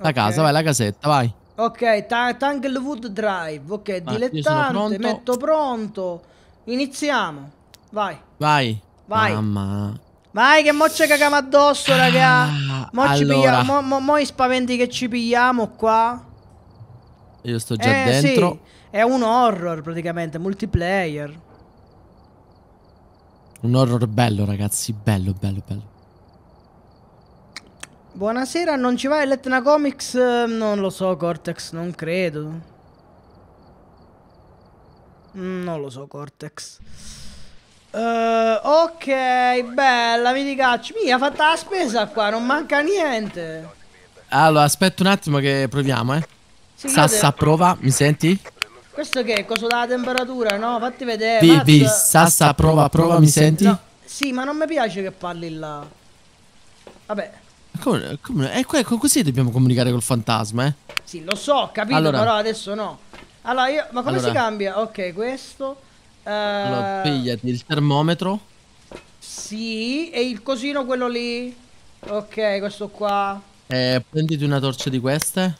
La casa, vai, la casetta, vai. Ok, Tanglewood Drive. Ok, dilettante, metto pronto. Iniziamo. Vai. Vai. Vai. Mamma. Vai che mo ci cagamo addosso, raga. Mo allora. Ci pigliamo. Mo i spaventi che ci pigliamo qua. Io sto già dentro. Sì. È un horror praticamente, multiplayer. Un horror bello, ragazzi. Bello, bello, bello. Buonasera, non ci vai l'Etna Comics? Non lo so, Cortex, non credo. Non lo so, Cortex. Ok, bella, Miticaccio. Mi ha fatta la spesa qua, non manca niente. Allora, aspetta un attimo che proviamo, sì, Sassa prova, mi senti? Questo che è? Coso della temperatura, no? Fatti vedere. Vivi, Sassa prova, mi senti? No. Sì, ma non mi piace che parli là. Vabbè. Così dobbiamo comunicare col fantasma, Sì, lo so, ho capito, allora. Però adesso no. Allora, io... Ma come si cambia? Ok, questo. Allora, pigliati il termometro. Sì, e il cosino quello lì. Ok, questo qua. Prenditi una torcia di queste.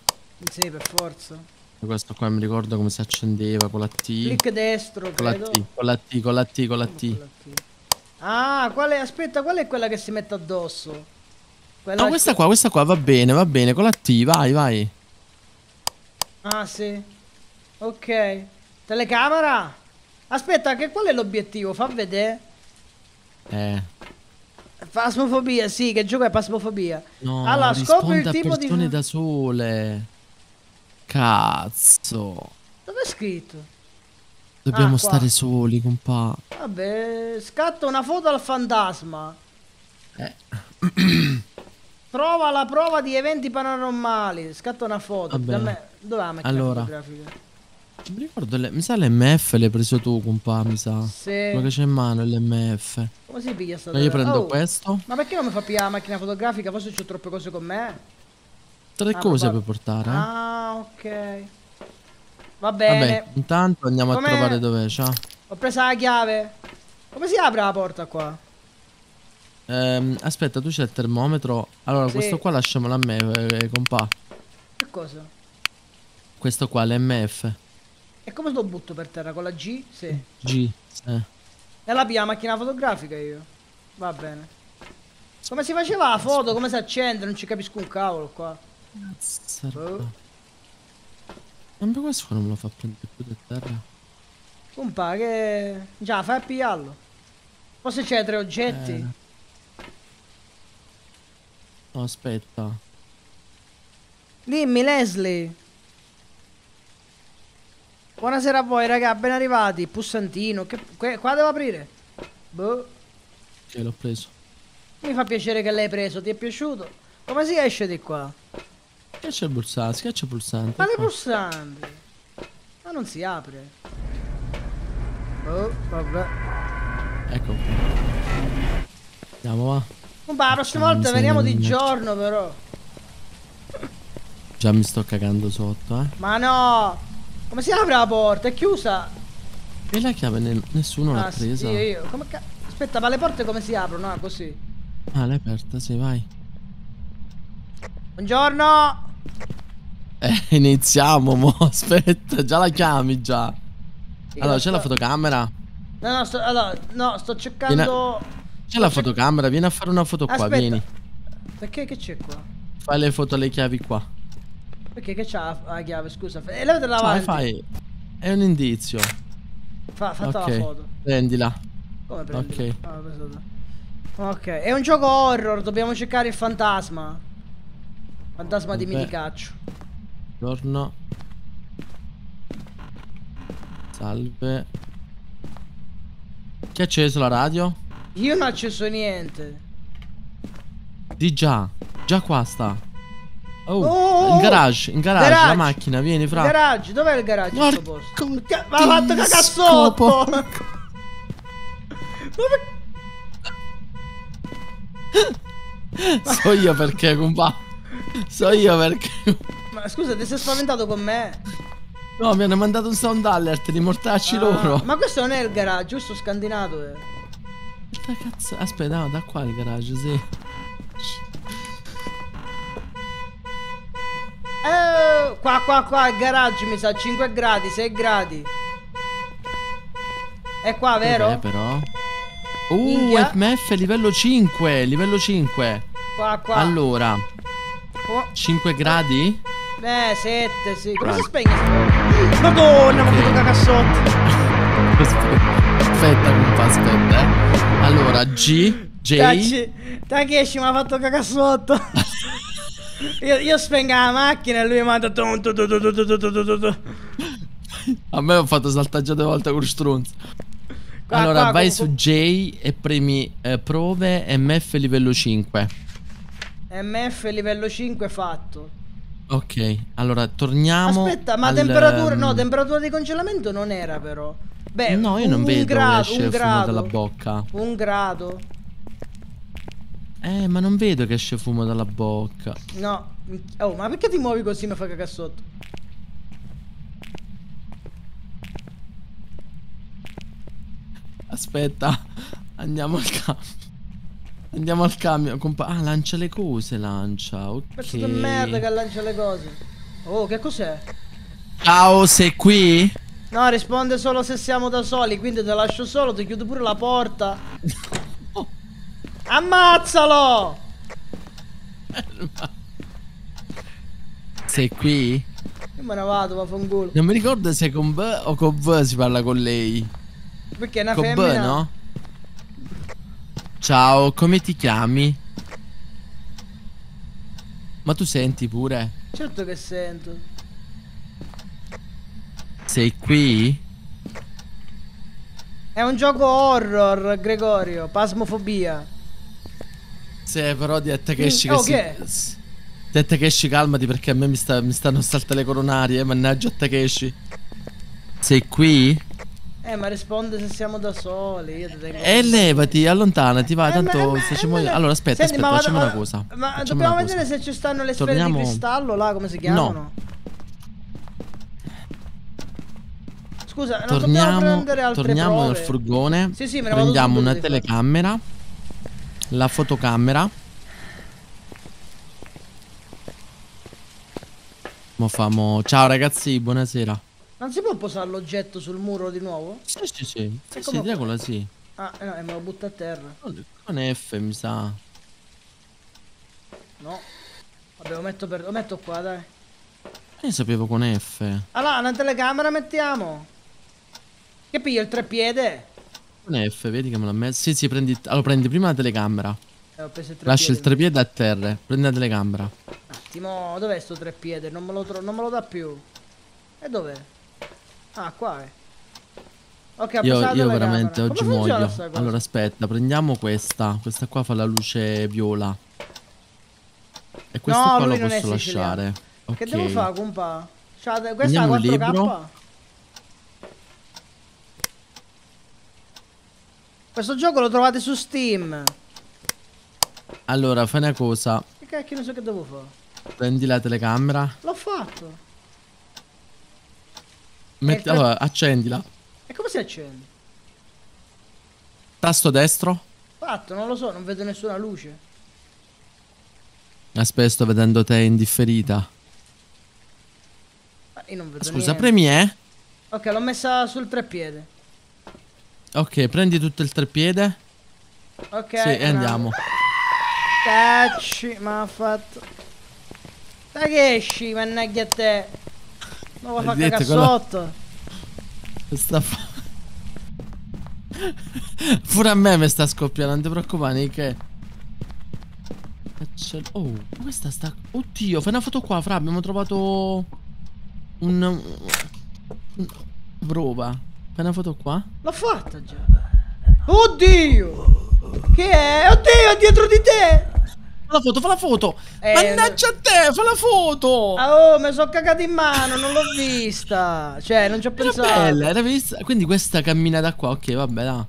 Sì, per forza. Questo qua mi ricordo come si accendeva con la T. Clic destro, credo. Con la T. Ah, aspetta, qual è quella che si mette addosso? No, questa qua va bene, con la T, vai, vai. Ah, sì. Ok. Telecamera? Aspetta, che qual è l'obiettivo? Fa vedere. Phasmophobia, sì, che gioco è Phasmophobia. No, allora, scopri il tipo di... da sole. Cazzo. Dove è scritto? Dobbiamo stare soli, compà. Vabbè, scatta una foto al fantasma. Prova la prova di eventi paranormali. Scatta una foto. Dove la mettiamo la fotografica? Non mi ricordo. Mi sa l'MF l'hai preso tu, compà. Mi sa. Sì. Quello che c'è in mano è l'MF. Come si piglia sta io prendo questo. Ma perché non mi fa pigliare la macchina fotografica? Forse c'ho troppe cose con me. Tre cose per portare. Ah, ok. Va bene. Vabbè, intanto andiamo a trovare dove c'è. Ho preso la chiave. Come si apre la porta qua? Aspetta, tu c'hai il termometro. Allora, questo qua lasciamolo a me, compà. Che cosa? Questo qua, l'MF. E come lo butto per terra? Con la G? Sì. G, E la pia la macchina fotografica io. Va bene. Come si faceva la foto? Come si accende? Non ci capisco un cavolo qua. Cazzo. Ma questo qua non me lo fa prendere più da terra. Compà, che... Già, fai a pigliarlo. Forse c'è tre oggetti. No, aspetta. Dimmi, Leslie. Buonasera a voi, raga. Ben arrivati. Pulsantino. Qua devo aprire. Boh. Che l'ho preso. Mi fa piacere che l'hai preso. Ti è piaciuto? Come si esce di qua? Schiaccia il pulsante. Ma le pulsanti. Ma non si apre. Oh, vabbè. Ecco. Andiamo, va. La prossima volta veniamo di giorno, però. Già mi sto cagando sotto, Ma no! Come si apre la porta? È chiusa! E la chiave nessuno l'ha presa. Sì, io. Aspetta, ma le porte come si aprono? Ah, così. Ah, l'hai aperta, sì, vai. Buongiorno! Iniziamo, mo. Aspetta, già la chiami, già. Sì, allora, c'è la fotocamera? No, no, sto cercando... C'è la fotocamera, vieni a fare una foto qua, vieni. Perché che c'è qua? Fai le foto alle chiavi qua. Perché che c'ha la chiave, scusa. Levate davanti. Fai. È un indizio. Fatta la foto. Prendila. Come prendila? Ok, è un gioco horror, dobbiamo cercare il fantasma. Fantasma di Miticaccio. Buongiorno. Salve. Chi ha acceso la radio? Io non ho acceso niente. Di già qua sta. Oh, in garage, la macchina, vieni fra. Garage, dov'è il garage? Porco, ma ha fatto cacazzotto. So io perché, compà. So io perché. Ma scusa, ti sei spaventato con me? No, mi hanno mandato un sound alert di mortacci loro. Ma questo non è il garage, giusto scandinato, Cazzo. Aspetta, no, da qua il garage, sì. Qua, il garage mi sa 5 gradi, 6 gradi. È qua, vero? Però. FMF livello 5, livello 5. Qua. Allora. 5 gradi? 7, sì. Come si spegne? Madonna, ma che cacassotti. Aspetta, compa, aspetta. Allora, J. Takeshi mi ha fatto cacassotto. Io spengo la macchina e lui mi ha detto. A me ho fatto saltaggia 2 volte con strunz. Allora qua, vai su J e premi prove MF livello 5. MF livello 5 fatto. Ok, allora torniamo. Aspetta, ma temperatura. No, temperatura di congelamento non era, però. Beh, no, io non vedo un grado dalla bocca. Un grado. Ma non vedo che esce fumo dalla bocca. No. Oh, ma perché ti muovi così mi fa cagare sotto? Aspetta. Andiamo al camion. Andiamo al camion. Lancia le cose, lancia. Ok. Pezzo di merda che lancia le cose. Oh, che cos'è? Ciao, sei qui? No, risponde solo se siamo da soli. Quindi te lascio solo, ti chiudo pure la porta. Ammazzalo! Sei qui? Io me ne vado, va un culo. Non mi ricordo se con V o con V si parla con lei. Perché è una femmina? Con V, no? Ciao, come ti chiami? Ma tu senti pure? Certo che sento. Sei qui? È un gioco horror, Gregorio. Phasmophobia. Sì, però di Takeshi che si... Di Takeshi calmati perché a me mi stanno saltando le coronarie, mannaggia Takeshi. Sei qui? Ma risponde se siamo da soli, io ti tengo. Levati, allontanati, vai, tanto facciamo io. Allora aspetta, facciamo una cosa. Ma dobbiamo vedere se ci stanno le sfere di cristallo là, come si chiamano? No. Scusa, non dobbiamo prendere altre prove. Torniamo nel furgone. Sì, me ne vado. Prendiamo una telecamera. La fotocamera. Ciao ragazzi, buonasera. Non si può posare l'oggetto sul muro di nuovo? Sì. Diacola, sì. Ah, no, me lo butta a terra. Con F mi sa. No. Vabbè, lo metto qua, dai. Io sapevo con F. Allora, una telecamera mettiamo. Che piglio il treppiede? F, vedi che me l'ha messo. Sì, prendi. Allora prendi prima la telecamera. Lascia il trepiede a terra. Prendi la telecamera. Un attimo, dov'è sto trepiede? Non me lo dà più. E dov'è? Ah, qua è. Ok, io veramente oggi muoio. Allora aspetta, prendiamo questa. Questa qua fa la luce viola. E questo qua lo posso lasciare. Che devo fare, compa? Cioè, questa è la 4K? Questo gioco lo trovate su Steam. Allora, fai una cosa. Che cacchio, non so che devo fare. Prendi la telecamera. L'ho fatto. Allora, accendila. E come si accende? Tasto destro. Fatto, non lo so, non vedo nessuna luce. Aspetta, sto vedendo te indifferita. Ma io non vedo niente. Scusa, premi E. Ok, l'ho messa sul treppiede. Ok, prendi tutto il treppiede. Ok. Sì, e andiamo. Cacci, ma ha fatto. Takeshi, mannaggia a te. Ma vuoi fare cacassotto? Sta pure a me mi sta scoppiando, non ti preoccupare che. Oh, questa sta. Oddio, fai una foto qua, fra, abbiamo trovato un prova. Fai una foto qua? L'ho fatta già. Oddio! Che è? Oddio, è dietro di te! Fa la foto! Mannaggia a te, fa la foto! Oh, mi sono cagato in mano, non l'ho vista! Cioè, non ci ho pensato. Bella, era vista? Quindi questa camminata qua, ok, vabbè, là.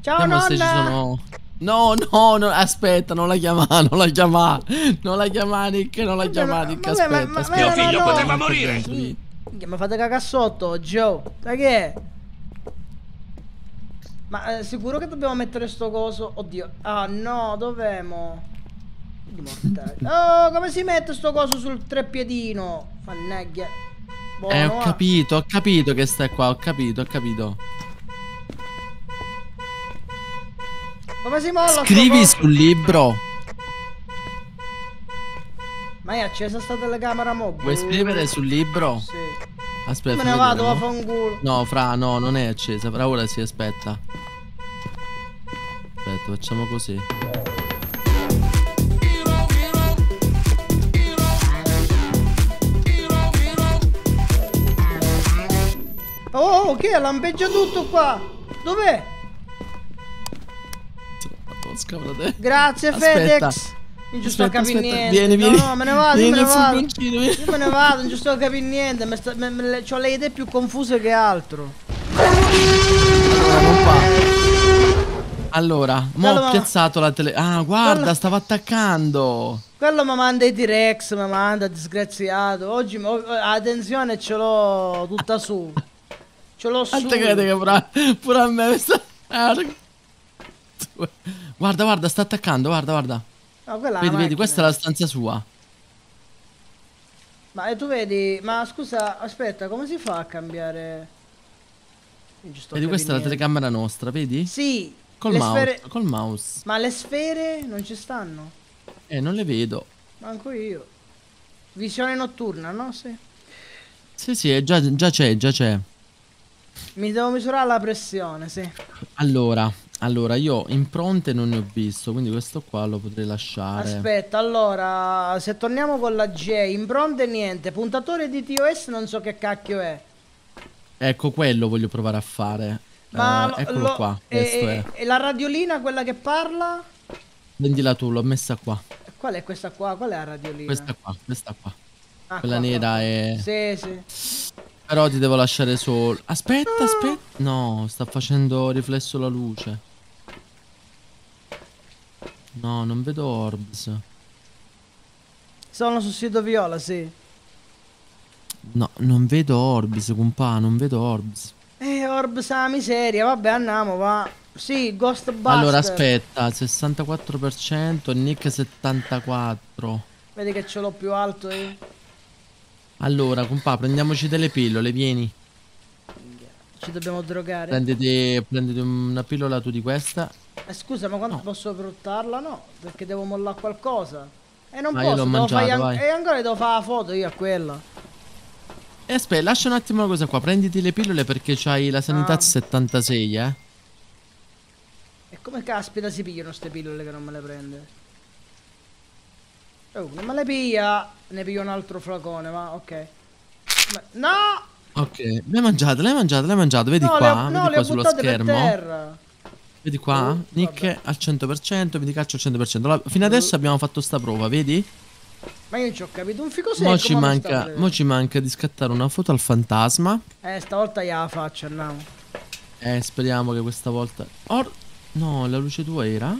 Ciao, vediamo nonna! Se ci sono... No, aspetta, non la chiamare, Nick, aspetta. Mio figlio poteva morire! Sì. Mi fate cagare sotto, Joe! Sai che è? Ma sicuro che dobbiamo mettere sto coso? Oddio. Ah no, dov'è mo? Oh, come si mette sto coso sul treppiedino? Mannaggia. Buono, ho capito che stai qua, ho capito. Come si molla? Scrivi sul libro. Ma è accesa sta telecamera mobile. Vuoi scrivere sul libro? Sì. Aspetta. Me ne vado, va un culo. No, fra, no, non è accesa. Fra ora si aspetta. Aspetta, facciamo così. Oh, che lampeggia tutto qua. Dov'è? Grazie FedEx. Non ci sto a capire niente. Vieni. No, me ne vado, Io me ne vado, non ci sto a capire niente. C'ho le idee più confuse che altro. Allora, ho piazzato la tele. Ah, guarda, stava attaccando. Quello mi manda i T-Rex, mi manda disgraziato. Oggi, attenzione, ce l'ho tutta su. Ce l'ho su. Pure a me sta. Guarda, guarda, sta attaccando, guarda. No, vedi, questa è la stanza sua. Ma tu vedi, ma scusa, aspetta, come si fa a cambiare? Vedi, questa è la telecamera nostra, vedi? Sì. Col mouse, Ma le sfere non ci stanno? Non le vedo. Manco io. Visione notturna, no? Sì. Sì, già c'è. Mi devo misurare la pressione, sì. Allora, io impronte non ne ho visto, quindi questo qua lo potrei lasciare. Aspetta, allora, se torniamo con la G, impronte niente, puntatore di TOS non so che cacchio è. Ecco, quello voglio provare a fare. Ma eccolo qua, questo è. E la radiolina, quella che parla? Vendila tu, l'ho messa qua. Qual è questa qua? Qual è la radiolina? Questa qua. Ah, quella qua, nera qua. È... Sì. Però ti devo lasciare solo. Aspetta. No, sta facendo riflesso la luce. No, non vedo orbs. Sono sul sito viola, sì. No, non vedo orbs, compà, non vedo orbs. Orbs a miseria, vabbè, andiamo, va. Sì, Ghostbuster. Allora, aspetta, 64%, Nick 74. Vedi che ce l'ho più alto io. Allora, compà, prendiamoci delle pillole, vieni. Ci dobbiamo drogare. Prenditi una pillola tu di questa. Scusa, ma quanto posso fruttarla? No, perché devo mollare qualcosa. Io l'ho mangiato. E ancora devo fare la foto io a quella. E aspetta, lascia un attimo una cosa qua. Prenditi le pillole perché c'hai la sanità 76, E come caspita si pigliano ste pillole che non me le prende? Oh, non me le piglia. Ne piglio un altro flacone, ma ok. No! Ok, l'hai mangiato, vedi qua? Vedi qua sullo schermo. Vedi qua? Nick al 100%, Miticaccio al 100%. Allora, fino adesso abbiamo fatto sta prova, vedi? Ma io non ci ho capito un fico secco. Mo ci manca di scattare una foto al fantasma. Stavolta gliela faccio, andiamo. Speriamo che questa volta... No, la luce tua era...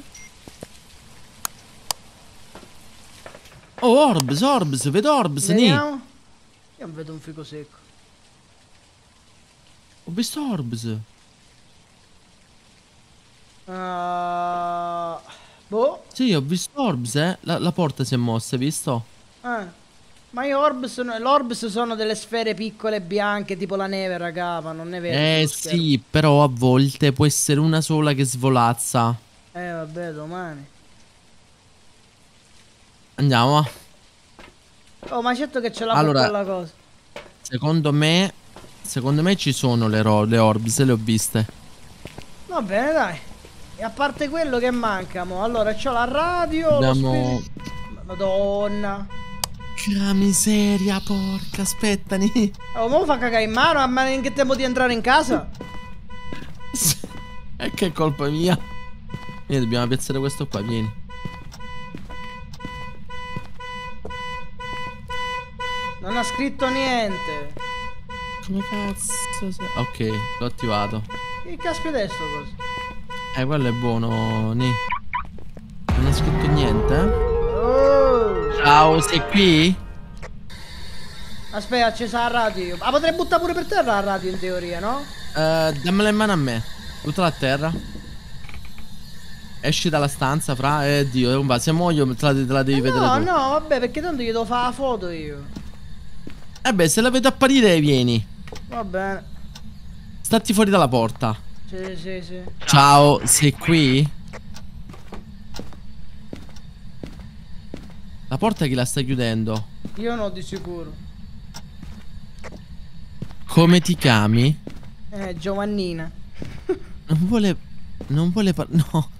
Oh, orbs, vedo orbs, vediamo. Ni. Io non vedo un fico secco. Ho visto orbs. Boh. Sì, ho visto orbs, La porta si è mossa, hai visto? Ma io l'orbs sono delle sfere piccole bianche, tipo la neve, raga, ma non ne vedo. Sì, però a volte può essere una sola che svolazza. Vabbè, domani. Andiamo. Oh, ma certo che ce l'ha allora, con quella cosa. Secondo me ci sono le orbs, le ho viste. Va bene, dai. E a parte quello che manca, mo. Allora c'ho la radio. Abbiamo... Madonna. Che miseria, porca, aspettani. Oh, mo fa cagare in mano, ma in che tempo di entrare in casa? E che colpa mia. Vieni, dobbiamo piazzare questo qua, vieni. Non ha scritto niente. Come cazzo sei? Ok, l'ho attivato. Che caspita è sto coso? Quello è buono, Ni. Non ha scritto niente, Ciao, sei qui? Aspetta, accesa la radio. Ma potrei buttare pure per terra la radio in teoria, no? Dammela in mano a me. Buttala a terra. Esci dalla stanza, fra. Dio, è un vaso. Se muoio te la devi vedere. No, tu. No, vabbè, perché tanto gli devo fare la foto io. Eh beh, se la vedo apparire vieni. Va bene. Statti fuori dalla porta. Sì, sì, sì. Ciao, sei qui? La porta chi la sta chiudendo? Io no, di sicuro. Come ti chiami? Giovannina. Non vuole parlare. No.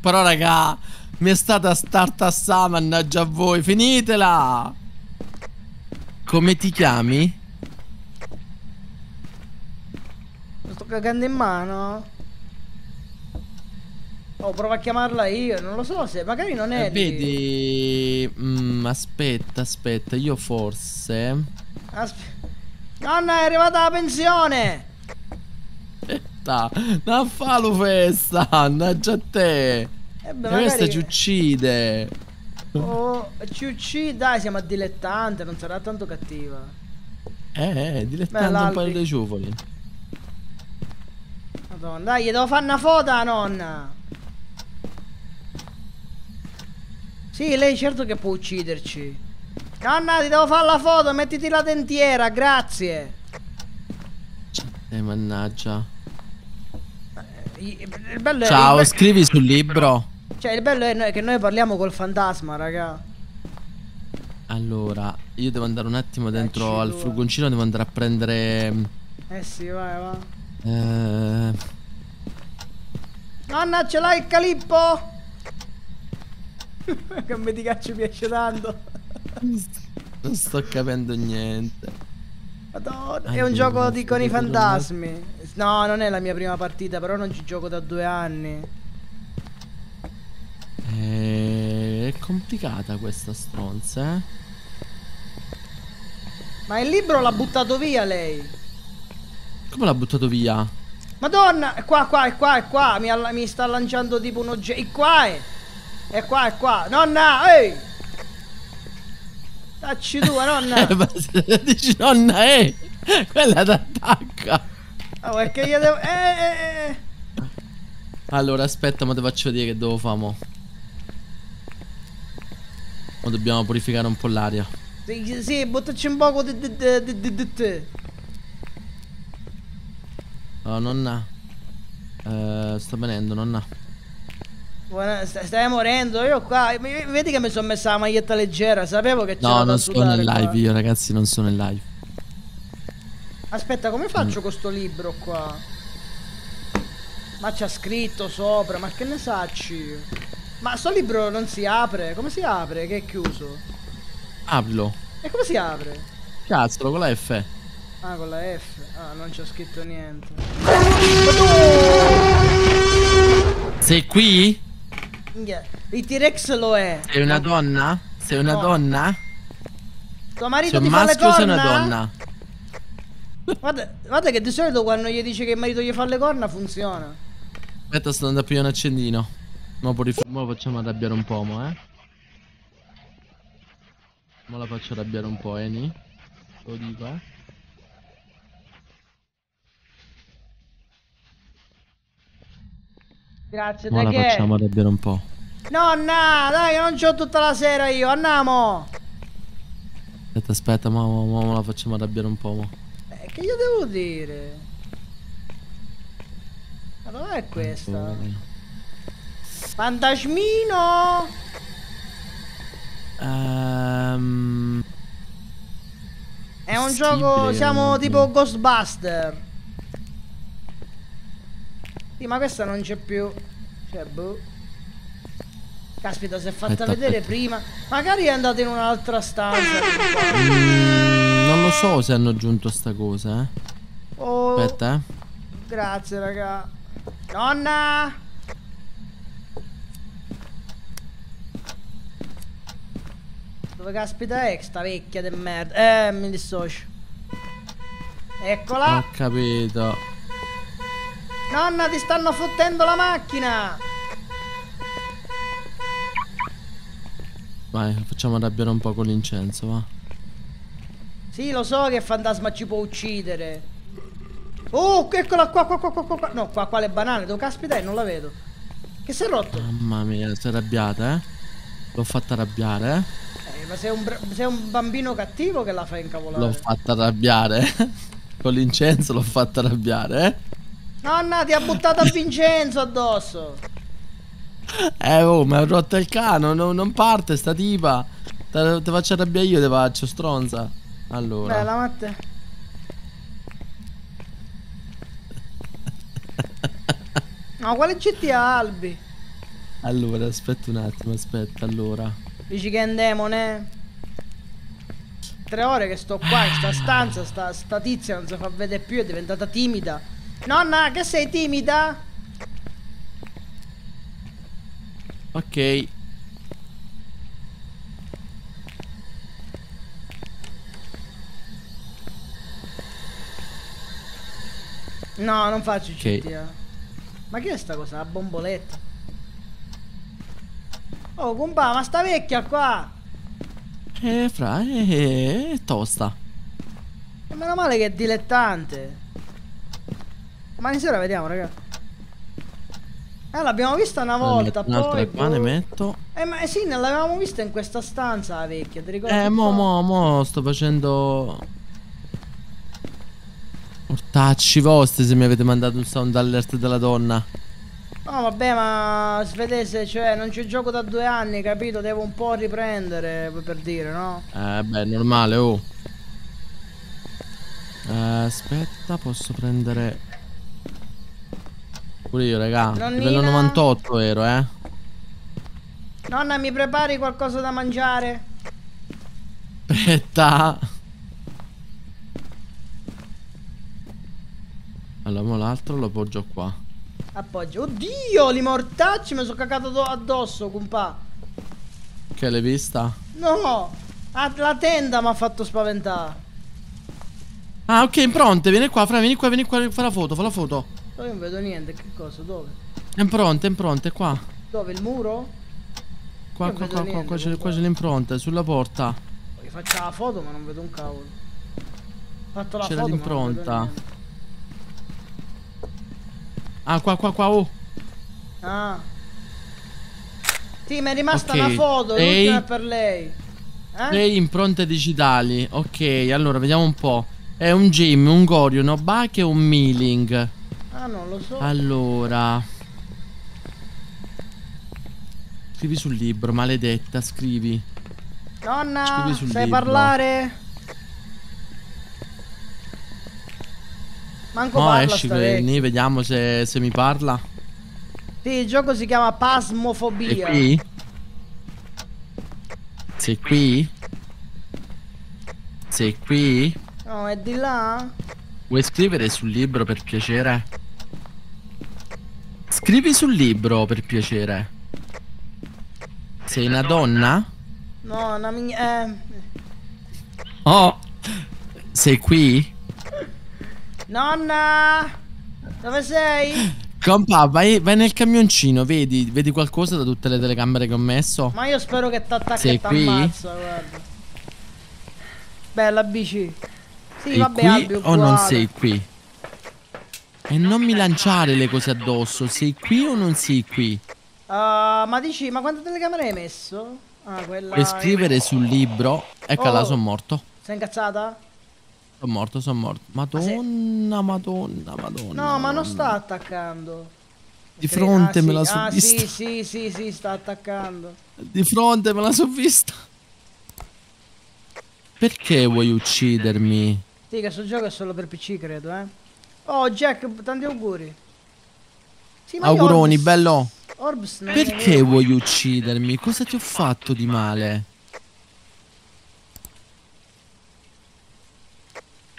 Però raga, mi è stata startassata, mannaggia a voi. Finitela. Come ti chiami? Lo sto cagando in mano. Oh, prova a chiamarla io. Non lo so se magari non è vedi lì. Aspetta. Io forse nonna, è arrivata la pensione. Non fallo festa, mannaggia a te. Questa ci uccide. Oh, ci uccide. Dai, siamo a dilettante, non sarà tanto cattiva. Dilettante un paio di ciufoli. Madonna, dai, gli devo fare una foto a nonna. Sì, lei certo che può ucciderci. Nonna, ti devo fare la foto, mettiti la dentiera, grazie. Mannaggia. Il bello ciao, è scrivi sul libro. Cioè, il bello è che noi parliamo col fantasma, raga. Allora, io devo andare un attimo dentro al furgoncino, devo andare a prendere. Sì, vai. Nonna, ce l'hai il calippo? Che Miticaccio piace tanto. Non sto capendo niente. Madonna, è un gioco con i fantasmi. No, non è la mia prima partita, però non ci gioco da 2 anni. È complicata questa stronza, eh? Ma il libro l'ha buttato via lei. Come l'ha buttato via? Madonna, è qua. Mi sta lanciando tipo un oggetto. È qua. Nonna, ehi! Tacci tua nonna. Dici nonna, quella t'attacca. Ah, perché io devo Allora aspetta, ma ti faccio vedere che devo fare mo. Ma dobbiamo purificare un po' l'aria. Sì, buttaci un poco di Oh nonna, sto venendo nonna. Stai morendo, io qua. Vedi che mi sono messa la maglietta leggera. Sapevo che c'era. No, non sono in live, io ragazzi, non sono in live. Aspetta, come faccio con sto libro qua? Ma c'ha scritto sopra, ma che ne sacci? Ma sto libro non si apre. Come si apre? Che è chiuso? Aprilo. E come si apre? Cazzo, con la F. Ah, con la F. Ah, non c'è scritto niente. Sei qui? Il T-Rex lo è. Sei una donna? Sei una donna? Tuo marito ti fa le corna? Sei un maschio o sei una donna? Guarda che di solito quando gli dice che il marito gli fa le corna funziona. Aspetta, sto andando a prendere un accendino. Mo facciamo arrabbiare un po', Mo la faccio arrabbiare un po', Eni. Lo dico, Grazie, dai, che facciamo arrabbiare un po'. Nonna, dai, non c'ho tutta la sera io, andiamo. Aspetta, mo la facciamo arrabbiare un po', che io devo dire? Ma dov'è questa? Fantasmino! È un gioco, siamo tipo Ghostbuster. Sì, ma questa non c'è più. Cioè, boh. Caspita, si è fatta vedere prima. Magari è andata in un'altra stanza. Non lo so se hanno aggiunto sta cosa, Oh, aspetta, Grazie, raga. Nonna! Dove caspita è sta vecchia del merda? Mi dissocio. Eccola! Ho capito. Nonna, ti stanno fottendo la macchina. Vai, facciamo arrabbiare un po' con l'incenso, va. Sì, lo so che il fantasma ci può uccidere. Oh, eccola qua, qua. No, qua le banane, dove caspita è? Non la vedo. Che si è rotto? Mamma mia, sei arrabbiata, eh? L'ho fatta arrabbiare, eh? Ma sei un bambino cattivo che la fa incavolare. L'ho fatta arrabbiare. Con l'incenso l'ho fatta arrabbiare, eh? Nonna, ti ha buttato a Vincenzo addosso. Oh, mi ha rotto il cano, no, non parte sta tipa. Te faccio arrabbiare io, te faccio stronza. Allora. Bella Matte. No, quale GTA, Albi? Allora, aspetta un attimo, aspetta, allora. Dici che è un demone? 3 ore che sto qua in sta stanza, sta tizia non si fa vedere più, è diventata timida. Nonna, che sei timida? Ok. No, non faccio GTA. Okay. Ma che è sta cosa? Una bomboletta. Oh, compà, ma sta vecchia qua. Fra, è tosta. E meno male che è dilettante. Domani sera vediamo, raga. L'abbiamo vista una volta, poi un'altra qua ne metto. Ma sì, ne l'avevamo vista in questa stanza, la vecchia, ti ricordi? Mo sto facendo mortacci vostri se mi avete mandato un sound alert della donna. No, vabbè, ma svedese, cioè, non ci gioco da 2 anni, capito? Devo un po' riprendere, per dire, no? Beh, normale, oh. Aspetta, posso prendere pure io, raga. Livello 98 ero, eh. Nonna, mi prepari qualcosa da mangiare? Aspetta. Allora, mo l'altro lo appoggio qua. Appoggio. Oddio, li mortacci mi sono cagato addosso, compà. Che l'hai vista? No, la tenda mi ha fatto spaventare. Ah, ok, impronte, vieni qua, fra, vieni qua, fa la foto, Io non vedo niente, che cosa, dove? Impronte, qua. Dove, il muro? Qua c'è l'impronta, sulla porta. Poi faccio la foto ma non vedo un cavolo. Ho fatto la foto. C'era l'impronta. Ah, qua, oh. Ah. Sì, mi è rimasta una foto, l'ultima per lei. Lei impronte digitali. Ok, allora, vediamo un po'. È un gym, un gorio, un back e un milling. Ah, non lo so. Allora. Scrivi sul libro, maledetta, scrivi. Nonna, sai parlare? Manco parla, esci, vieni, vediamo se mi parla. Sì, il gioco si chiama Phasmophobia. Sei qui? No, è di là. Vuoi scrivere sul libro, per piacere? Scrivi sul libro, per piacere. Sei una donna? No, una mia... Oh! Sei qui? Nonna, dove sei? Compà, vai nel camioncino, vedi qualcosa da tutte le telecamere che ho messo? Ma io spero che t'attacchi e t'ammazza, guarda. Bella bici. Sì, sei vabbè, qui o non sei qui? E non mi lanciare le cose addosso, sei qui o non sei qui? Ma dici, ma quante telecamere hai messo? Ah, quella... Per scrivere sul libro, eccola, sono morto. Sei incazzata? Sono morto. Madonna, ah, sì. Madonna. No, ma non sta attaccando. Di fronte me la so vista. Sì, sta attaccando. Di fronte me la so vista. Perché vuoi uccidermi? Sì, che sto gioco è solo per PC, credo, eh. Oh, Jack, tanti auguri. Sì, ma auguroni, Orbs, bello. Orbs, perché vuoi uccidermi? Cosa ti ho fatto di male?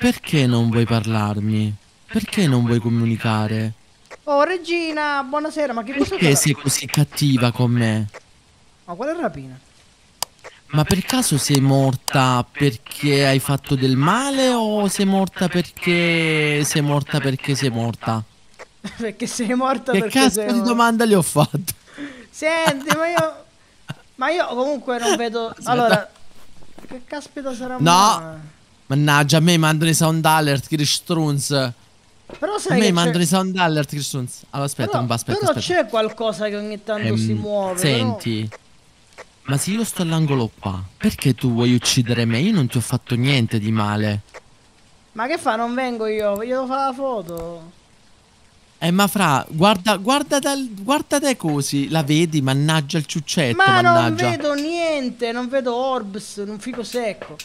Perché non vuoi parlarmi? Perché non vuoi comunicare? Oh, Regina, buonasera, ma che cosa? Perché sei così cattiva con me? Ma qual è rapina? Ma per caso sei morta perché hai fatto del male o sei morta perché sei morta perché sei morta? Perché sei morta perché sei morta. Che cazzo di domanda le ho fatto? Senti, ma io comunque non vedo. Aspetta. Allora, che caspita sarà? No. Mannaggia, a me mandano i sound alert, che strunz. Però sai, a me mandano i sound alert che sono... Allora aspetta, però, aspetta. Però c'è qualcosa che ogni tanto si muove. Senti, però... ma se io sto all'angolo qua, perché tu vuoi uccidere me? Io non ti ho fatto niente di male. Ma che fa? Non vengo io, voglio fare la foto. Ma fra, guarda te così, la vedi, mannaggia il ciuccetto, mannaggia. Ma non vedo niente, non vedo orbs, non fico secco.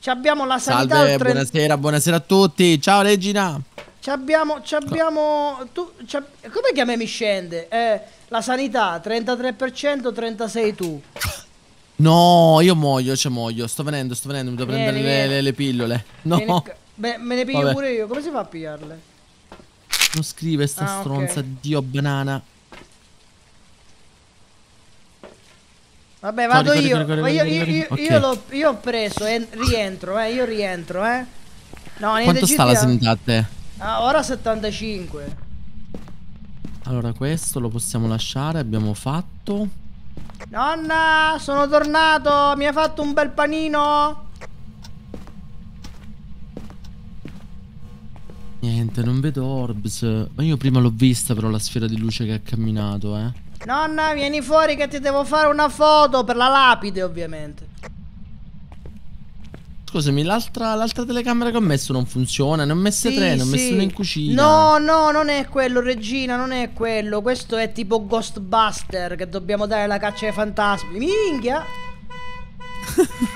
C'abbiamo la sanità. Salve, buonasera a tutti, ciao Regina. Come che a me mi scende? La sanità, 33%, 36 tu. No, io muoio, sto venendo, mi devo prendere le pillole. No. Beh, me ne piglio pure io, come si fa a pigliarle? Non scrive sta stronza, okay. Dio banana. Vabbè, vado io ho preso e rientro, io rientro. No, quanto sta la sanità a te? Ah, ora 75. Allora questo lo possiamo lasciare, abbiamo fatto. Nonna, sono tornato, mi hai fatto un bel panino? Niente, non vedo orbs. Ma io prima l'ho vista però la sfera di luce che ha camminato, Nonna, vieni fuori che ti devo fare una foto per la lapide, ovviamente. Scusami, l'altra telecamera che ho messo non funziona. Ne ho messe tre, ne ho messo una in cucina. No, no, non è quello, Regina, non è quello. Questo è tipo Ghostbuster, che dobbiamo dare la caccia ai fantasmi. Minchia.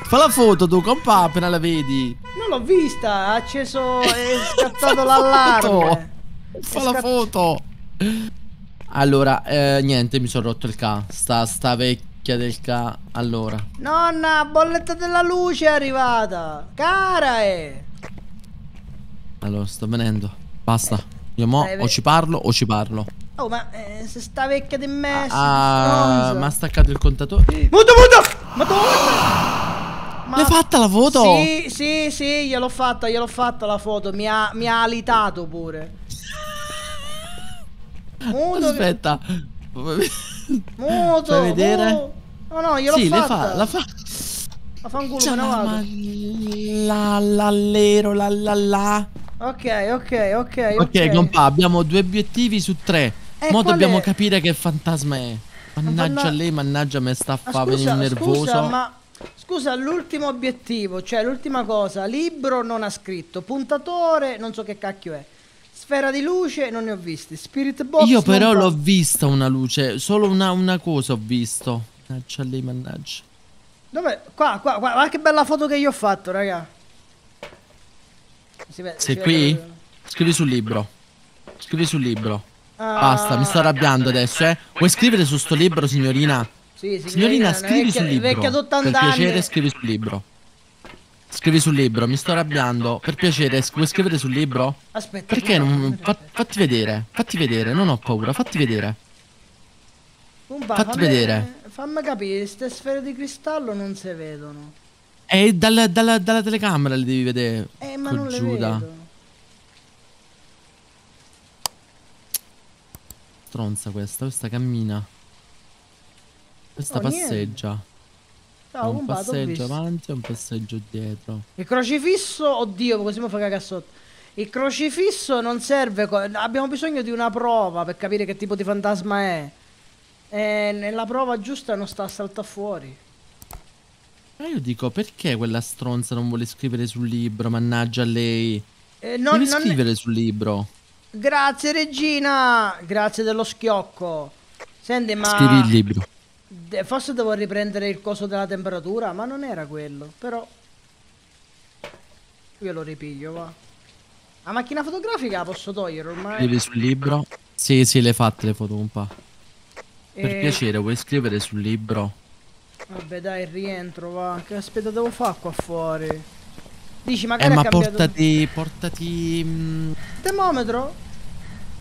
Fa la foto tu, compà, appena la vedi. Non l'ho vista, ha acceso e scattato l'allarme. Fa la foto. Allora, niente, mi sono rotto il ca. Sta vecchia del ca. Allora, nonna, bolletta della luce è arrivata. Cara è. Allora, sto venendo. Basta. Io mo o ci parlo o ci parlo. Oh, ma se sta vecchia di me. Ah, ma ha staccato il contatore. Muto! Madonna! Ma... l'hai fatta la foto? Sì, gliel'ho fatta la foto. Mi ha alitato pure. Muto, aspetta. Muto, fai vedere? No, gliel'ho fatta. La fa un culo, me ne vado. La. Ok, compà, abbiamo 2 obiettivi su 3. Mo dobbiamo capire che fantasma è. Mannaggia lei, mannaggia me, sta a venire nervoso. Scusa, l'ultimo obiettivo, cioè l'ultima cosa, libro non ha scritto, puntatore, non so che cacchio è. Sfera di luce non ne ho visti, spirit box. Io però l'ho vista una luce, solo una cosa ho visto. Mannaggia lei, mannaggia. Dov'è? Qua, guarda che bella foto che io ho fatto, raga. Sei qui? Scrivi sul libro. Basta, mi sto arrabbiando adesso, Vuoi scrivere su sto libro, signorina? Sì, signorina, scrivi sul libro. Vecchia d'80 anni. Per piacere, scrivi sul libro. Mi sto arrabbiando. Per piacere, vuoi scrivere sul libro? Aspetta. Perché non... Fatti vedere. Non ho paura. Fatti vedere. Fammi capire, queste sfere di cristallo non si vedono. Dalla telecamera le devi vedere. Ma non le vedo. Stronza questa cammina. Questa passeggia. No, un passeggio avanti e un passeggio dietro. Il crocifisso, oddio, così mi fa cagare sotto. Il crocifisso non serve. Abbiamo bisogno di una prova per capire che tipo di fantasma è. E nella prova giusta non sta a saltare fuori. Ma io dico, perché quella stronza non vuole scrivere sul libro? Mannaggia lei. Non scrivere sul libro. Grazie Regina, grazie dello schiocco. Senti, ma scrivi il libro. Forse devo riprendere il coso della temperatura, ma non era quello, però io lo ripiglio, va. La macchina fotografica la posso togliere ormai. Scrivi sul libro? Sì, le fatte le foto un po'. Per piacere, vuoi scrivere sul libro? Vabbè, dai, rientro, va. Che aspetta devo fare qua fuori? Dici, magari ma portati termometro?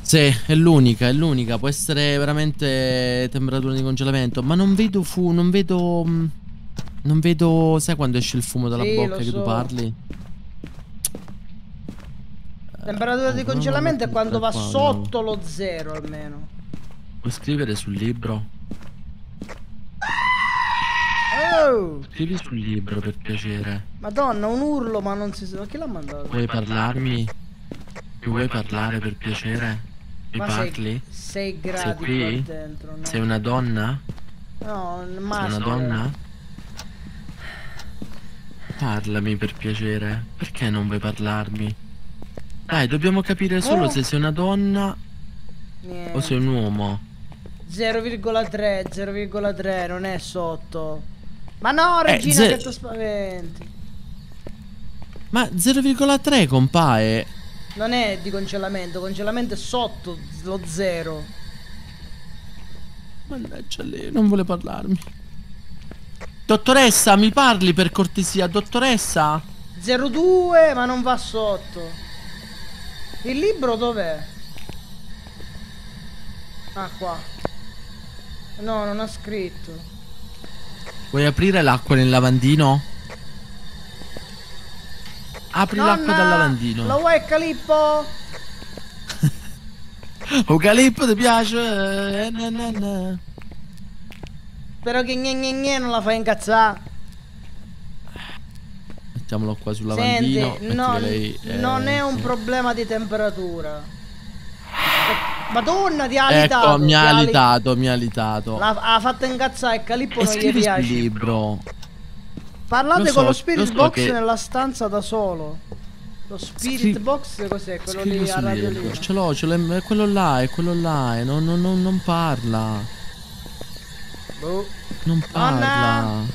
Sì, è l'unica. Può essere veramente temperatura di congelamento. Ma non vedo non vedo. Sai quando esce il fumo dalla bocca che tu parli? Temperatura di congelamento è quando va sotto lo zero almeno. Puoi scrivere sul libro? Scrivi sul libro per piacere. Madonna, un urlo, ma non si sa. Chi l'ha mandato? Vuoi parlarmi? Vuoi parlare per piacere? Mi parli? Sei gradi qui? Dentro, no? Sei una donna? No, ma sei una donna? Parlami per piacere. Perché non vuoi parlarmi? Dai, dobbiamo capire solo se sei una donna o sei un uomo. 0,3, 0,3, non è sotto. Ma no, Regina, che tu spaventi. Ma 0,3 compare. Non è di congelamento, congelamento è sotto lo 0. Mannaggia lei, non vuole parlarmi. Dottoressa, mi parli per cortesia, dottoressa? 0,2, ma non va sotto. Il libro dov'è? Ah, qua. No, non ha scritto. Vuoi aprire l'acqua nel lavandino? Apri l'acqua dal lavandino. Lo vuoi Calippo? Oh Calippo, ti piace? Spero che non la fai incazzare. Mettiamolo qua sul lavandino. Senti, non è un problema di temperatura. Madonna, ti ha alitato. Ecco, mi ha alitato, mi ha alitato. Ha fatto incazzare Calippo, non gli piace. Il libro. Parlate con lo spirit box nella stanza da solo. Lo spirit box cos'è? Quello lì a radiolina. Ce l'ho, è quello là, non parla. Boh. Non parla. Nonna.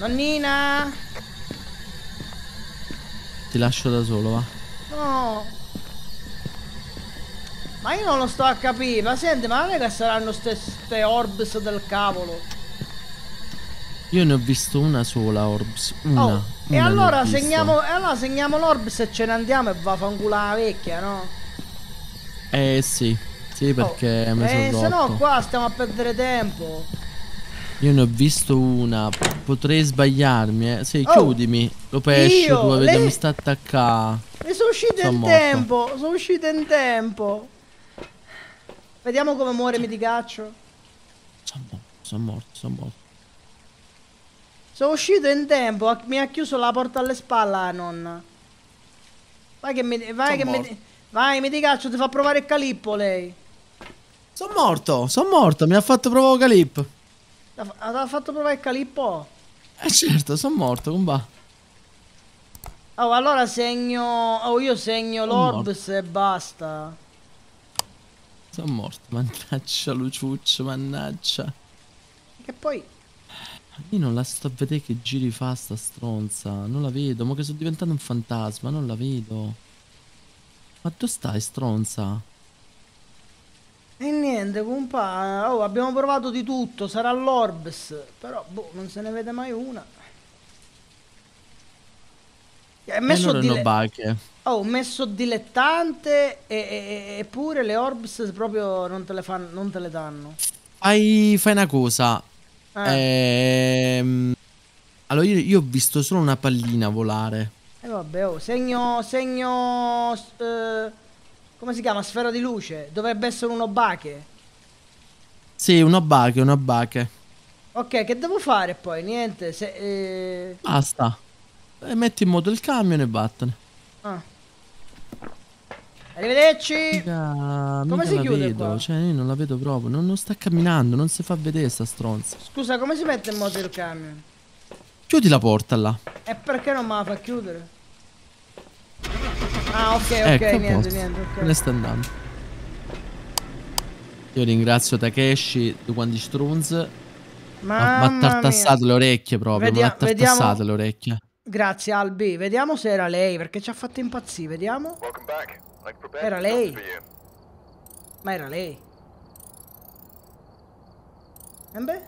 Nonnina. Ti lascio da solo, va. No. Ma io non lo sto a capire. Ma senti, ma non è che saranno ste orbs del cavolo? Io ne ho visto una sola Orbs. E allora segniamo l'Orbs e ce ne andiamo e va fangulare la vecchia, no? Eh sì. Sì, perché mi sono rotto. Se no qua stiamo a perdere tempo. Io ne ho visto una. Potrei sbagliarmi, eh. Sì, chiudimi. Lo pescio, tu vediamo sta attaccata. E sono uscito in tempo. Sono uscito in tempo. Vediamo come muore Miticaccio. Sono morto. Sono uscito in tempo, mi ha chiuso la porta alle spalle la nonna. Vai Miticaccio, ti fa provare il Calippo lei. Sono morto, mi ha fatto provare Calippo. Ha fatto provare il Calippo? Eh certo, sono morto, comba. Oh, allora io segno l'Orbs e basta. Sono morto, mannaggia Luciuccio, mannaggia. Che poi... Io non la sto a vedere che giri fa sta stronza. Non la vedo, ma che sono diventato un fantasma. Non la vedo. Ma tu stai stronza? E niente compa, abbiamo provato di tutto. Sarà l'Orbs. Però boh, non se ne vede mai una. Ho messo dilettante eppure le Orbs proprio non te le danno. Fai una cosa. Allora io ho visto solo una pallina volare. E vabbè, segno come si chiama? Sfera di luce. Dovrebbe essere un obache. Sì, un obache, un obache. Ok, che devo fare poi? Niente basta, metti in moto il camion e vattene. Arrivederci. Come si chiude qua? Cioè io non la vedo proprio. Non sta camminando. Non si fa vedere sta stronza. Scusa, come si mette in moto il camion? Chiudi la porta là. E perché non me la fa chiudere? Ah ok, ecco, niente okay. Me ne sta andando. Io ringrazio Takeshi di quanti strunz. Ma ha tartassato le orecchie proprio. Ma ha tartassato le orecchie. Grazie Albi. Vediamo se era lei, perché ci ha fatto impazzire. Vediamo. Era lei. Ma era lei. E beh?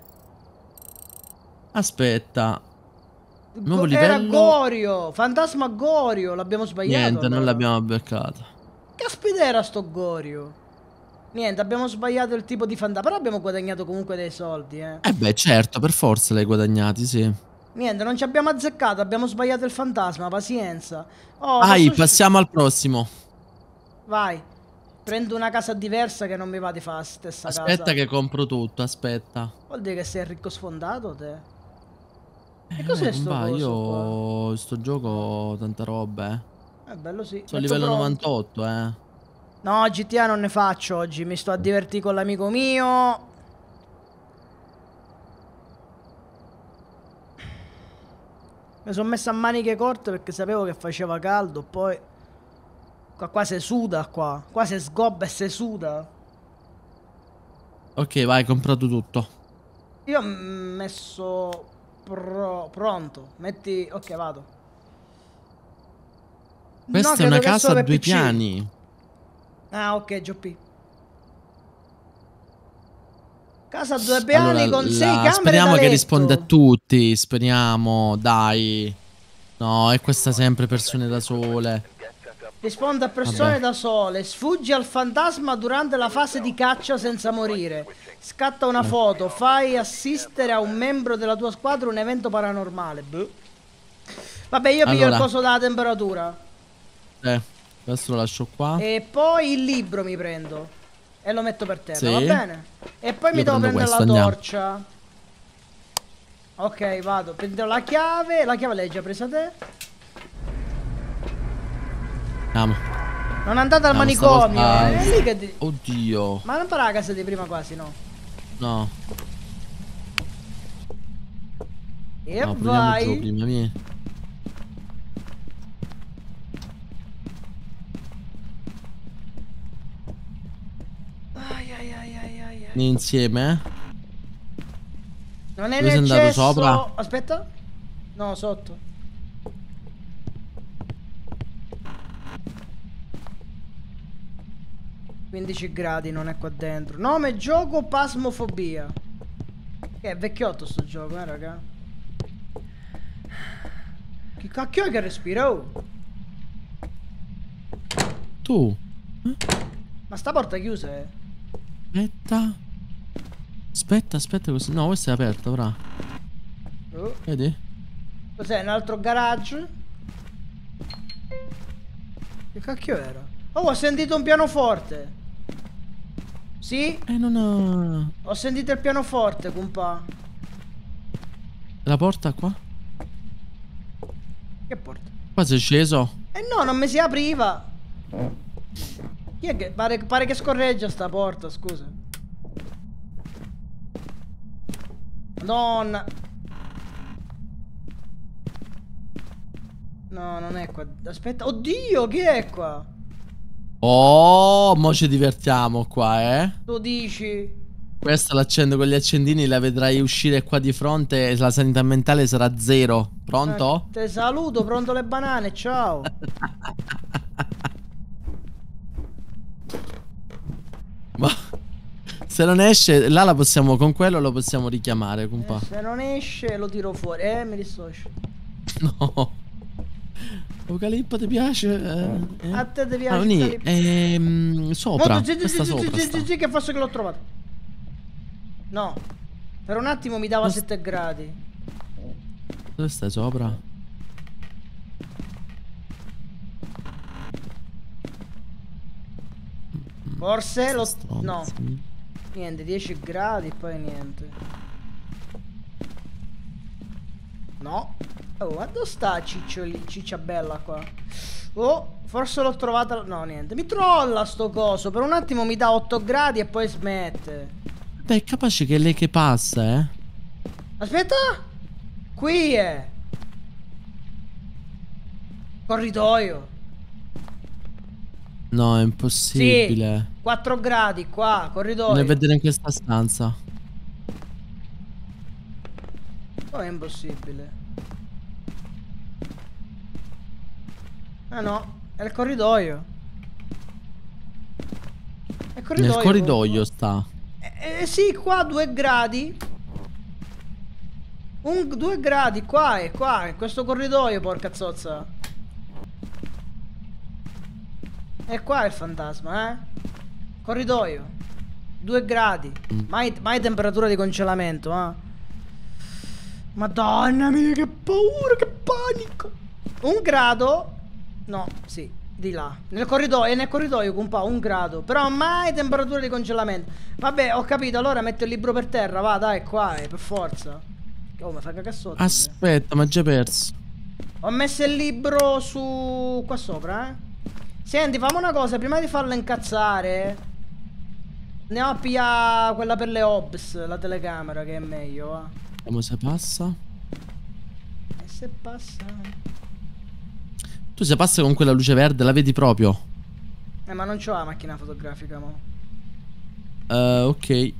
Aspetta. Nuovo livello. Era Gorio. Fantasma Gorio. L'abbiamo sbagliato. Niente, allora non l'abbiamo beccato. Caspita, era sto Gorio. Niente, abbiamo sbagliato il tipo di fantasma. Però abbiamo guadagnato comunque dei soldi, eh. Eh beh, certo, per forza l'hai guadagnati, sì. Niente, non ci abbiamo azzeccato. Abbiamo sbagliato il fantasma. Pazienza. Vai, passiamo al prossimo. Vai, prendo una casa diversa che non mi va di fare la stessa casa. Aspetta che compro tutto, aspetta. Vuol dire che sei ricco sfondato te? E cos'è sto gioco? Io sto gioco tanta roba, eh. bello sì. Sono livello pronto. 98, eh. No, GTA non ne faccio oggi. Mi sto a divertire con l'amico mio. Mi sono messa a maniche corte perché sapevo che faceva caldo. Poi qua si suda qua. Qua si sgobba e si suda. Ok, vai, hai comprato tutto. Io ho messo pronto. Metti. Ok, vado. Questa è una casa a 2 piani. Ah, ok, GP. Casa a 2 piani, allora, con 6 camere. Speriamo che risponda a tutti. Speriamo, dai. No, è questa sempre persone da sole. Risponde a persone da sole. Sfuggi al fantasma durante la fase di caccia senza morire. Scatta una foto. Fai assistere a un membro della tua squadra un evento paranormale. Buh. Vabbè, io piglio il coso della temperatura. Adesso lo lascio qua. E poi il libro mi prendo e lo metto per terra, sì. Va bene. E poi mi devo prendere la torcia. Andiamo. Ok, vado. Prendo la chiave. La chiave l'hai già presa te? Andiamo. Non andate al manicomio, è lì che ti... Oddio. Ma non parla la casa di prima quasi, no? No. E no, vai prima, mia. Insieme, non è nel andato sopra. Aspetta, no, sotto. «15 gradi», non è qua dentro. Nome gioco: Phasmophobia. Che è vecchiotto sto gioco, raga. Che cacchio è che respiro? Tu? Ma sta porta chiusa, eh? Aspetta. Aspetta, aspetta, così. No, questa è aperta, ora. Vedi? Cos'è? Un altro garage? Che cacchio era? Oh, ho sentito un pianoforte. Sì? Non ho... Ho sentito il pianoforte, compà. La porta qua? Che porta? Qua sei sceso? Eh no, non mi si apriva. Chi è che... Pare che scorreggia sta porta, scusa. Madonna. No, non è qua. Aspetta. Oddio, chi è qua? Oh, mo ci divertiamo qua, eh. Tu dici? Questa l'accendo con gli accendini, la vedrai uscire qua di fronte e la sanità mentale sarà zero. Pronto? Te saluto, pronto le banane, ciao. Ma se non esce, là la possiamo, con quello lo possiamo richiamare, compà. Se non esce lo tiro fuori. Mi dissocio. No. Vocalippo ti piace? A te ti piace? Nì, sopra. Che fosse che l'ho trovato. No. Per un attimo mi dava 7 gradi. Dove stai sopra? Forse lo... No. Niente, 10 gradi, poi niente. No. Oh, ma dove sta ciccioli, ciccia bella qua? Oh, forse l'ho trovata... No, niente. Mi trolla sto coso. Per un attimo mi dà 8 gradi e poi smette. Beh, è capace che è lei che passa, eh. Aspetta. Qui è. Corridoio. No, è impossibile. Sì, 4 gradi qua, corridoio. Devo vedere in questa stanza. No, è impossibile. Ah no, è il corridoio. È il corridoio. Nel corridoio sta. Sì, qua 2 gradi. 2 gradi qua e qua, in questo corridoio, porca zozza. E qua è il fantasma, eh? Corridoio. 2 gradi. Mai temperatura di congelamento, eh? Madonna mia, che paura, che panico. 1 grado. No, sì, di là. Nel corridoio, compà, 1 grado. Però mai temperatura di congelamento. Vabbè, ho capito, allora metto il libro per terra. Va, dai, qua, per forza. Oh, ma fa cagazzotto. Aspetta, ma già perso. Ho messo il libro su... qua sopra, eh. Senti, fammi una cosa, prima di farla incazzare andiamo a pigliare quella per le OBS, la telecamera, che è meglio, eh. Vediamo se passa. E se passa... Tu se passa con quella luce verde la vedi proprio. Ma non c'ho la macchina fotografica, mo. Ok.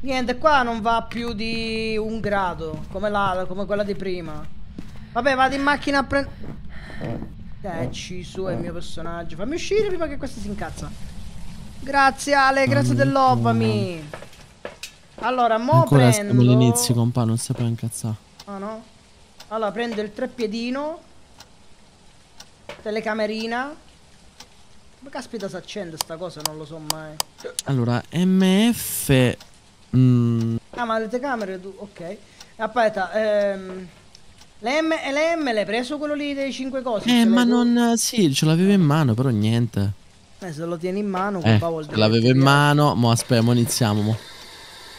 Niente, qua non va più di un grado, come, come quella di prima. Vabbè, vado in macchina a prendere... Ci su, è il mio personaggio. Fammi uscire prima che questo si incazza. Grazie Ale, grazie dell'ovami. Allora, mo ancora prendo... Ancora siamo all'inizio, compà, non saprei incazzare. Ah, no? Allora, prendo il treppiedino. Telecamerina. Ma caspita si accende sta cosa, non lo so mai. Allora, MF... Ah, ma le telecamere tu... ok. Aspetta, le M l'hai preso quello lì dei 5 cose? Ma non... sì, ce l'avevo in mano, però niente. Se lo tieni in mano, vuol dire. L'avevo in mano, mo aspetta, mo iniziamo, mo.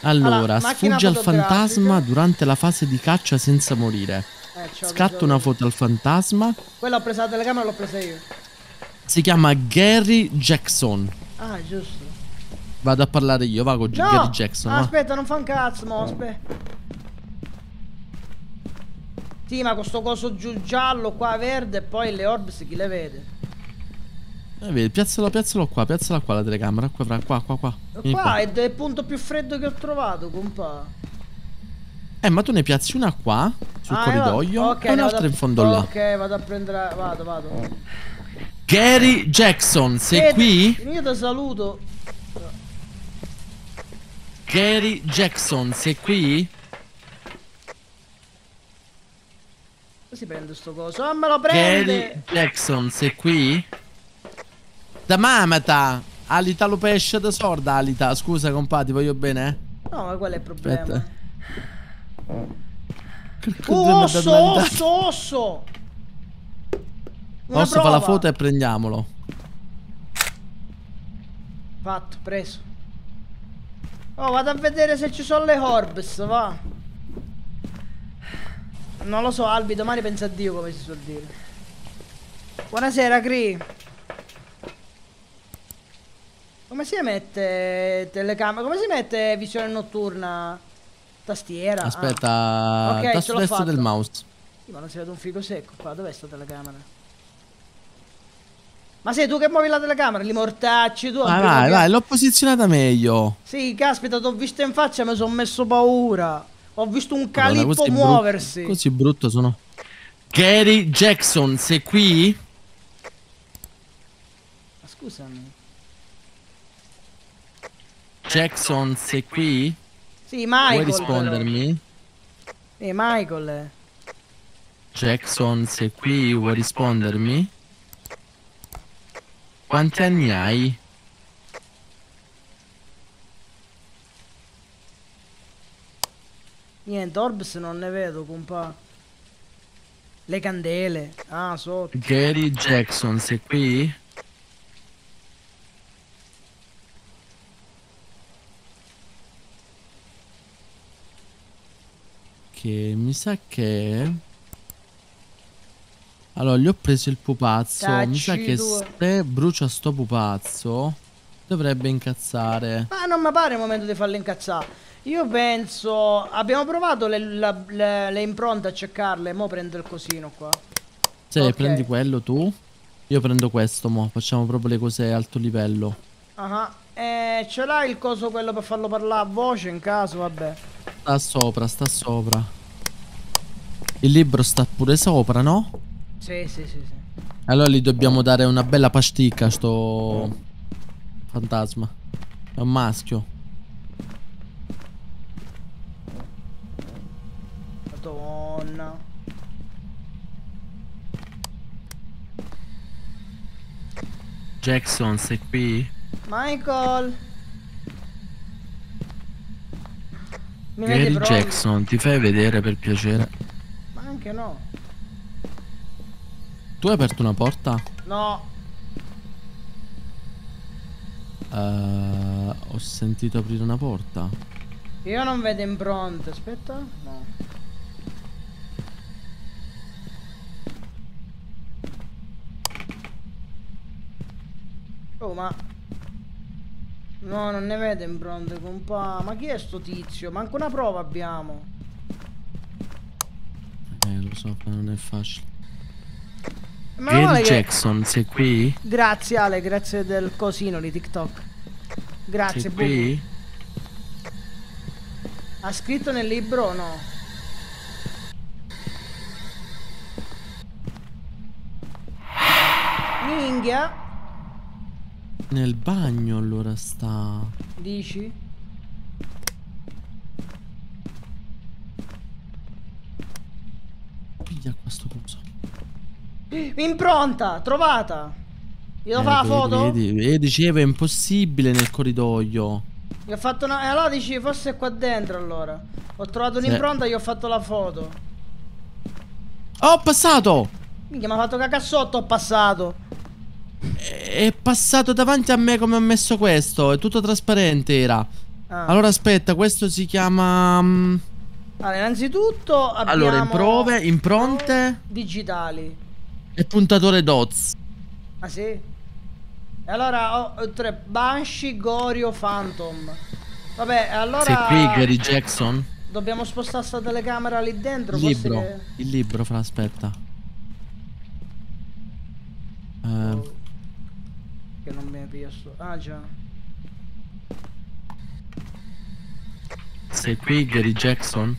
Allora, sfugge al fantasma durante la fase di caccia senza morire. Scatta una foto al fantasma. Quella ho presa la telecamera, l'ho presa io. Si chiama Gary Jackson. Ah, giusto. Vado a parlare io, va con Gary Jackson. Aspetta, non fa un cazzo, mo, aspetta. Sì, ma questo coso giù giallo, qua verde, e poi le orbs chi le vede? Vedi, piazzala qua la telecamera, qua. Vieni qua è il punto più freddo che ho trovato, compà. Ma tu ne piazzi una qua, sul corridoio, e un'altra in fondo là. Ok, vado a prendere, vado. Gary Jackson, sei qui? Io ti saluto. Gary Jackson, sei qui? Si prende sto coso, me lo prende! Gary Jackson, sei qui? Da mamata! Alita lo pesce da sorda, alita. Scusa compà, ti voglio bene? No, ma qual è il problema? Osso! Osso, fa la foto e prendiamolo. Fatto, preso. Oh, vado a vedere se ci sono le orbs, va. Non lo so, Albi, domani pensa a Dio, come si suol dire. Buonasera, Cree. Come si mette telecamera? Come si mette visione notturna? Tastiera? Aspetta, ok, tasto destro del mouse. Sì, ma non si vede un figo secco qua, dov'è sta telecamera? Ma sei tu che muovi la telecamera, li mortacci tu. Vai, l'ho posizionata meglio. Sì, caspita, t'ho visto in faccia e mi sono messo paura. Ho visto un calippo muoversi. Così brutto sono. Gary Jackson, sei qui? Ma scusami. Jackson, sei qui? Sì, Michael. Vuoi rispondermi? Sì, Michael. Jackson, sei qui? Vuoi rispondermi? Quanti anni hai? Niente, orbs non ne vedo, compà. Le candele. Ah, sotto. Gary Jackson, sei qui? Che mi sa che... Allora, gli ho preso il pupazzo. Mi sa che se brucia sto pupazzo dovrebbe incazzare. Ma non mi pare il momento di farlo incazzare. Io penso... Abbiamo provato le impronte a cercarle. Mo prendo il cosino qua. Sì, prendi quello tu. Io prendo questo, mo. Facciamo proprio le cose alto livello. Ce l'hai il coso quello per farlo parlare a voce in caso? Vabbè. Sta sopra, sta sopra. Il libro sta pure sopra, no? Sì. Allora gli dobbiamo dare una bella pasticca a sto fantasma. È un maschio. Madonna. Jackson, sei qui? Michael. Gary Jackson, ti fai vedere per piacere? Ma anche no. Tu hai aperto una porta? No. Ho sentito aprire una porta. Io non vedo impronte, aspetta. No. Oh, ma no, non ne vedo in bronte, compà. Ma chi è sto tizio? Manca una prova abbiamo. Lo so, ma non è facile. Ma Gary Jackson, sei qui? Grazie Ale, grazie del cosino di TikTok. Grazie. Sei qui? Ha scritto nel libro o no? Minchia. Nel bagno allora sta. Dici? Piglia qua sto coso. Impronta, trovata. Io fa la foto? Vedi, diceva è impossibile nel corridoio. Gli ho fatto una... allora dici, forse è qua dentro allora. Ho trovato un'impronta, gli ho fatto la foto. Ho passato! Minchia, mi ha fatto cacassotto, ho passato. È passato davanti a me come ho messo questo. È tutto trasparente era. Ah. Allora aspetta, questo si chiama... Allora, innanzitutto abbiamo... Allora, impronte... digitali. E puntatore dots. Ah sì? E allora ho tre. Banshee, Gorio, Phantom. Vabbè, allora... Sei qui, Gary Jackson? Dobbiamo spostare sta telecamera lì dentro. Il libro che... Il libro, fra, aspetta. Che non mi piace. Ah già. Sei qui, Gary Jackson?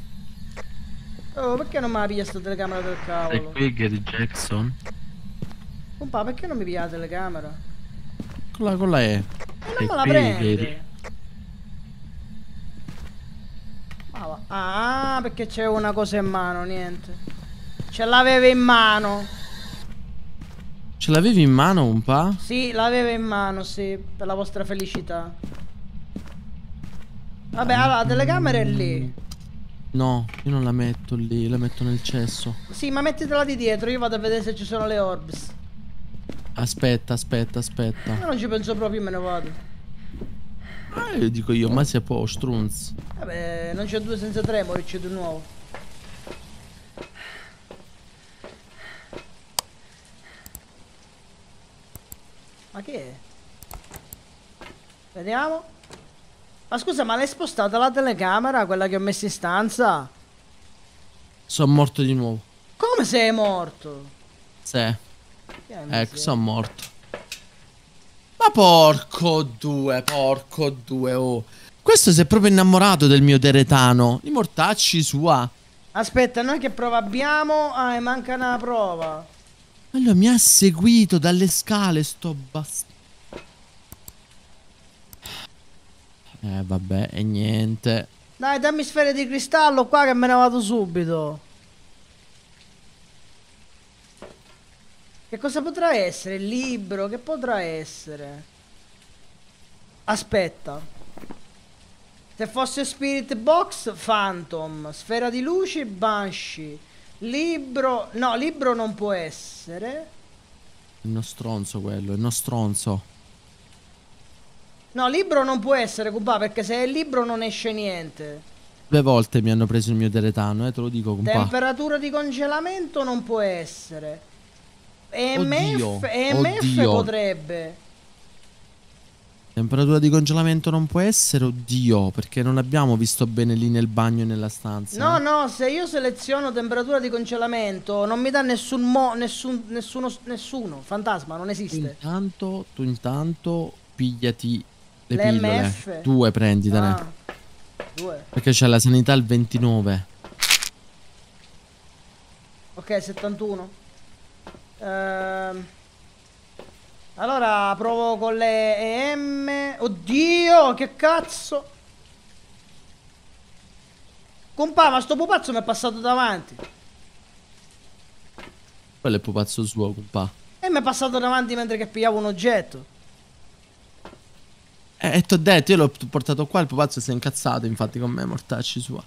Oh, perché non mi piglia sta telecamera del cavolo? Sei qui, Gary Jackson? Compà, perché non mi piglia la telecamera? Con la E. E non me la prende. Ah, perché c'è una cosa in mano, niente. Ce l'aveva in mano. Ce l'avevi in mano, un pa'? Sì, l'aveva in mano, sì. Per la vostra felicità. Vabbè, allora, la telecamera è lì. No, io non la metto lì, la metto nel cesso. Sì, ma mettitela di dietro, io vado a vedere se ci sono le orbs. Aspetta, aspetta, aspetta. Io non ci penso proprio, me ne vado. Ah, io dico io, ma si può, strunz. Vabbè, non c'è due senza tre, morirci di nuovo. Ma che è? Vediamo. Ma scusa, ma l'hai spostata la telecamera, quella che ho messo in stanza? Sono morto di nuovo. Come sei morto? Sì. Ecco, sono morto. Ma porco due, oh. Questo si è proprio innamorato del mio deretano. I mortacci sua. Aspetta, noi che prova abbiamo? Ah, manca una prova. Allora, mi ha seguito dalle scale, sto bastardo. Vabbè, e niente. Dai, dammi sfere di cristallo qua che me ne vado subito. Che cosa potrà essere? Il libro, che potrà essere? Aspetta. Se fosse Spirit Box, Phantom. Sfera di luce, Banshee. Libro... No, libro non può essere. Il nostronzo quello, il nostronzo. No, libro non può essere, compà, perché se è il libro non esce niente. Due volte mi hanno preso il mio deretano, te lo dico, compà. Temperatura di congelamento non può essere. EMF potrebbe. Temperatura di congelamento non può essere, oddio, perché non abbiamo visto bene lì nel bagno e nella stanza. No, no, se io seleziono temperatura di congelamento non mi dà nessuno, fantasma, non esiste. Intanto, tu intanto... Pigliati le pillole. Due prenditene. Due. Perché c'è la sanità al 29. Ok, 71. Allora provo con le EM. Oddio, che cazzo. Compà, ma sto pupazzo mi è passato davanti. Quello è pupazzo suo, compà. E mi è passato davanti mentre che pigliavo un oggetto. E t'ho detto, io l'ho portato qua, il pupazzo si è incazzato, infatti, con me, mortacci sua.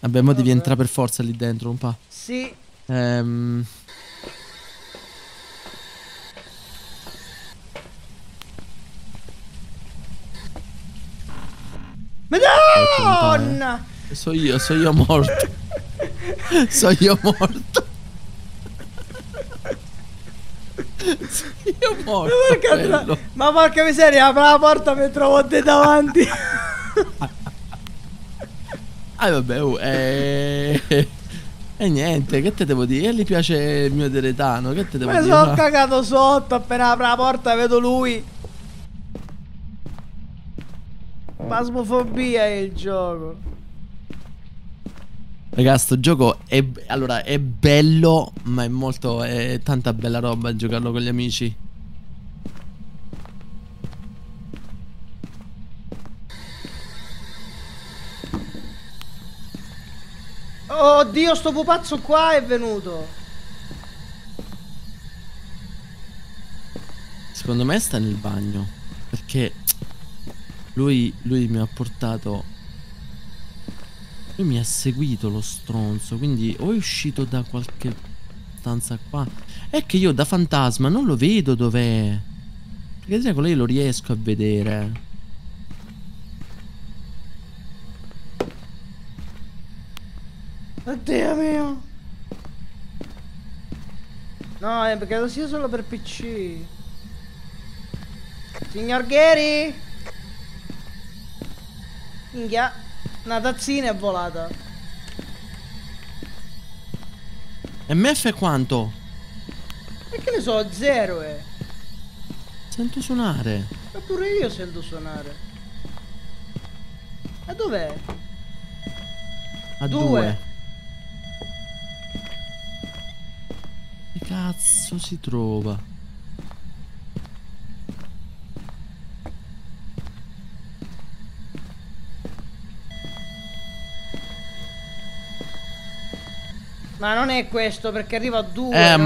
Vabbè, mo devi entrare per forza lì dentro un po'. Sì. Madonna! So io morto. So io morto. Io morto. Ma porca miseria, apri la porta mi trovo te davanti. Ah vabbè, e niente, che te devo dire? Gli piace il mio deretano, che te devo dire? Mi sono cagato sotto, appena apri la porta vedo lui. Phasmophobia è il gioco. Ragazzi, sto gioco è, allora, è bello, ma è molto, è tanta bella roba giocarlo con gli amici. Oddio, sto pupazzo qua è venuto. Secondo me sta nel bagno, perché lui mi ha portato. Lui mi ha seguito, lo stronzo. Quindi o è uscito da qualche stanza qua. È che io da fantasma non lo vedo dov'è. Perché se con lei lo riesco a vedere. Oddio mio. No, perché lo sia solo per PC. Signor Gary? Minchia, una tazzina è volata. MF quanto? E che ne so, zero è. Sento suonare. Ma pure io sento suonare. Ma dov'è? A due. Che cazzo si trova? Ma non è questo, perché arriva a due. No?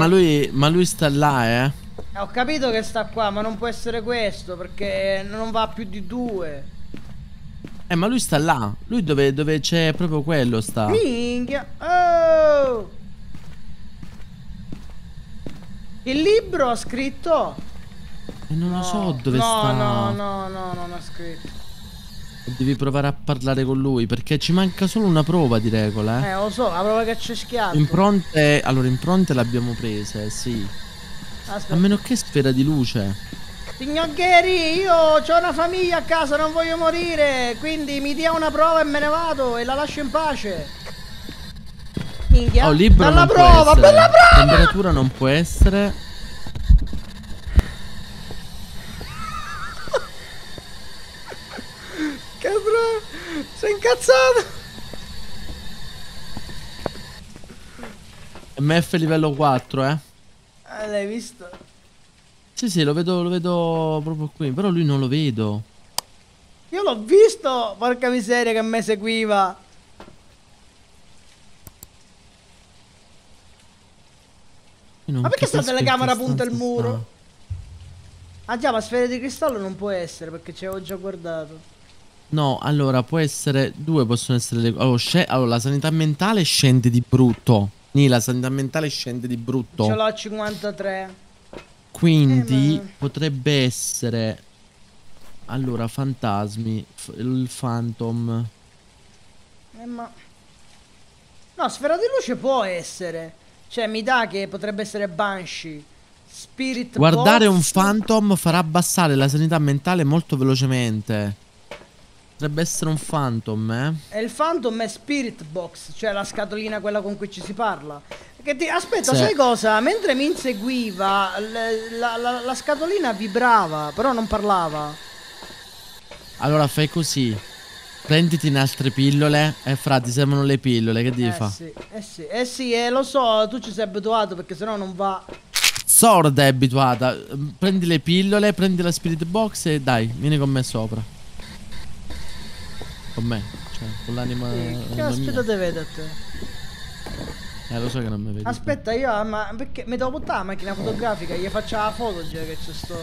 Ma lui sta là, Ho capito che sta qua, ma non può essere questo, perché non va più di due. Ma lui sta là. Lui dove c'è proprio quello sta. Minchia. Oh! Il libro ha scritto? E non lo so dove sta. No, non ha scritto. Devi provare a parlare con lui, perché ci manca solo una prova di regola. Lo so, la prova che c'è schiacciato. Impronte, allora impronte l'abbiamo presa, sì. Aspetta. A meno che sfera di luce. Signor Gary, io ho una famiglia a casa, non voglio morire, quindi mi dia una prova e me ne vado e la lascio in pace. Minchia. Libro bella prova, bella prova. Temperatura non può essere. Sei incazzato. MF livello 4, l'hai visto? Sì, lo vedo proprio qui. Però lui non lo vedo. Io l'ho visto. Porca miseria che a me seguiva. Ma perché sta nella camera punta il muro? Ah già, ma sfera di cristallo non può essere, perché ci avevo già guardato. No, allora può essere. Due possono essere le. Allora, la sanità mentale scende di brutto. La sanità mentale scende di brutto. Ce l'ho a 53. Quindi potrebbe essere. Allora, fantasmi. Il phantom. Ma. No, sfera di luce può essere. Cioè, mi dà che potrebbe essere Banshee. Spirit. Guardare box. Un phantom farà abbassare la sanità mentale molto velocemente. Potrebbe essere un phantom, E il phantom è spirit box, cioè la scatolina quella con cui ci si parla. Che ti... Aspetta, sai cosa? Mentre mi inseguiva, la scatolina vibrava, però non parlava. Allora fai così. Prenditi in altre pillole. Ti servono le pillole, che devi fare? Lo so, tu ci sei abituato, perché sennò non va. Sorda è abituata. Prendi le pillole, prendi la spirit box e dai, vieni con me sopra. Con me, cioè con l'anima. Che aspetta te vedo a te. Lo so che non mi vedi. Aspetta più. Io ma perché mi devo buttare la macchina fotografica? Gli faccio la foto già che c'è sto.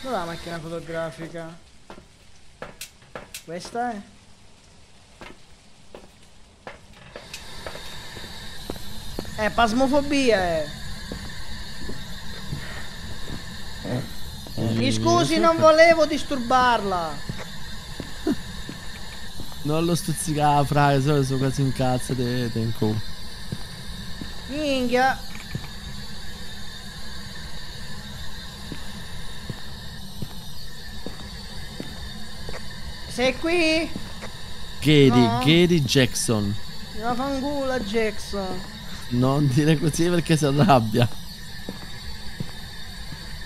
Dov'è la macchina fotografica? Questa è? Phasmophobia è. Mi scusi, non volevo disturbarla. Non lo stuzzicava, fra, sono quasi un cazzo di Tenko. Minchia. Sei qui? Gary, no. Gary Jackson. La fangula Jackson. Non dire così perché si arrabbia.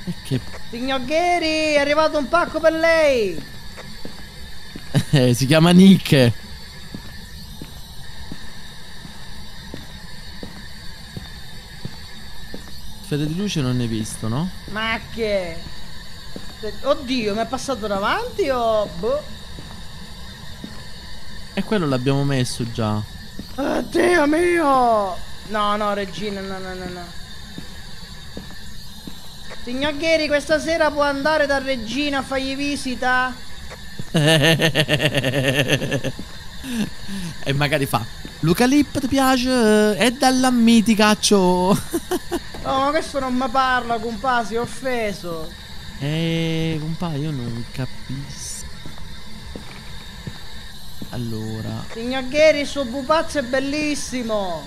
E che... Signor Gary, è arrivato un pacco per lei. Si chiama Nick. Fede di luce non ne hai visto, no? Ma che... Oddio, mi è passato davanti o... Boh. E quello l'abbiamo messo già. Dio mio! No, no, Regina, no, no, no, no. Signor Gary, questa sera può andare da Regina a fargli visita? E magari fa... Luca Lip ti piace? È dalla Miticaccio. No, ma questo non mi parla, compà, si è offeso. Compà, io non capisco. Allora... Signor Gary, il suo pupazzo è bellissimo.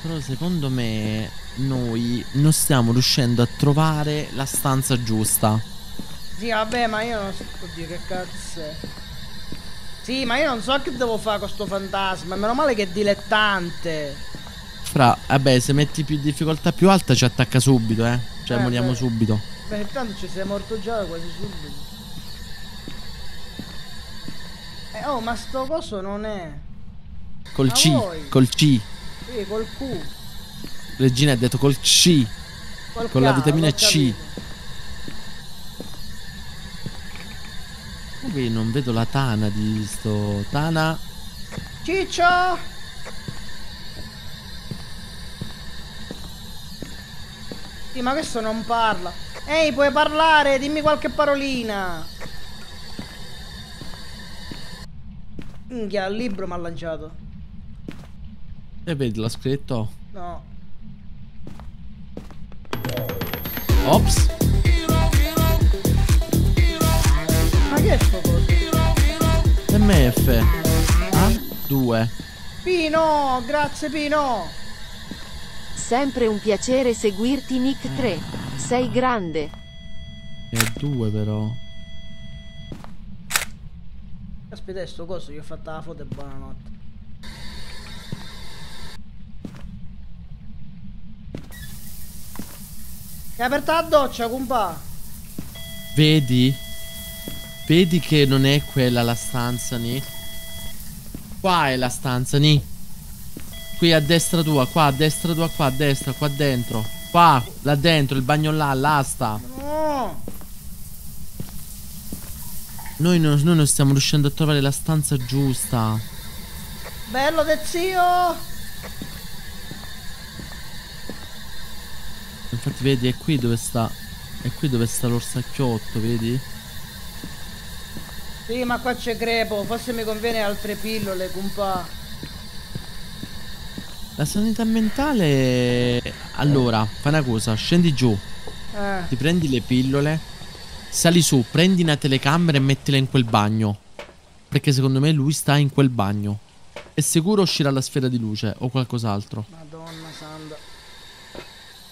Però secondo me noi non stiamo riuscendo a trovare la stanza giusta. Sì, vabbè, ma io non so... Oddio, che cazzo è? Sì, ma io non so che devo fare con sto fantasma. Meno male che è dilettante. Fra, vabbè, se metti più difficoltà più alta ci attacca subito, eh. Cioè moriamo subito. Beh, tanto ci sei morto già quasi subito. Oh, ma sto coso non è. Col ma C, voi? Col C. Sì, col Q. Regina ha detto col C. Col con K, la vitamina C. Qui non vedo la tana di sto. Tana. Ciccio! Ma questo non parla. Ehi, puoi parlare? Dimmi qualche parolina. Minchia, il libro mi ha lanciato. E vedi, l'ha scritto? No. Ops. Ma che è sto coso? MF A2. Pino, grazie Pino. Sempre un piacere seguirti Nick 3. Sei grande. E 2 però. Aspetta, sto coso gli ho fatto la foto e buonanotte. È aperta la doccia, compà. Vedi? Vedi che non è quella la stanza, Nick. Qua è la stanza, Nick. Qui a destra tua, qua a destra tua, qua a destra, qua dentro. Qua, là dentro, il bagno là, l'asta. No. Noi non stiamo riuscendo a trovare la stanza giusta. Bello del zio. Infatti vedi, è qui dove sta l'orsacchiotto, vedi? Sì, ma qua c'è crepo, forse mi conviene altre pillole, compà. La sanità mentale... Allora, fa una cosa, scendi giù. Ti prendi le pillole. Sali su, prendi una telecamera e mettila in quel bagno. Perché secondo me lui sta in quel bagno. E sicuro uscirà la sfera di luce o qualcos'altro. Madonna santa.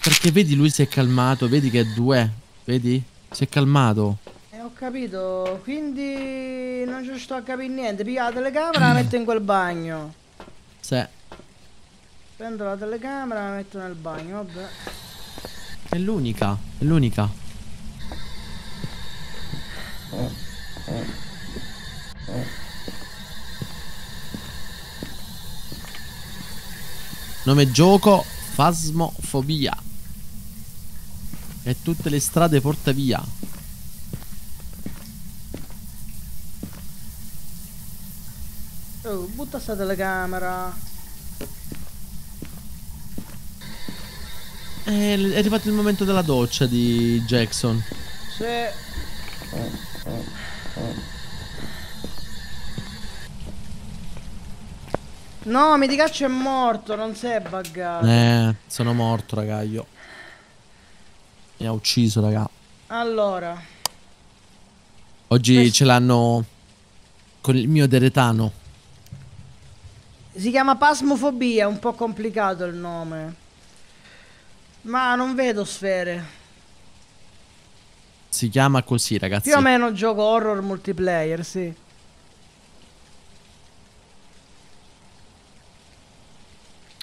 Perché vedi lui si è calmato, vedi che è 2. Vedi? Si è calmato. Ho capito, quindi non ci sto a capire niente. Piglia la telecamera e la metto in quel bagno. Sì. Prendo la telecamera e la metto nel bagno, vabbè. È l'unica, è l'unica. Nome gioco, Phasmophobia. E tutte le strade porta via. Oh, butta sta telecamera. È arrivato il momento della doccia di Jackson. Sì. No, Miticaccio è morto, non si è buggato. Sono morto, raga, io. Mi ha ucciso, raga. Allora. Oggi questo... ce l'hanno con il mio deretano. Si chiama Phasmophobia, è un po' complicato il nome. Ma non vedo sfere. Si chiama così, ragazzi. Più o meno gioco horror multiplayer, sì.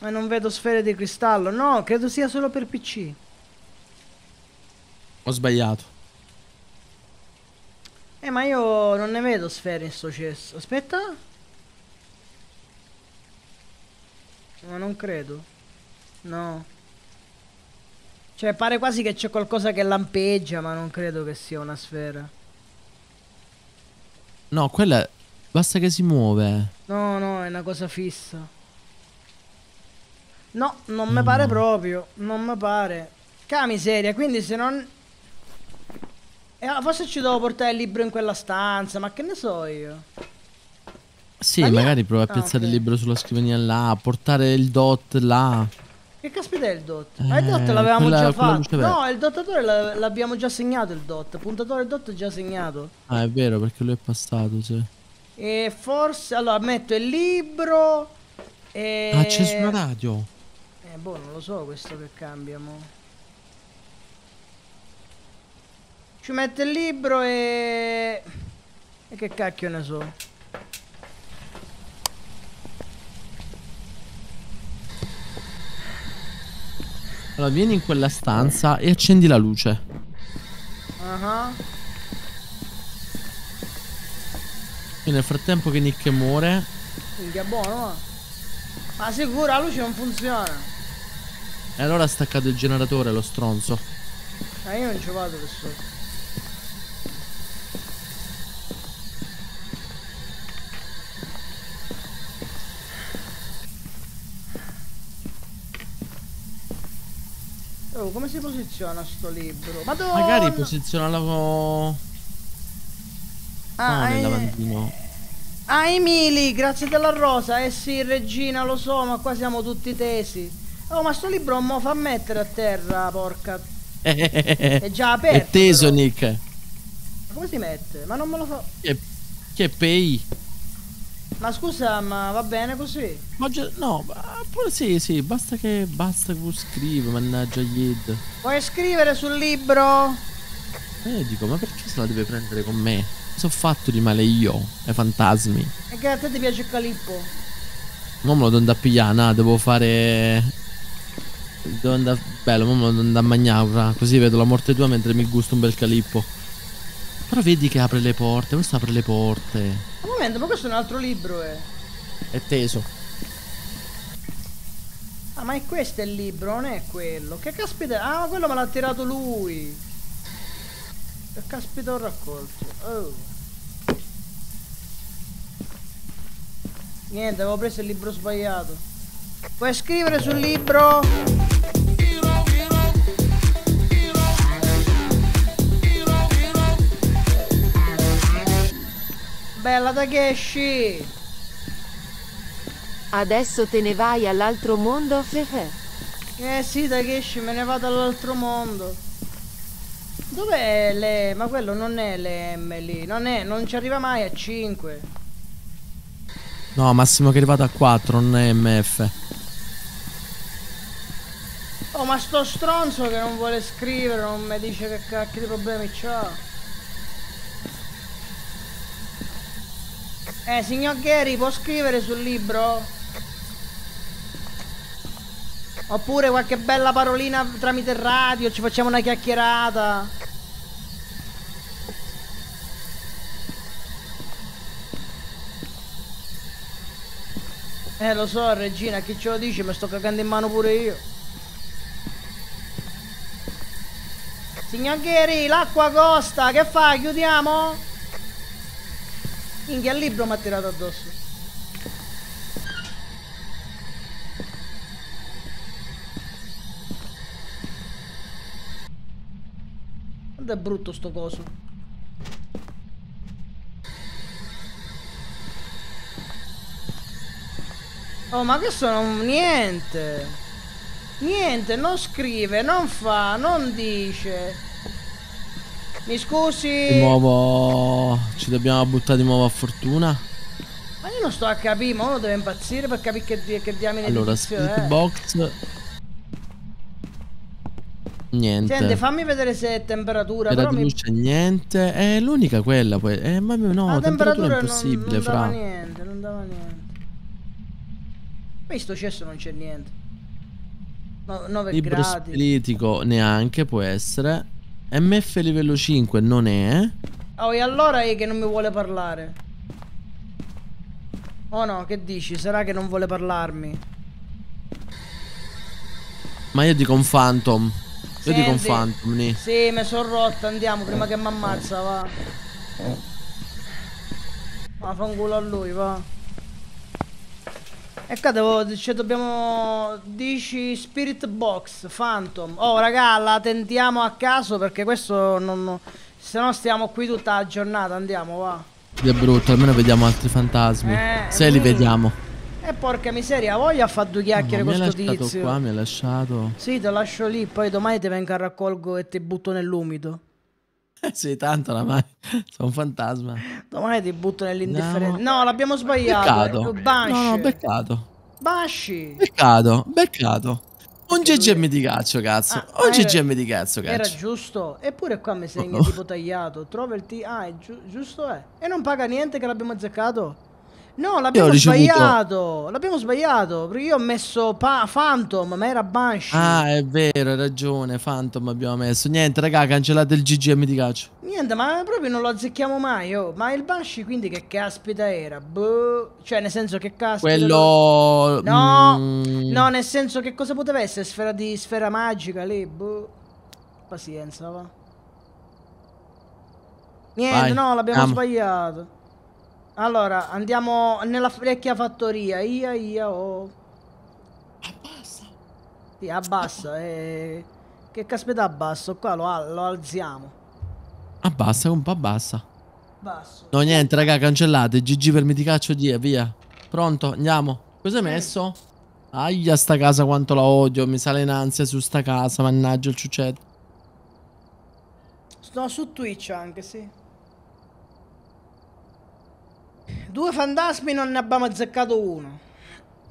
E non vedo sfere di cristallo. No, credo sia solo per PC. Ho sbagliato. Ma io non ne vedo sfere in sto cesso. Aspetta. Ma non credo. No. Cioè pare quasi che c'è qualcosa che lampeggia, ma non credo che sia una sfera. No, quella... basta che si muove. No, no, è una cosa fissa. No, non mi pare proprio. Non mi pare. Ca miseria, quindi se non... forse ci devo portare il libro in quella stanza, ma che ne so io. Sì, ma magari mia... prova a piazzare il libro sulla scrivania là, portare il dot là. Che caspita è il dot? Ma il dot l'avevamo già fatto. No, il dottatore l'abbiamo già segnato, il dot. Puntatore e dot è già segnato. Ah, è vero, perché lui è passato, cioè. E forse... allora, metto il libro e... ah, c'è sulla radio. Boh, non lo so questo che cambia, mo. Ci metto il libro e... e che cacchio ne so. Allora, vieni in quella stanza e accendi la luce. E nel frattempo che Nick muore... minchia, buono. Ma sicuro la luce non funziona. E allora ha staccato il generatore, lo stronzo. Ma io non ci vado per sopra. Oh, come si posiziona sto libro? Madonna! Magari posizionalo... ah, no, ah, Emily, grazie della rosa. Eh sì, regina, lo so, ma qua siamo tutti tesi. Oh, ma sto libro non mo fa mettere a terra, porca. È già aperto. È teso, però. Nick. Ma come si mette? Ma non me lo fa... che PI. Ma scusa, ma va bene così? Ma no, pure sì, basta che... basta che scrivi, mannaggia Yid. Vuoi scrivere sul libro? Dico, ma perché se la deve prendere con me? Cosa ho fatto di male io, ai fantasmi? E che a te ti piace il calippo? Ma me lo do a pigliare, no, devo fare... devo andare... bello, ma me lo do a mangiare, così vedo la morte tua mentre mi gusto un bel calippo. Però vedi che apre le porte, questo apre le porte. Un momento, ma questo è un altro libro, eh. È teso. Ah, ma è questo il libro, non è quello. Che caspita. Ah, quello me l'ha tirato lui. Che caspita ho raccolto. Oh. Niente, avevo preso il libro sbagliato. Puoi scrivere sul libro? Bella Takeshi! Adesso te ne vai all'altro mondo? Eh sì, Takeshi, me ne vado all'altro mondo. Dov'è le... ma quello non è le M lì. Non è, non ci arriva mai a 5. No, massimo che è arrivato a 4, non è MF. Oh, ma sto stronzo che non vuole scrivere, non mi dice che cacchio di problemi c'ha. Signor Gary, può scrivere sul libro? Oppure qualche bella parolina tramite radio, ci facciamo una chiacchierata. Lo so, regina, chi ce lo dice? Mi sto cagando in mano pure io. Signor Gary, l'acqua costa, che fa? Chiudiamo? Minchia, il libro mi ha tirato addosso. Quanto è brutto sto coso. Oh, ma questo non... niente. Niente, non scrive, non fa, non dice. Mi scusi. Di nuovo ci dobbiamo buttare di nuovo a fortuna. Ma io non sto a capire, ma uno deve impazzire per capire che diamine. Allora, split box. Niente. Senti, fammi vedere se è temperatura. Però non c'è niente. È l'unica quella poi. Ma no, la temperatura è impossibile, fra. Non dava niente, non dava niente. Poi sto cesso non c'è niente. No, 9 libro gradi. Spiritico neanche può essere. MF livello 5 non è. Oh, e allora è che non mi vuole parlare. Oh no, che dici? Sarà che non vuole parlarmi? Ma io dico un phantom. Senti, io dico un phantom. Sì, me sono rotta, andiamo prima che mi ammazza, va. Ma fa un culo a lui, va. E qua devo, cioè dobbiamo... Dici Spirit Box, Phantom. Oh raga, la tentiamo a caso perché questo non... Se no stiamo qui tutta la giornata, andiamo, va. È brutto, almeno vediamo altri fantasmi. Se li vediamo. Porca miseria, voglia fa due chiacchiere con questo tizio. Qua, mi ha lasciato. Sì, te lascio lì, poi domani ti vengo a raccolgo e ti butto nell'umido. Sì, tanto oramai sono un fantasma. Domani ti butto nell'indifferenza. No, no, l'abbiamo sbagliato. Peccato. No, no, beccato. Basci. Peccato, beccato. Un GGM di cazzo, cazzo. Un GGM di cazzo, cazzo. Era giusto. Eppure qua mi segna tipo tagliato. Trova il T. Ah, è giusto è. E non paga niente che l'abbiamo azzeccato. No, l'abbiamo sbagliato. L'abbiamo sbagliato. Perché io ho messo Phantom, ma era Banshee. Ah, è vero, hai ragione. Phantom abbiamo messo. Niente, raga, cancellate il GGM di caccio. Niente, ma proprio non lo azzecchiamo mai, oh. Ma il Banshee quindi che caspita era? Boh. Cioè, nel senso che caspita. Quello. No, no, nel senso che cosa poteva essere? Sfera di sfera magica lì. Boh. Pazienza, va. Niente, vai. No, l'abbiamo sbagliato. Allora, andiamo nella vecchia fattoria. Oh. Abbassa. Sì, abbassa. Che caspita abbasso? Qua lo alziamo. Abbassa, un po' abbassa. Basso. No, niente, raga, cancellate. GG per Miticaccio, via. Pronto, andiamo. Cosa hai messo? Aia, sta casa quanto la odio. Mi sale in ansia su sta casa, mannaggia il ciuccetto. Sto su Twitch anche, sì. Due fantasmi non ne abbiamo azzeccato uno.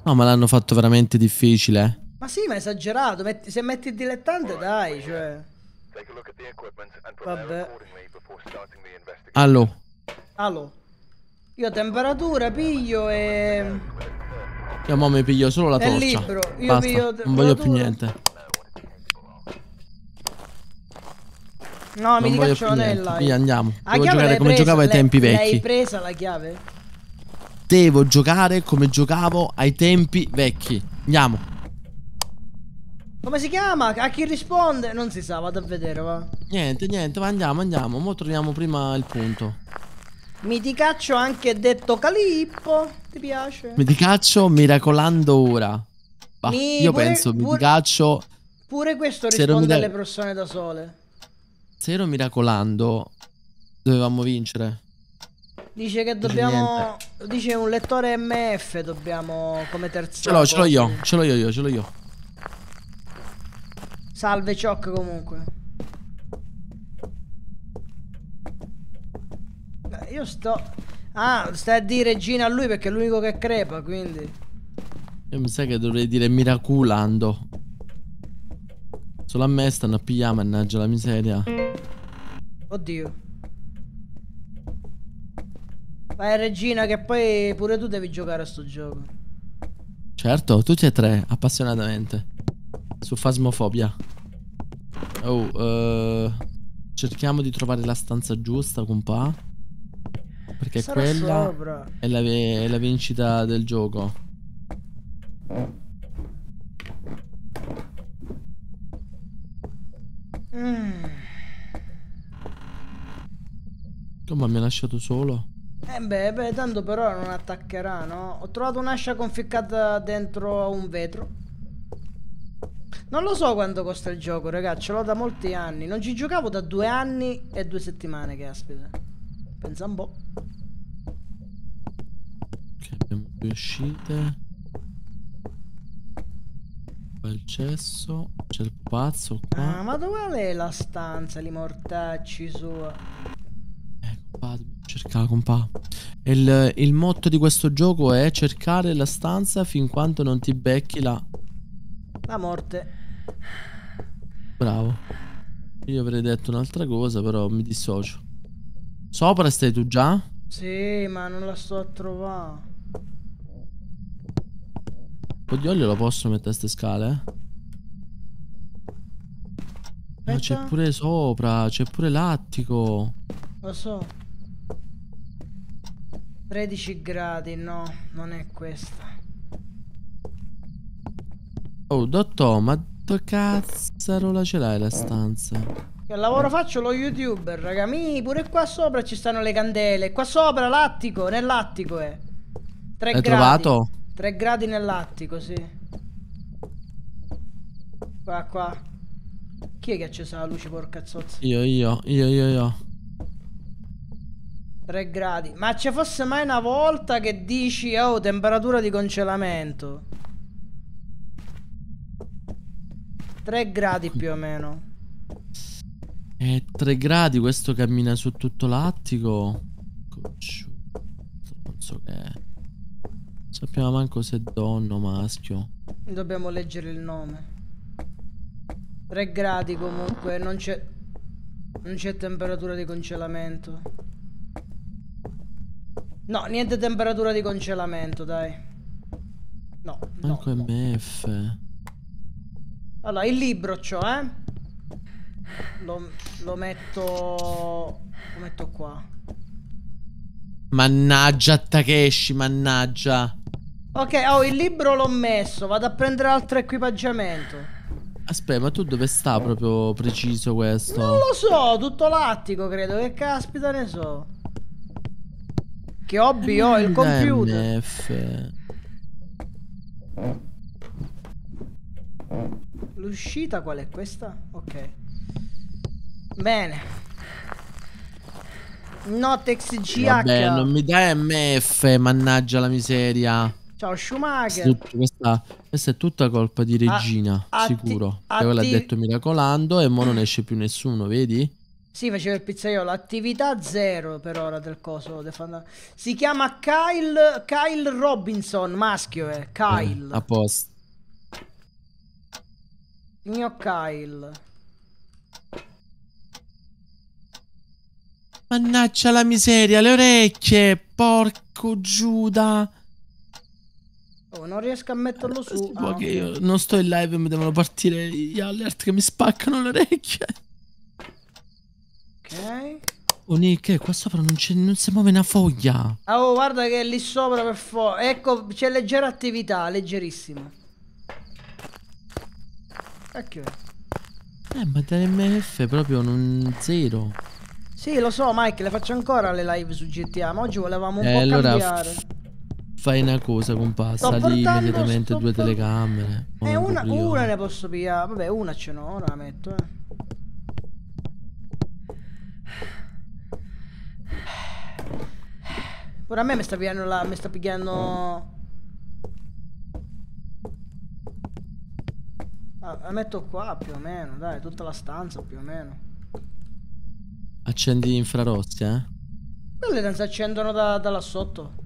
No, ma l'hanno fatto veramente difficile. Ma sì, ma è esagerato. Se metti il dilettante, dai, cioè. Vabbè. Allo. Allo. Io temperatura piglio e... Io mo mi piglio solo la torcia. Libro. Io basta, piglio temperatura. Non voglio più niente. No, mi ricaccio non è là. Via, andiamo. Devo giocare come giocavo ai tempi vecchi. L'hai presa la chiave? Devo giocare come giocavo ai tempi vecchi. Andiamo. Come si chiama? A chi risponde? Non si sa, vado a vedere, va. Niente, niente, ma andiamo, andiamo. Mo troviamo prima il punto. Miticaccio anche detto Calippo. Ti piace? Miticaccio miracolando ora. Bah, io penso Miticaccio. Pure questo risponde alle persone da sole. Se ero miracolando dovevamo vincere. Dice che dobbiamo. Dice un lettore MF dobbiamo come terzo. Ce l'ho io. Salve Cioc comunque. Beh, io sto. Ah, stai a dire Gina a lui perché è l'unico che crepa, quindi. Io mi sa che dovrei dire miraculando. Solo a me stanno a pigliare, mannaggia la miseria. Oddio. Vai regina che poi pure tu devi giocare a sto gioco. Certo, tutti e tre, appassionatamente. Su Phasmophobia. Oh, cerchiamo di trovare la stanza giusta, compà. Perché sarà quella è la vincita del gioco. Ma mi ha lasciato solo. Beh, tanto però non attaccherà, no? Ho trovato un'ascia conficcata dentro a un vetro. Non lo so quanto costa il gioco, ragazzi. Ce l'ho da molti anni. Non ci giocavo da 2 anni e 2 settimane, caspita. Pensa un po'. Ok, abbiamo 2 uscite. Qua il cesso. C'è il pazzo qua. Ah, ma dove è la stanza, li mortacci sua? Cercare, compà. Il motto di questo gioco è cercare la stanza fin quando non ti becchi la morte. Bravo. Io avrei detto un'altra cosa, però mi dissocio. Sopra stai tu già? Sì, ma non la sto a trovare. po' di olio lo posso mettere a ste scale? Ma c'è pure sopra, c'è pure l'attico. Lo so. 13 gradi, no, non è questa. Oh, dottor, ma dove cazzarola ce l'hai la stanza? Che lavoro faccio lo youtuber, raga. Mi pure qua sopra ci stanno le candele. Qua sopra l'attico, nell'attico è. 3 gradi. Hai trovato? 3 gradi nell'attico, sì. Qua, qua. Chi è che ha acceso la luce, porca zozza? Io. 3 gradi. Ma ci fosse mai una volta che dici, oh, temperatura di congelamento. 3 gradi più o meno. 3 gradi, questo cammina su tutto l'attico. Non so che è. Sappiamo manco se è donna o maschio. Dobbiamo leggere il nome. 3 gradi comunque, non c'è. Non c'è temperatura di congelamento. No, niente temperatura di congelamento, dai. No. Manco no, MF. No. Allora, il libro c'ho, eh. Lo metto. Lo metto qua. Mannaggia, Takeshi, mannaggia. Ok, oh, il libro l'ho messo. Vado a prendere altro equipaggiamento. Aspetta, ma tu dove sta proprio preciso questo? Non lo so, tutto l'attico credo, che caspita ne so. Che hobby ho, il computer. MF. L'uscita qual è questa? Ok. Bene. NotXGH. Vabbè, non mi dai MF, mannaggia la miseria. Ciao Schumacher. Questa è tutta colpa di Regina, sicuro. Quella ha detto miracolando e mo non esce più nessuno, vedi? Sì, faceva il pizzaiolo. Attività zero per ora del coso. Si chiama Kyle Robinson, maschio è. Kyle. A posto. Mio Kyle. Mannaggia la miseria, le orecchie. Porco Giuda. Oh, non riesco a metterlo su. Ah, okay. Io non sto in live e mi devono partire gli alert che mi spaccano le orecchie. Ok. Oh, Nick, qua sopra non si muove una foglia. Oh, guarda che è lì sopra per forza. Ecco, c'è leggera attività, leggerissima. Ecco. Ma da MF proprio non zero. Sì, lo so, Mike, le faccio ancora le live su GTA, ma oggi volevamo un po' allora cambiare. Fai una cosa, compa, sali immediatamente due telecamere. Una ne posso pigliare. Vabbè, una ce n'ho, ora la metto. Ora a me mi sta pigliando la. Mi sta pigliando. Ah, la metto qua più o meno, dai, tutta la stanza più o meno. Accendi infrarossi, eh? Quelle non si accendono da là sotto.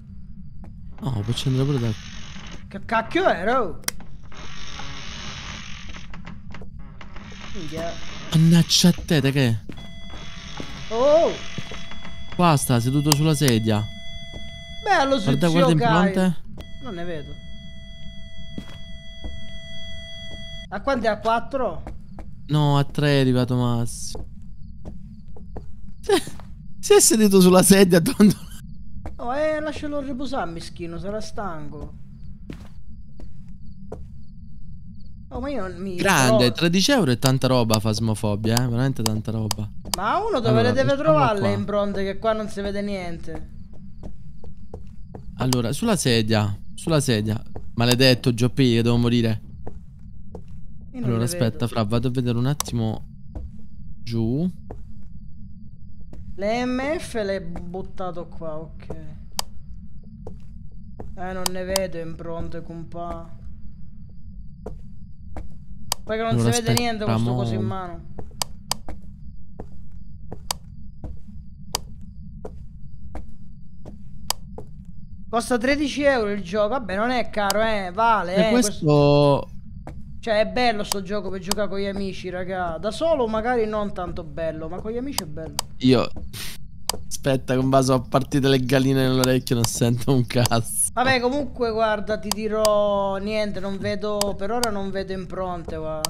No, può accendere pure da. Che cacchio era? Oh? Yeah. Mannaggia a te, che? Oh! Qua sta, seduto sulla sedia. Bello, zio. Guarda in fronte. Non ne vedo. A quanto è? A 4? No, a 3 è arrivato Massimo. Si è seduto sulla sedia, tonto. Oh, lascialo riposare, mischino, sarà stanco. Oh, ma io non mi... Grande, 13 euro e tanta roba, Phasmophobia, veramente tanta roba. Ma uno dove allora, le deve trovare le impronte, che qua non si vede niente. Allora, sulla sedia, maledetto Gioppi, che devo morire. Allora, aspetta, fra, vado a vedere un attimo giù. Le MF le buttato qua, ok. Non ne vedo impronte, compà. Poi che non si vede niente con sto coso in mano. Costa 13 euro il gioco, vabbè non è caro, vale. E questo... Cioè è bello sto gioco per giocare con gli amici, raga. Da solo magari non tanto bello, ma con gli amici è bello. Io... Aspetta che un vaso a partire le galline nell'orecchio non sento un cazzo. Vabbè, comunque guarda, ti dirò niente, non vedo, per ora non vedo impronte qua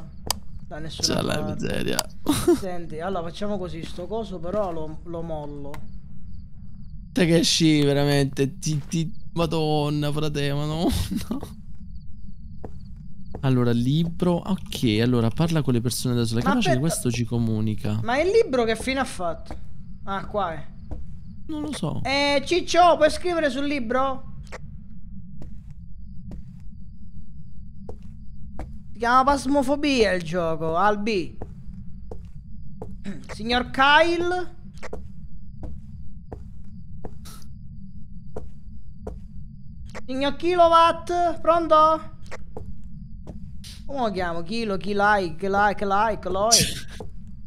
da nessuna parte. C'è la miseria. Senti, allora facciamo così, sto coso però lo mollo. Te che esci veramente, madonna frate, ma no. Allora, libro, ok, allora parla con le persone da sola, capace che questo ci comunica. Ma il libro che fine ha fatto? Ah, qua è. Non lo so. Ciccio, puoi scrivere sul libro? Si chiama Phasmophobia il gioco, al B. Signor Kyle. Signor Kilowatt, pronto? Come lo chiamo? Kilo, Kilai, Loi.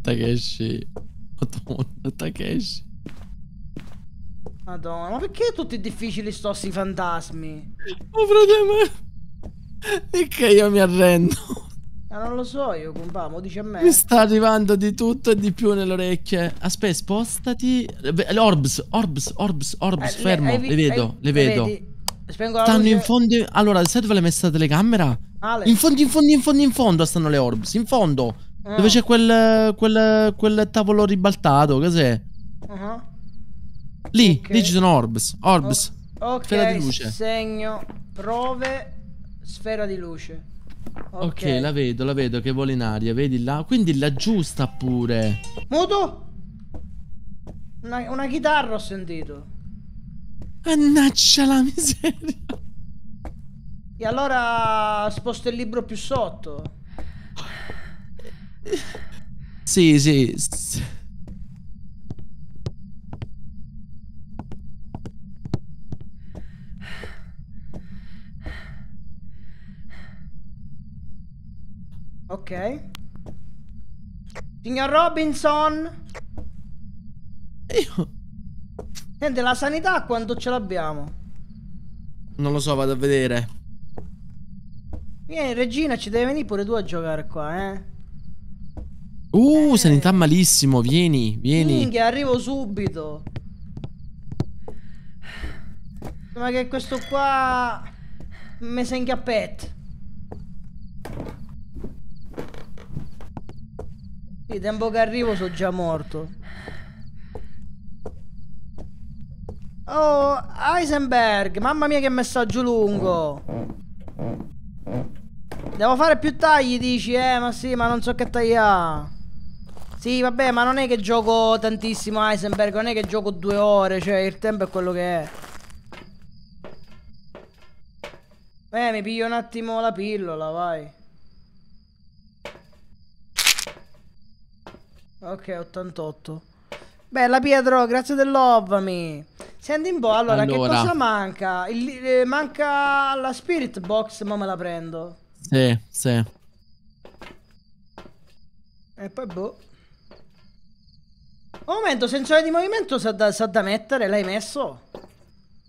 Takeshi. Madonna, Takeshi. Madonna, ma perché tutti difficili sto sti fantasmi? Oh frate, ma... E che io mi arrendo. Ma non lo so io, compà, mo dice a me. Mi sta arrivando di tutto e di più nelle orecchie. Aspetta, spostati. Orbs, fermo, le vedo. Spengo la luce. Stanno in fondo. Allora, serve la messa telecamera? Ale. In fondo stanno le orbs, in fondo. Oh. Dove c'è quel tavolo ribaltato, cos'è? Lì, okay. Lì ci sono orbs. Ok, sfera di luce. Segno, prove. Sfera di luce. Okay. Ok, la vedo che vola in aria, vedi là. Quindi la giusta pure. Muto! Una chitarra ho sentito. Mannaggia la miseria. E allora sposto il libro più sotto. Sì. Ok. Signor Robinson. Io. Senti, la sanità quanto ce l'abbiamo? Non lo so, vado a vedere. Vieni Regina, ci devi venire pure tu a giocare qua, eh. Sanità malissimo, vieni. Minchia, arrivo subito. Ma che questo qua mi sa inghiappetto. Il tempo che arrivo sono già morto. Oh, Heisenberg, mamma mia che messaggio lungo. Devo fare più tagli, dici? Ma sì, ma non so che tagliare. Sì, vabbè, ma non è che gioco tantissimo Heisenberg, non è che gioco 2 ore, cioè il tempo è quello che è. Beh, mi piglio un attimo la pillola, vai. Ok, 88. Bella Pietro, grazie dell'ovami. Senti un po', allora, che cosa manca? Manca la spirit box, ma me la prendo. Sì. E poi boh. Un momento, sensore di movimento sa da mettere, l'hai messo?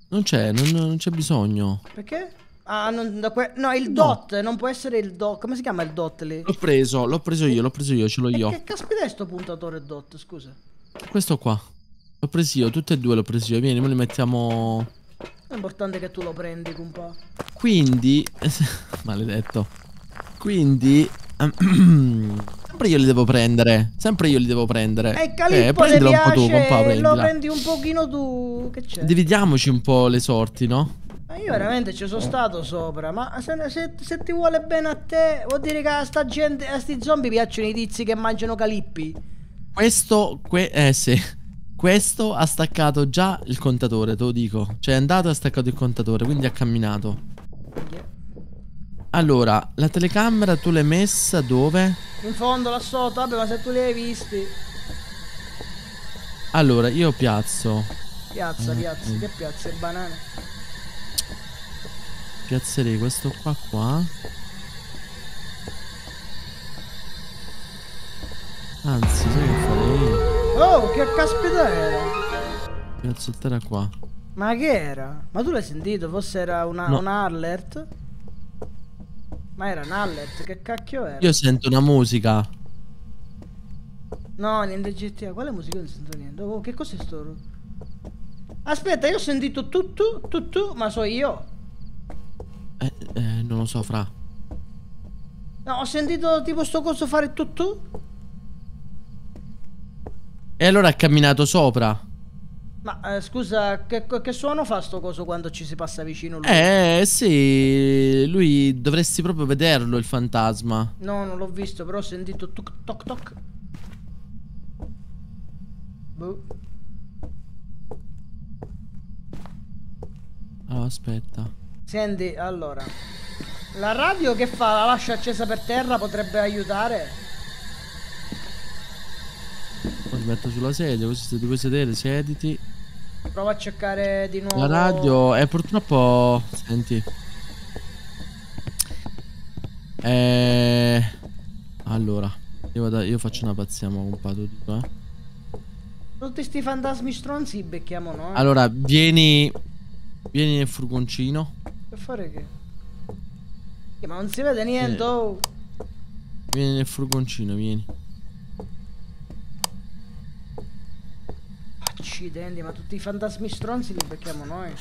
Non c'è, non c'è bisogno. Perché? Ah, no, il dot, non può essere il dot. Come si chiama il dot lì? L'ho preso io, ce l'ho io. Che caspita è sto puntatore dot, scusa? Questo qua. L'ho preso io, tutte e due l'ho preso io. Vieni, me li mettiamo. È importante che tu lo prendi, compà. Quindi... Maledetto. Quindi... Sempre io li devo prendere. Prendilo un po' tu, compà, prendila. Lo prendi un pochino tu. Che c'è? Dividiamoci un po' le sorti, no? Ma io veramente ci sono stato sopra. Ma se ti vuole bene a te, vuol dire che a sta gente, a sti zombie piacciono i tizi che mangiano calippi. Questo ha staccato già il contatore, te lo dico. Cioè è andato e ha staccato il contatore, quindi ha camminato. Allora, la telecamera tu l'hai messa dove? In fondo, là sotto. Vabbè, ma se tu li hai visti. Allora, io piazzo. Piazza, che piazza, è banana. Piazzerei questo qua. Anzi, sai che farei io? Oh, che caspita era? Piazzo terra qua. Ma che era? Ma tu l'hai sentito? Forse era un alert? Ma era un alert? Che cacchio era? Io sento una musica. No, niente GTA. Quale musica? Io non sento niente. Oh, che cos'è sto? Aspetta, io ho sentito tutto, ma so io. Non lo so, Fra. No, ho sentito tipo sto coso fare tutto. E allora ha camminato sopra. Ma scusa, che suono fa sto coso quando ci si passa vicino lui? Sì, lui dovresti proprio vederlo il fantasma. No, non l'ho visto, però ho sentito toc toc toc. Boh. Oh, aspetta. Senti, allora, la radio che fa? La lascia accesa per terra, potrebbe aiutare. Ti metto sulla sedia, così se ti puoi sedere, sediti. Prova a cercare di nuovo. La radio è purtroppo... Senti. Allora, io faccio una pazzia, ma un po' tutto, eh. Tutti sti fantasmi stronzi becchiamo, no? Allora, vieni nel furgoncino. Per fare che? Ma non si vede niente. Vieni nel furgoncino, vieni. Accidenti, ma tutti i fantasmi stronzi li becchiamo noi.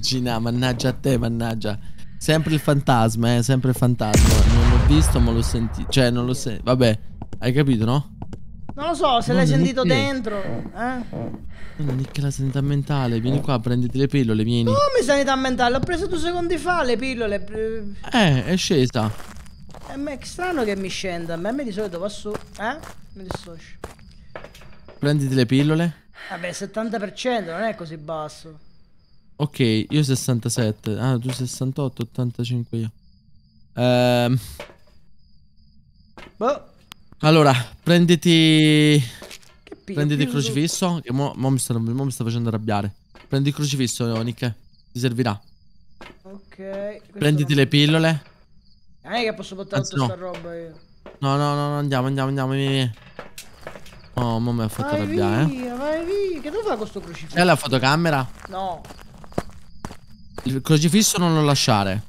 Gina, mannaggia a te, mannaggia. Sempre il fantasma, sempre il fantasma. Non l'ho visto, ma l'ho sentito. Cioè, non lo sento. Vabbè, hai capito, no? Non lo so, se l'hai sentito dentro, non è che la sanità mentale. Vieni qua, prenditi le pillole, vieni. Come sanità mentale? L'ho presa 2 secondi fa, le pillole. È scesa. È strano che mi scenda. A me di solito va su. Mi dissocio. Prenditi le pillole. Vabbè, 70% non è così basso. Ok, io 67. Ah, tu 68, 85 io. Boh. Allora, prenditi. Che pio, prenditi il crocifisso. Che mo mi sta facendo arrabbiare. Prendi il crocifisso, Nick. Ti servirà. Ok. Prenditi le pillole. Non è che posso portare tutta sta roba io. No, andiamo. Vieni. Oh, mamma mi ha fatto arrabbiare. Vai via, che devo fare con sto crocifisso? È la fotocamera? No. Il crocifisso non lo lasciare.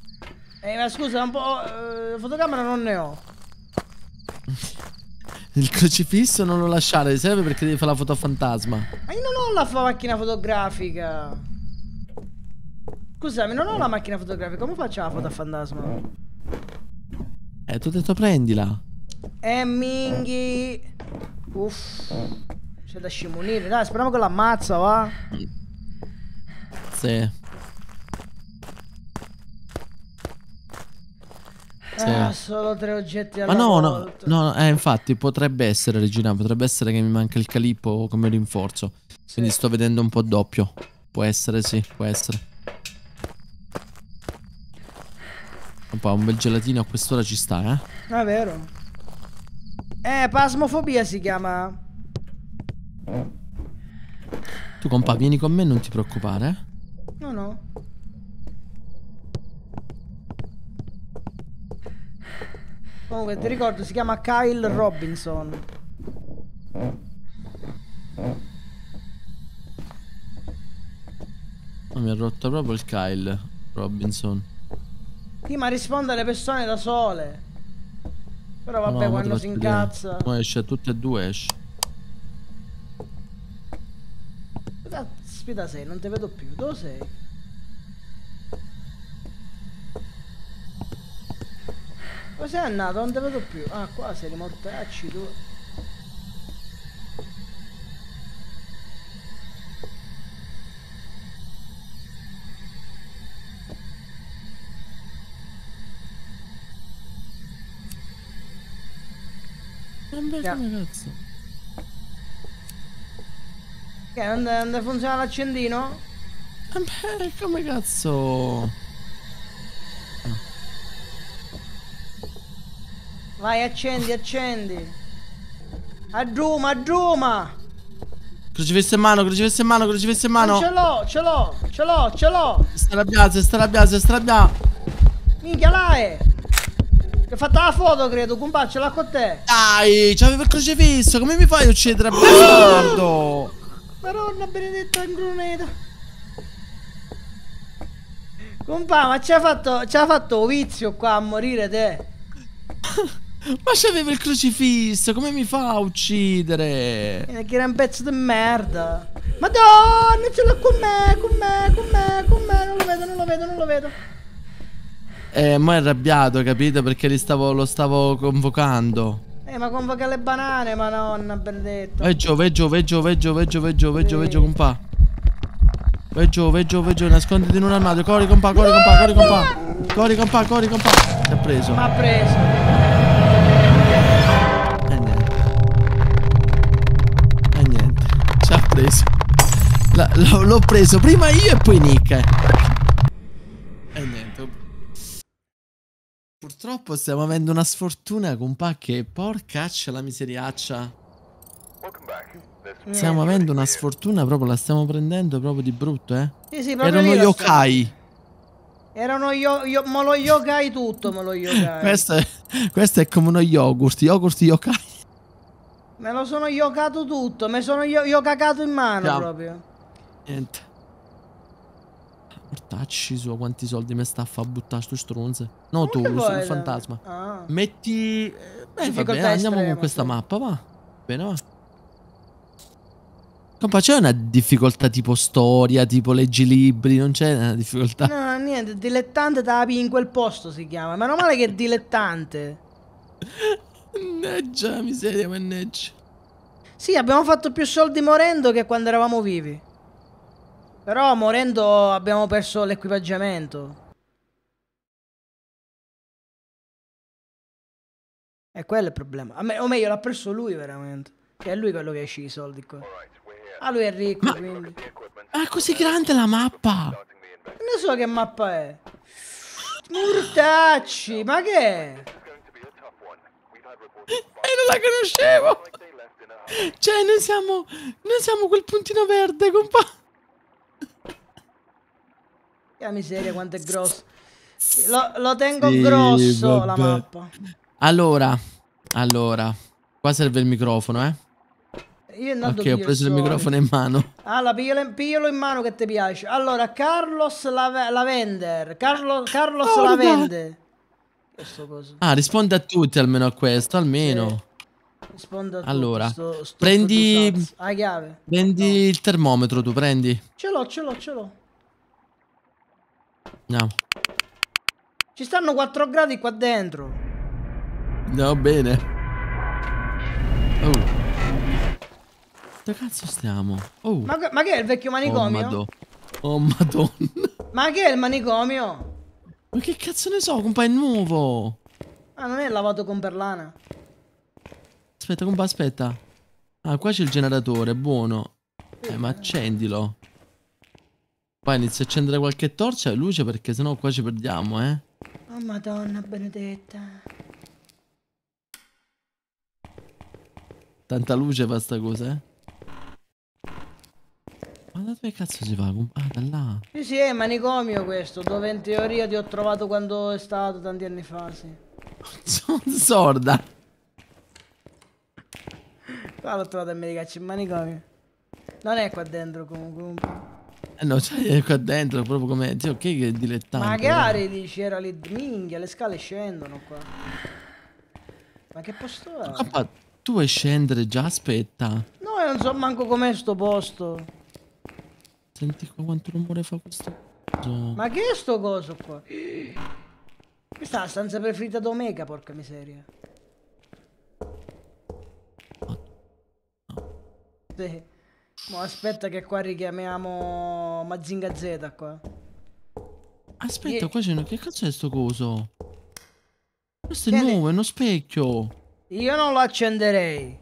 Ma scusa, un po'. Fotocamera non ne ho. Il crocifisso non lo lasciare, serve perché devi fare la foto a fantasma. Ma io non ho la macchina fotografica. Scusami, non ho la macchina fotografica, come faccio la foto a fantasma? Ti ho detto prendila. Minghi. Uff, c'è da scimunire. Dai, speriamo che l'ammazza, va. Sì. Solo 3 oggetti alla volta. No, infatti potrebbe essere, Regina. Potrebbe essere che mi manca il calippo come rinforzo. Sì. Quindi sto vedendo un po' doppio. Può essere, sì, può essere. Opa, un bel gelatino a quest'ora ci sta, eh? È vero. Phasmophobia si chiama. Tu compa, vieni con me, non ti preoccupare. No. Comunque ti ricordo, si chiama Kyle Robinson. Mi ha rotto proprio il Kyle Robinson. Sì, ma risponde alle persone da sole. Però vabbè, quando si incazza. No, esce a tutte e due, esce. Aspetta, sei, non ti vedo più. Dove sei? Dove sei andato? Non ti vedo più. Ah, qua sei rimortacci tu. Cazzo. Che non funziona l'accendino? Vabbè, come cazzo? Vai, accendi. Adruma. Crocifisso in mano. Non ce l'ho. Sta arrabbiata. Minchia, là. Ho fatto la foto, credo, compà, ce l'ha con te. Dai, c'avevo il crocifisso, come mi fai a uccidere a bastardo? Madonna benedetta ingruneta. Compà, ma c'ha fatto vizio qua a morire te. Ma c'avevo il crocifisso, come mi fa a uccidere? Che era un pezzo di merda. Madonna, ce l'ho con me, non lo vedo. Mo' è arrabbiato, capito? Perché lo stavo convocando. Ma convoca le banane, madonna, benedetto. Veggio, compà. Veggio, nasconditi in un armadio. Corri, compà. Ti ha preso. M'ha preso. L'ho preso prima io e poi Nick. E niente. Purtroppo stiamo avendo una sfortuna, compà, che porcaccia la miseriaccia. Stiamo avendo una sfortuna, proprio la stiamo prendendo proprio di brutto, eh? Sì, proprio. Erano yokai. Erano yokai tutto, ma lo yokai. Questo è come uno yogurt yokai. Me lo sono yokato tutto, me sono yokacato in mano, yeah, proprio. Niente. Portacci su, quanti soldi mi sta a far buttare sto stronzo. No, tu, sono il fantasma. Ah. Metti... vabbè, andiamo con questa mappa, va. Bene, va. Compa, c'è una difficoltà tipo storia, tipo leggi libri, non c'è una difficoltà? No, niente, dilettante tapi in quel posto si chiama. Meno male che è dilettante. Mannaggia, miseria, mannaggia. Sì, abbiamo fatto più soldi morendo che quando eravamo vivi. Però morendo abbiamo perso l'equipaggiamento. E quello è il problema. O meglio, l'ha perso lui veramente. Che è lui quello che esce i soldi qua. Ah, lui è ricco, quindi. Ma è così grande la mappa? Non so che mappa è. Murtacci, ma che è? E non la conoscevo. Cioè noi siamo quel puntino verde, compà. Che miseria, quanto è grosso. Lo tengo, sì, grosso, vabbè, la mappa. Allora qua serve il microfono, eh. Io ok, ho preso il microfono in mano. Allora, piglialo in mano che ti piace. Allora, Carlos la vende. Ah, risponde a tutti almeno a questo. Almeno risponde a tutti. Allora prendi a chiave. Prendi il termometro, tu prendi. Ce l'ho. No. Ci stanno 4 gradi qua dentro. No, bene. Oh, dove cazzo stiamo? Oh. Ma che è il vecchio manicomio? Oh madonna. Ma che è il manicomio? Ma che cazzo ne so, compa, è nuovo. Ah, non è lavato con perlana. Aspetta, compa, aspetta. Ah, qua c'è il generatore, buono. Ma accendilo. Poi inizia a accendere qualche torcia e luce, perché sennò qua ci perdiamo, eh. Oh madonna benedetta. Tanta luce fa sta cosa, eh. Ma da dove cazzo si va? Ah, da là. Sì, è manicomio questo, dove in teoria ti ho trovato quando è stato tanti anni fa, sì. Sono sorda. Qua l'ho trovato a Miticaccio, il manicomio. Non è qua dentro comunque. No, cioè è qua dentro, proprio come... Dio, che dilettante. Magari, dici, era lì, minchia, le scale scendono qua. Ma che posto è? Papà, tu vuoi scendere già? Aspetta. No, io non so manco com'è sto posto. Senti qua quanto rumore fa questo coso. Ma che è sto coso qua? Questa è la stanza preferita d'Omega, porca miseria. No. Sì. Ma aspetta che qua richiamiamo Mazinga Z qua. Aspetta, qua c'è uno. Che cazzo è sto coso? Questo è nuovo, è uno specchio. Io non lo accenderei.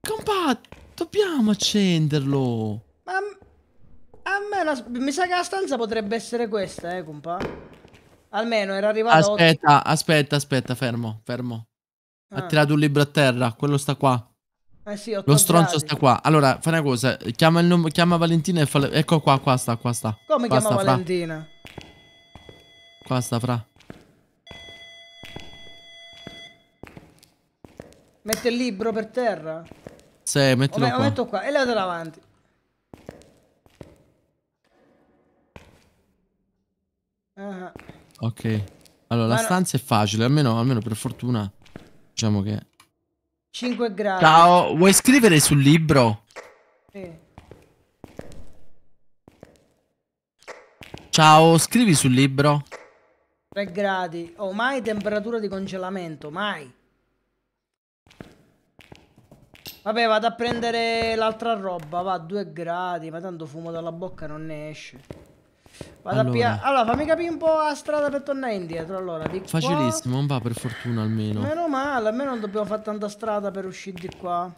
Combat! Dobbiamo accenderlo. Ma a me mi sa che la stanza potrebbe essere questa, compà. Almeno era arrivato. Aspetta, fermo. Ha tirato un libro a terra, quello sta qua. Sì, lo stronzo sta qua. Allora, fai una cosa, chiama il nome, chiama Valentina e fa le... Ecco qua sta. Come qua chiama sta, Valentina? Fra. Qua sta, fra. Mette il libro per terra. Sì, mettilo qua. Lo metto qua e lo vado davanti. Ok. Allora, ma la stanza è facile, almeno per fortuna. Diciamo che 5 gradi. Ciao, vuoi scrivere sul libro? Sì. Ciao, scrivi sul libro. 3 gradi. Oh, mai temperatura di congelamento, mai. Vabbè, vado a prendere l'altra roba, va, 2 gradi, ma tanto fumo dalla bocca non ne esce. Vado allora. Allora, fammi capire un po' la strada per tornare indietro, allora, di qua. Facilissimo, non va, per fortuna almeno. Meno male, almeno non dobbiamo fare tanta strada per uscire di qua.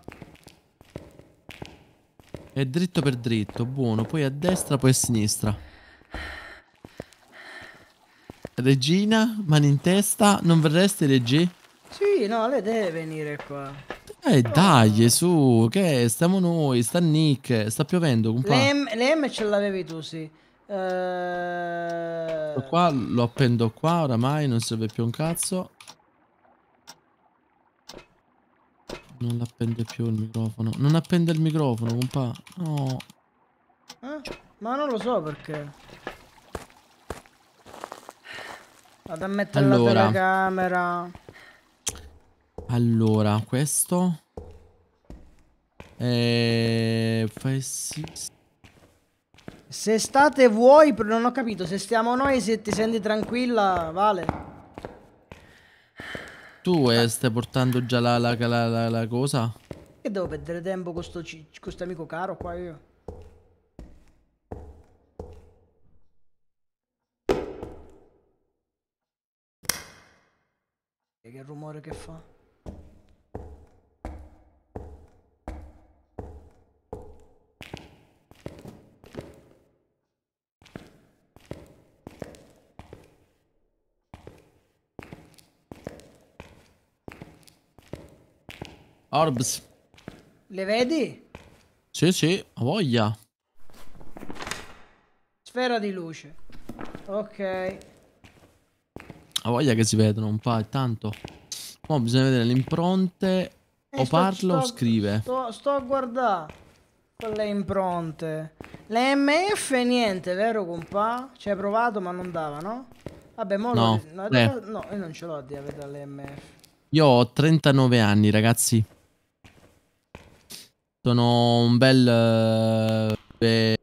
È dritto per dritto, buono, poi a destra, poi a sinistra. Regina, mani in testa, non verresti Regina? Sì, no, lei deve venire qua. Dai, su, che stiamo noi, sta Nick, sta piovendo, compà. Le M ce l'avevi tu, sì. Qua, lo appendo qua, oramai non serve più un cazzo. Non l'appende più il microfono. Non appende il microfono, compà. No. Ma non lo so perché. Vado a mettere allora la telecamera. Allora, questo se state vuoi, però non ho capito. Se stiamo noi, se ti senti tranquilla, vale. Tu stai portando già la cosa? Che devo perdere tempo con questo amico caro qua io? Che rumore che fa? Orbs. Le vedi? Sì, sì, ho voglia. Sfera di luce. Ok. Ho voglia che si vedono un po', tanto. Mo' bisogna vedere le impronte. O parla o scrive. Sto a guardare quelle impronte. Le MF niente, vero compà? Ci hai provato ma non dava, no? Vabbè, mo' no, no, io non ce l'ho di avere le MF. Io ho 39 anni, ragazzi. Sono un bel... un bel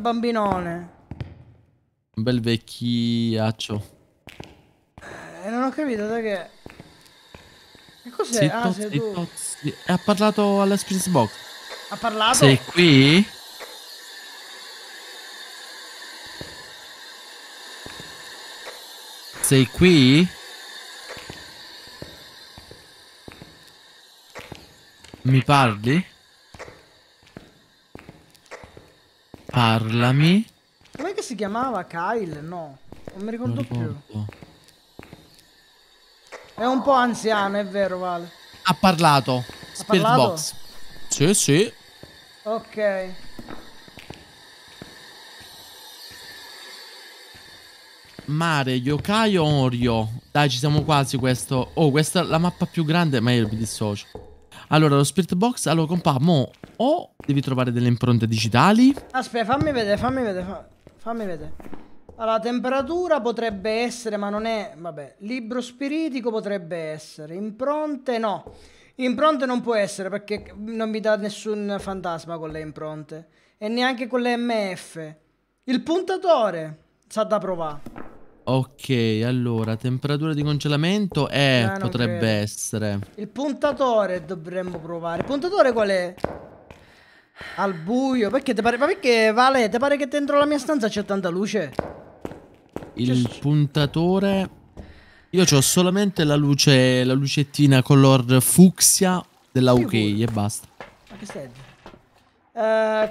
bambinone. Un bel vecchiaccio. Non ho capito da che... Che cos'è? Zitto, ah, sei zitto, tu. Ha parlato alla Spirit Box. Ha parlato? Sei qui? Sei qui? Mi parli? Parlami. Com'è che si chiamava? Kyle? No, non mi ricordo più. È un po' anziano, è vero, vale. Ha parlato. Spirit Box. Sì, sì. Ok. Mare, yokai o Orio? Dai, ci siamo quasi questo. Oh, questa è la mappa più grande, ma io mi dissocio. Allora, lo Spirit Box, allora compà, mo o devi trovare delle impronte digitali. Aspetta, fammi vedere, fammi vedere. Allora, temperatura potrebbe essere, ma non è, vabbè, libro spiritico potrebbe essere, impronte no. Impronte non può essere perché non mi dà nessun fantasma con le impronte e neanche con le MF. Il puntatore sa da provare. Ok, allora, temperatura di congelamento è, potrebbe essere. Il puntatore dovremmo provare. Il puntatore qual è? Al buio, perché te pare, ma perché Vale, te pare che dentro la mia stanza c'è tanta luce? Il puntatore, io c'ho solamente la luce, la lucettina color fucsia della UK e basta. Ma che stai?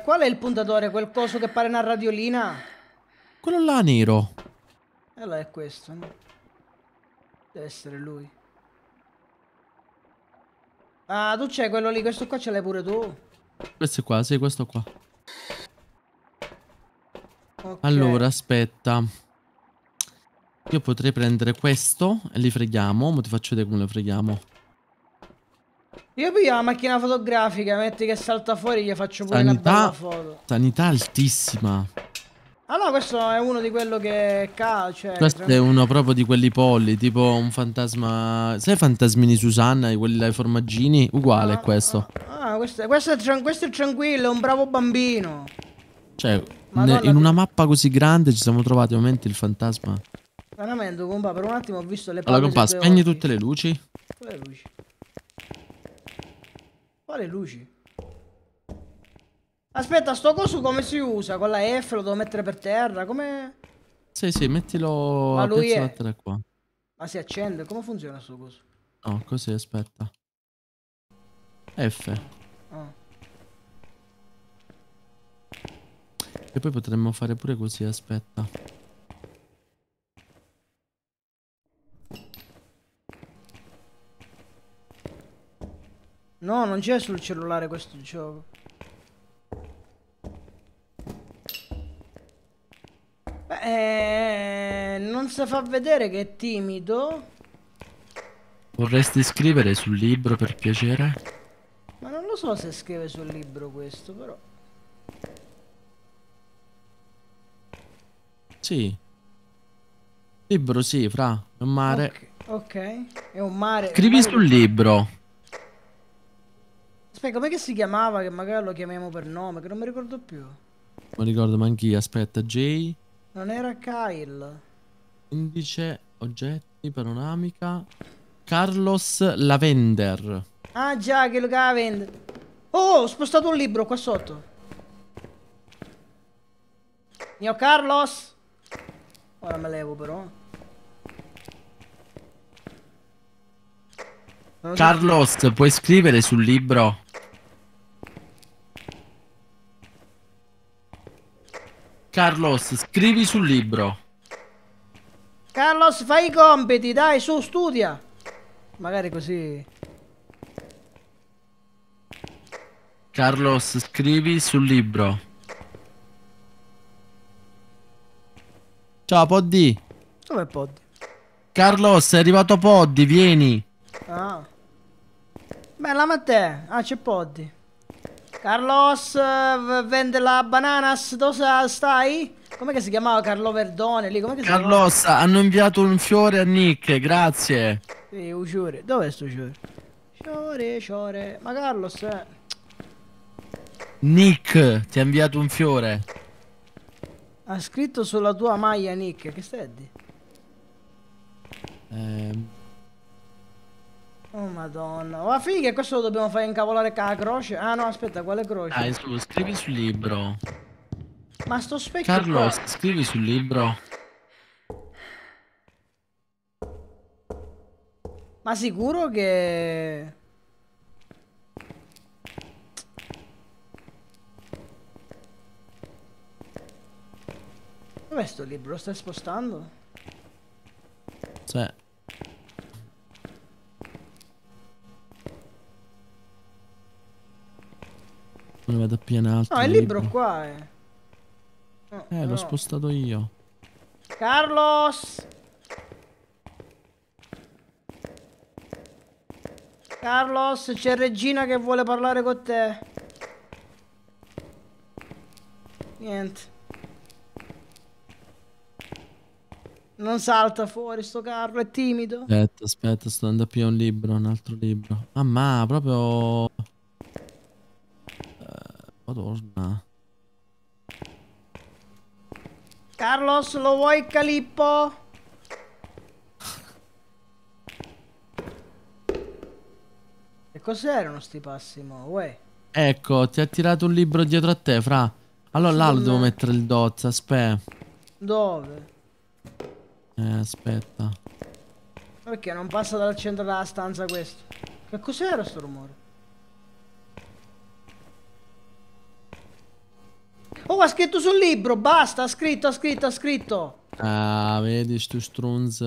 Qual è il puntatore? Quel coso che pare una radiolina? Quello là nero. Allora è questo, no? Deve essere lui. Ah, tu c'hai quello lì, questo qua ce l'hai pure tu. Questo qua, sì, questo qua. Okay. Allora, aspetta. Io potrei prendere questo e li freghiamo, ma ti faccio vedere come lo freghiamo. Io piglio la macchina fotografica, metti che salta fuori, gli faccio pure una bella foto. Sanità altissima. Ah no, questo è uno di quello che cioè, questo è uno proprio di quelli polli, tipo un fantasma. Sai fantasmini Susanna, di quelli dai formaggini? Uguale a questo. Ah, questo è tranquillo, è un bravo bambino. Cioè, Madonna, in una mappa così grande ci siamo trovati ovviamente il fantasma. Veramente, compa, per un attimo ho visto le palle. Allora, compa, spegni tutte le luci. Quale luci? Quale luci? Aspetta, sto coso come si usa? Con la F lo devo mettere per terra? Come? Sì, sì, mettilo a terra qua. Ma si accende? Come funziona sto coso? No, così, aspetta. F. Ah. E poi potremmo fare pure così, aspetta. No, non c'è sul cellulare questo gioco. Beh, non si fa vedere che è timido. Vorresti scrivere sul libro per piacere? Ma non lo so se scrive sul libro questo, però. Sì. Libro sì, fra, è un mare. Okay, ok, è un mare. Scrivi un mare sul libro. Aspetta, com'è che si chiamava? Che magari lo chiamiamo per nome, che non mi ricordo più. Non ricordo neanche io, aspetta, J. Non era Kyle. Indice, oggetti, panoramica. Carlos Lavender. Ah già, che lo Lavender. Oh, ho spostato un libro qua sotto. Mio Carlos. Ora me levo però. Carlos, puoi scrivere sul libro? Carlos, scrivi sul libro. Carlos, fai i compiti, dai, su, studia. Magari così. Carlos, scrivi sul libro. Ciao Poddi. Dov'è Poddi? Carlos, è arrivato Poddi, vieni. Ah. Bella Mattè. Ah, c'è Poddi. Carlos vende la bananas. Dove stai? Com'è che si chiamava Carlo Verdone lì? Com'è che si chiamava? Carlos, hanno inviato un fiore a Nick, grazie. Sì, un fiore. Dov'è sto fiore? Fiore, fiore. Ma Carlos è... Nick ti ha inviato un fiore. Ha scritto sulla tua maglia, Nick, che stai a dire? Oh madonna, ma figa, questo lo dobbiamo fare incavolare con la croce? Ah no, aspetta, quale croce? Ah, scrivi sul libro. Ma sto specchio Carlos, qua... scrivi sul libro. Ma sicuro che... Dov'è sto libro? Lo stai spostando? Sì. Non vado a pianare. No, è il libro qua, eh. No, l'ho no, spostato io. Carlos! Carlos, c'è Regina che vuole parlare con te. Niente. Non salta fuori sto carro, è timido. Aspetta, aspetta, sto andando più a un libro, un altro libro. Ah ma, proprio... Madonna. Carlos, lo vuoi Calippo? E cos'erano sti passi mo? Uè. Ecco, ti ha tirato un libro dietro a te, fra. Allora là lo devo mettere il dot, aspetta. Dove? Aspetta. Perché non passa dal centro della stanza questo? Che cos'era sto rumore? Oh, ha scritto sul libro, basta, ha scritto, ha scritto, ha scritto. Ah, vedi sto strunz.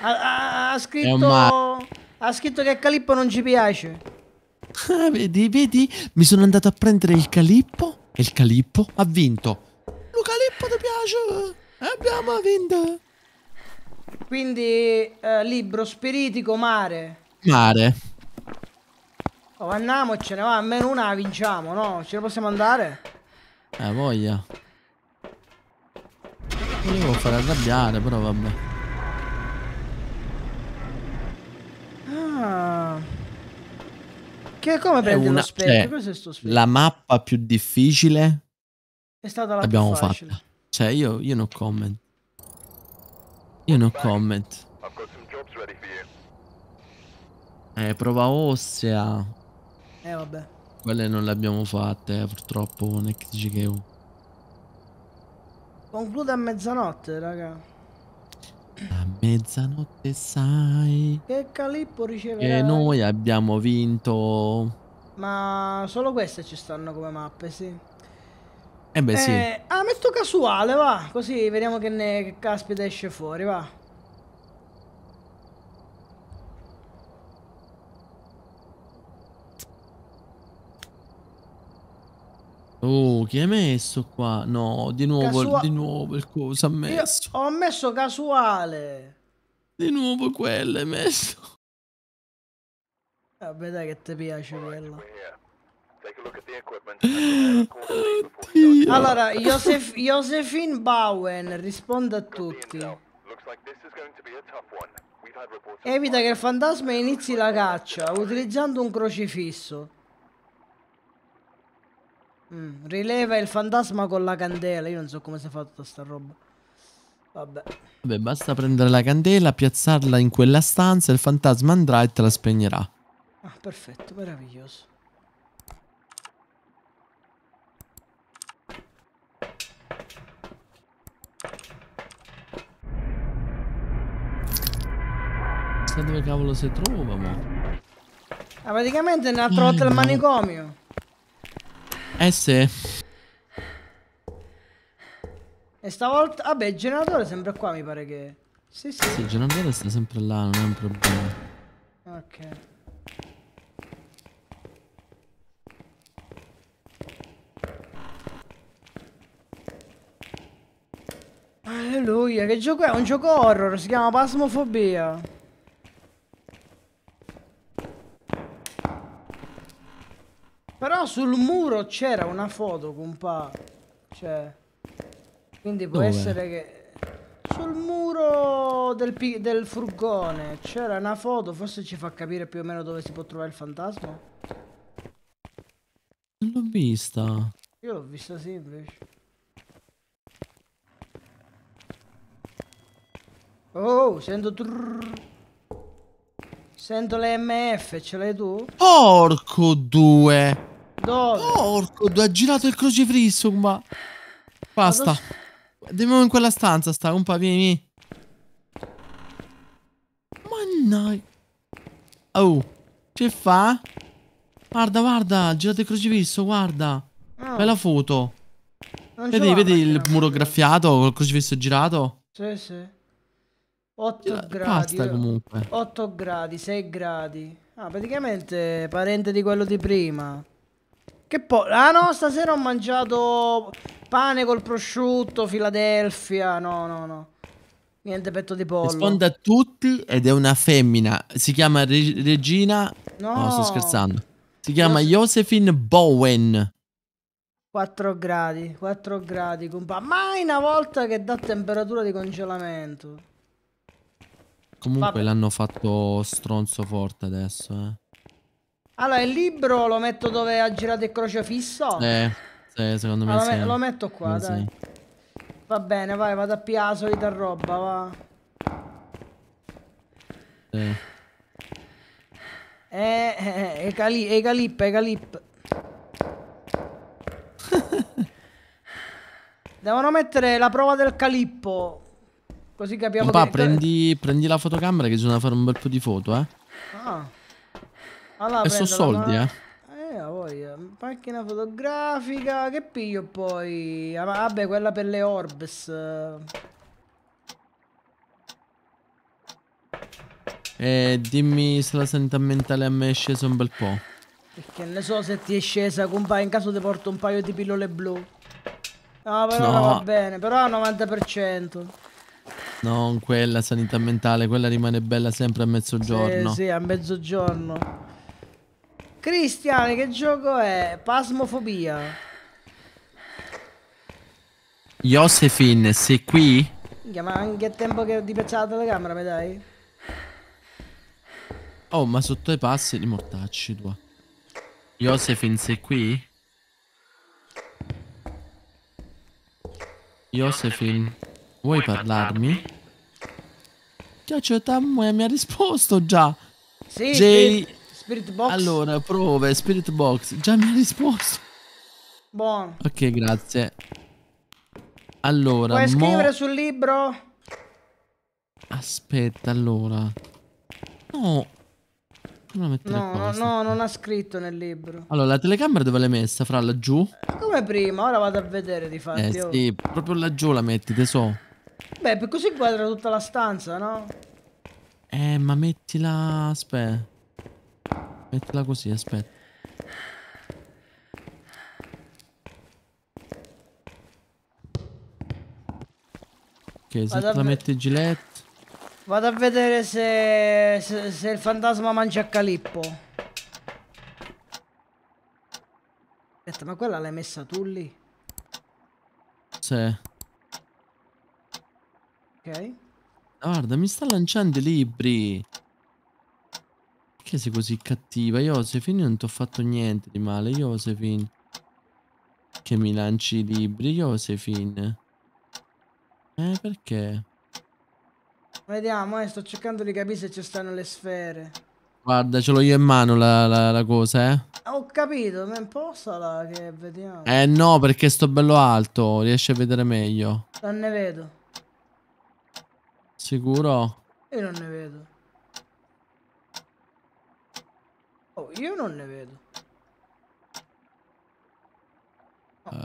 Ha scritto. Ha scritto che Calippo non ci piace. Ah, vedi, vedi? Mi sono andato a prendere il Calippo e il Calippo ha vinto. Lo Calippo ti piace? Abbiamo vinto. Quindi libro, spiritico, mare. Mare. Oh, andiamocene, va, almeno una la vinciamo, no? Ce ne possiamo andare? Voglia. Volevo far arrabbiare, però vabbè. Ah. Che come prendi lo specchio? Cos'è sto specchio? La mappa più difficile È stata la più facile. Fatta. Cioè, io no comment. Io no comment. Prova ossea. Vabbè. Quelle non le abbiamo fatte, purtroppo, con XGKU. Conclude a mezzanotte, raga. A mezzanotte sai che Calippo riceverà. E noi abbiamo vinto. Ma solo queste ci stanno come mappe, sì. Eh beh, sì. Ah, metto casuale, va. Così vediamo che caspita esce fuori, va. Oh, chi hai messo qua? No, di nuovo il coso ha messo. Io ho messo casuale. Di nuovo quello hai messo. Vabbè, dai che ti piace quella. Oddio. Allora, Josephine Bowen risponde a tutti. Evita che il fantasma inizi la caccia utilizzando un crocifisso. Rileva il fantasma con la candela. Io non so come si è fatta sta roba. Vabbè. Vabbè, basta prendere la candela, piazzarla in quella stanza, il fantasma andrà e te la spegnerà. Ah, perfetto, meraviglioso. Sa dove cavolo si trova, mo? Ah, praticamente ne ha trovato il manicomio. Eh sì. E stavolta... Vabbè, il generatore è sempre qua, mi pare che... Sì, sì. Sì, il generatore sta sempre là, non è un problema. Ok. Alleluia, che gioco è? Un gioco horror, si chiama Phasmophobia. Però sul muro c'era una foto, compà. Cioè, quindi può essere che sul muro del furgone c'era una foto. Forse ci fa capire più o meno dove si può trovare il fantasma. Non l'ho vista. Io l'ho vista sì, invece. Oh, sento trrrr. Sento le MF, ce l'hai tu? Porco due! Dove? Porco due, ha girato il crocifisso, ma... Basta. Andiamo in quella stanza, sta, compa, vieni. Mannaggia. Oh, che fa? Guarda, guarda, ha girato il crocifisso, guarda. Oh. Bella foto. Vedi il muro graffiato, il crocifisso girato? Sì, sì. 8 gradi, basta, comunque. 8 gradi, 6 gradi. Ah, praticamente parente di quello di prima. Che poi... Ah no, stasera ho mangiato pane col prosciutto, Filadelfia. No, no, no. Niente petto di pollo. Risponde a tutti ed è una femmina. Si chiama Regina... No, no, sto scherzando. Si chiama Josephine Bowen. 4 gradi, 4 gradi, compa. Mai una volta che dà temperatura di congelamento. Comunque l'hanno fatto stronzo forte adesso, eh. Allora, il libro lo metto dove ha girato il crocifisso? Sì, secondo me sì. Lo metto qua, dai. Va bene, vai, vado a pigliare la solita roba, va. E calip. Devono mettere la prova del calippo. Così capiamo che... prendi la fotocamera che bisogna fare un bel po' di foto, eh. Ah. Allora, e so soldi, ma... voglia. Macchina fotografica. Che piglio poi? Ah, vabbè, quella per le orbs. Dimmi se la sanità mentale a me è scesa un bel po'. Perché ne so se ti è scesa, compa. In caso ti porto un paio di pillole blu. No, però no. Va bene. Però al 90%. Non quella sanità mentale, quella rimane bella sempre a mezzogiorno. Sì, sì, a mezzogiorno. Cristiane, che gioco è? Phasmophobia. Josephine, sei qui? Ma anche a tempo che ti piace la telecamera, mi dai? Oh, ma sotto i passi li mortacci tua. Josephine, sei qui? Josephine, vuoi parlarmi? Caccio, Tam mi ha risposto già. Sì, Spirit Box. Allora, prove, Spirit Box. Già mi ha risposto. Buono. Ok, grazie. Allora, puoi scrivere sul libro? Aspetta, allora. No. No, no, non ha scritto nel libro. Allora, la telecamera dove l'hai messa? Fra laggiù? Come prima, ora vado a vedere di fatto. Sì, proprio laggiù la metti, tesò. Beh, per così inquadra tutta la stanza, no? Ma mettila... aspetta. Mettila così, aspetta. Ok, se la metti gilet. Vado a vedere se il fantasma mangia Calippo. Aspetta, ma quella l'hai messa tu lì? Sì. Ok. Guarda, mi sta lanciando i libri. Perché sei così cattiva? Josephine, non ti ho fatto niente di male, Josephine. Che mi lanci i libri, Josephine. Perché? Vediamo, sto cercando di capire se ci stanno le sfere. Guarda, ce l'ho io in mano la cosa, Ho capito, ma impostala che vediamo. No, perché sto bello alto, riesci a vedere meglio. Non ne vedo. Sicuro? Io non ne vedo. Oh, io non ne vedo.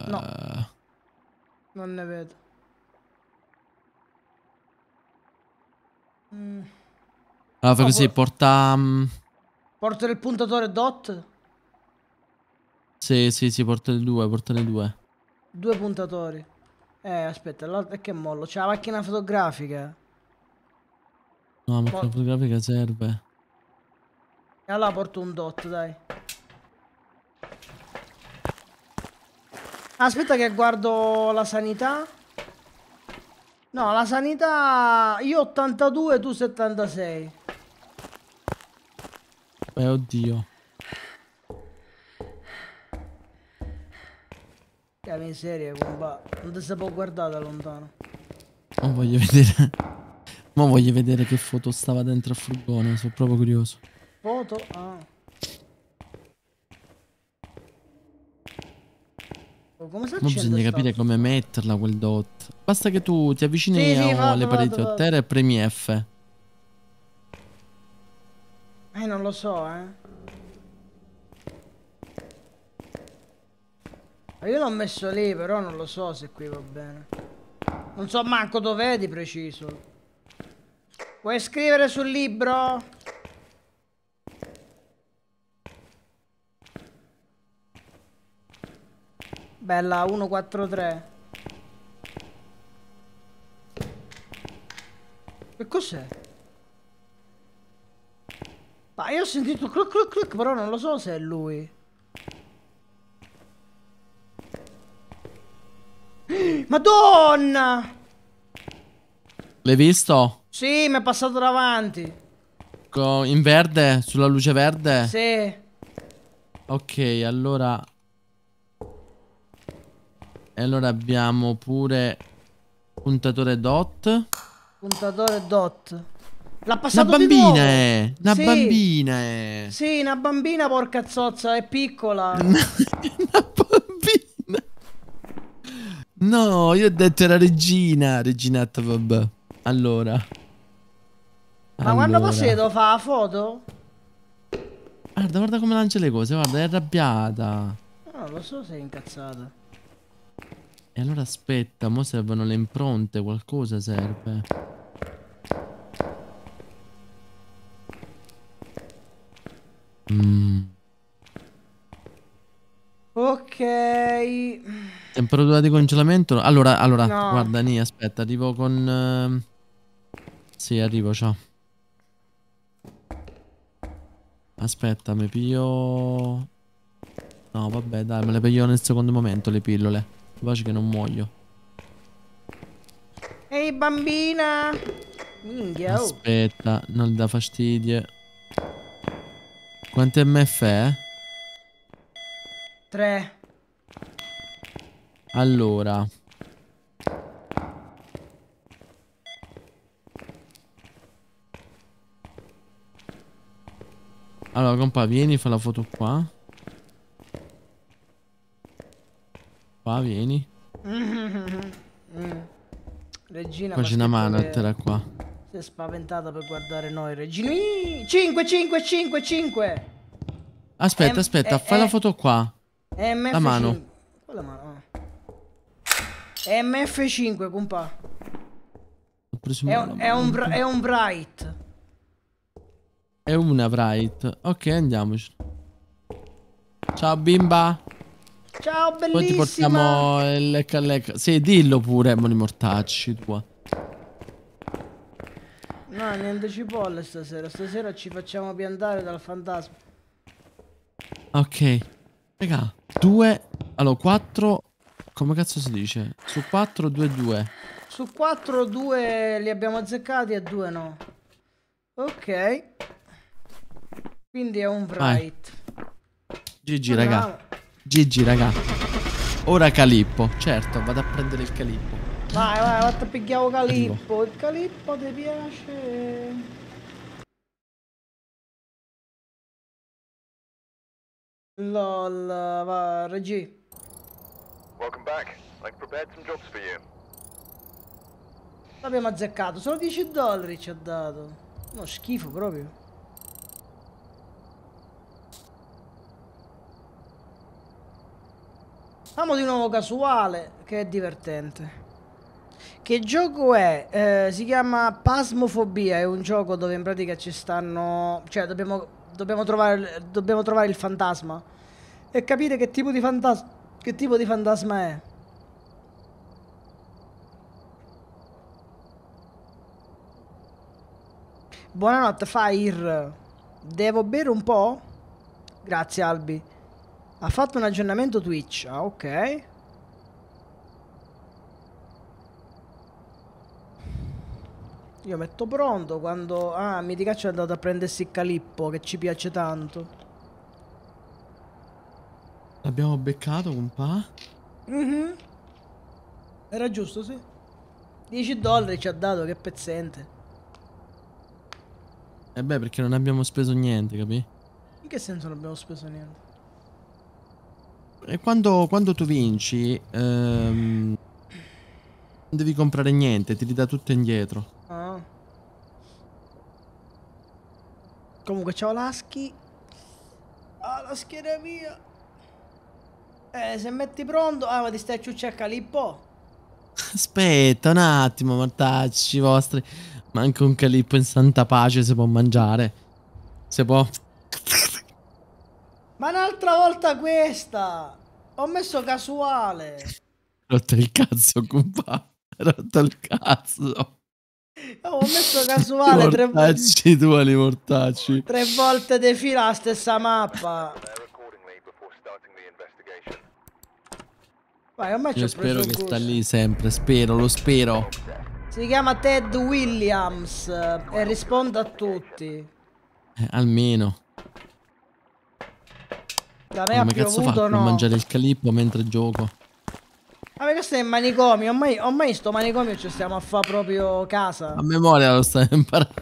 No. Non ne vedo. Allora fai così, porta del puntatore dot? Sì, porta del 2, porta del 2. Due puntatori. Aspetta, l'altro è che mollo, c'è la macchina fotografica. No, la macchina fotografica serve. E allora porto un dot, dai. Aspetta che guardo la sanità. No, la sanità... io 82, tu 76. Beh, oddio. Che miseria, compa. Non ti si può guardare da lontano. Non voglio vedere... ma voglio vedere che foto stava dentro al furgone. Sono proprio curioso. Foto? Ah. Come non bisogna capire come metterla quel dot. Basta che tu ti avvicini alle pareti a terra e premi F. Non lo so, Ma io l'ho messo lì, però non lo so se qui va bene. Non so manco dove è di preciso. Puoi scrivere sul libro? Bella, 143. Che cos'è? Ma io ho sentito cluck cluck cluck, però non lo so se è lui. Madonna! L'hai visto? Sì, mi è passato davanti. In verde? Sulla luce verde? Sì. Ok, allora... e allora abbiamo pure puntatore dot. Puntatore dot. L'ha passato una bambina è. Una bambina è. Sì, una bambina, porca zozza, è piccola. Una bambina. No, io ho detto era regina. Reginetta, vabbè. Allora. Ma quando possiedo fa la foto? Guarda, guarda come lancia le cose, guarda, è arrabbiata. No, lo so se è incazzata. E allora aspetta, mo servono le impronte, qualcosa serve. Ok. Temperatura di congelamento. Allora, no. Guarda, Nia, aspetta, arrivo con... sì, arrivo, ciao. Aspetta, mi piglio... no, vabbè, dai, me le piglio nel secondo momento le pillole. Faccio che non muoio. Ehi bambina. Minchia. Aspetta, non da fastidio. Quante MF è? 3. Allora Allora, compa, vieni, fa la foto qua. Qua, vieni. Regina, facci una mano a terra qua. Si è spaventata per guardare noi, Regina. 5, 5, 5, 5. Aspetta, aspetta, fai la foto qua. MF5. La mano. Quella mano. MF5, compa. È un bright. È una bright. Ok, andiamoci. Ciao bimba. Ciao bellissima. Poi ti portiamo il lecca lecca. Sì, dillo pure, moni mortacci tua. No, niente cipolle stasera. Stasera ci facciamo piantare dal fantasma. Ok. Raga, 2. Allora, 4. Come cazzo si dice? Su 4, 2, 2. Su 4, 2 li abbiamo azzeccati e 2 no. Ok. Quindi è un bright. GG, raga. GG, raga. Ora Calippo. Certo, vado a prendere il Calippo. Vai, vai, vado a pigliare Calippo. Il Calippo ti piace. LOL, va, Regi. Welcome back. I've prepared some jobs for you. L'abbiamo azzeccato, solo $10 ci ha dato. No, schifo proprio. Amo di nuovo casuale, che è divertente. Che gioco è? Si chiama Phasmophobia, è un gioco dove in pratica ci stanno... Cioè, dobbiamo trovare il fantasma e capire che tipo di fantasma è. Buonanotte Fire. Devo bere un po'? Grazie Albi. Ha fatto un aggiornamento Twitch. Ah, ok. Io metto pronto quando... Ah, Miticaccio è andato a prendersi il Calippo che ci piace tanto. L'abbiamo beccato, compà? Mhm. Era giusto, sì. $10 ci ha dato, che pezzente. E beh, perché non abbiamo speso niente, capi? In che senso non abbiamo speso niente? E quando tu vinci, non devi comprare niente, ti ridà tutto indietro. Ah. Comunque, ciao Laschi. Ah, la schiena mia. Se metti pronto... Ah, ma ti stai a ciucciare Calippo? Aspetta un attimo, mortacci vostri. Ma anche un Calippo in santa pace si può mangiare. Si può. Ma un'altra volta questa. Ho messo casuale. Rotto il cazzo, compa. Rotto il cazzo. Ho messo casuale. Mortacci tu, li mortacci. 3 volte di fila la stessa mappa. Vai, ormai io spero che sta lì sempre. Spero, lo spero. Si chiama Ted Williams e risponde a tutti. Almeno. Da me ha piovuto, no? Non mangiare il Calippo mentre gioco. Vabbè, questo è il manicomio. Ormai sto manicomio ci stiamo a fa proprio casa. A memoria lo stai imparando.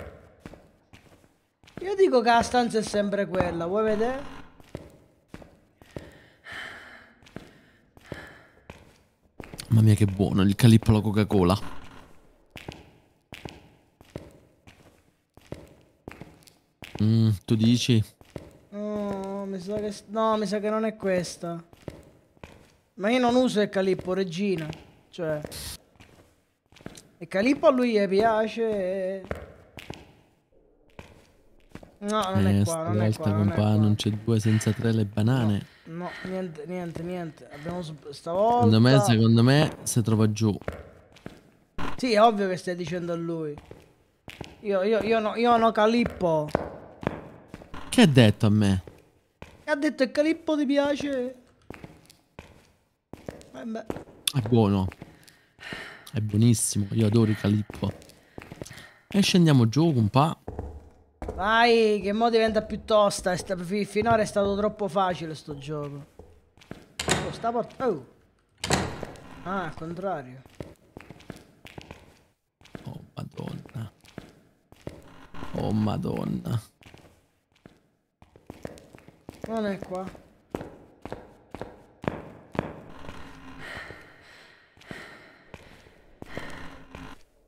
Io dico che la stanza è sempre quella. Vuoi vedere? Mamma mia che buono, il Calippo alla Coca-Cola. Tu dici? No, mi sa che... No, mi sa che non è questa. Ma io non uso il Calippo, Regina. Cioè... Il Calippo a lui gli piace. No, non è qua, non è qua. Non c'è 2 senza 3 le banane. No, no, niente. Abbiamo stavolta... Secondo me, si trova giù. Sì, è ovvio che stai dicendo a lui. Io no Calippo. Che ha detto a me? Ha detto il Calippo ti piace? Beh. È buono. È buonissimo. Io adoro il Calippo. E scendiamo giù, compà. Vai, che mo diventa più tosta. Finora è stato troppo facile sto gioco. Oh, sta porta. Oh. Ah, al contrario. Oh, madonna. Oh, madonna. Non è qua.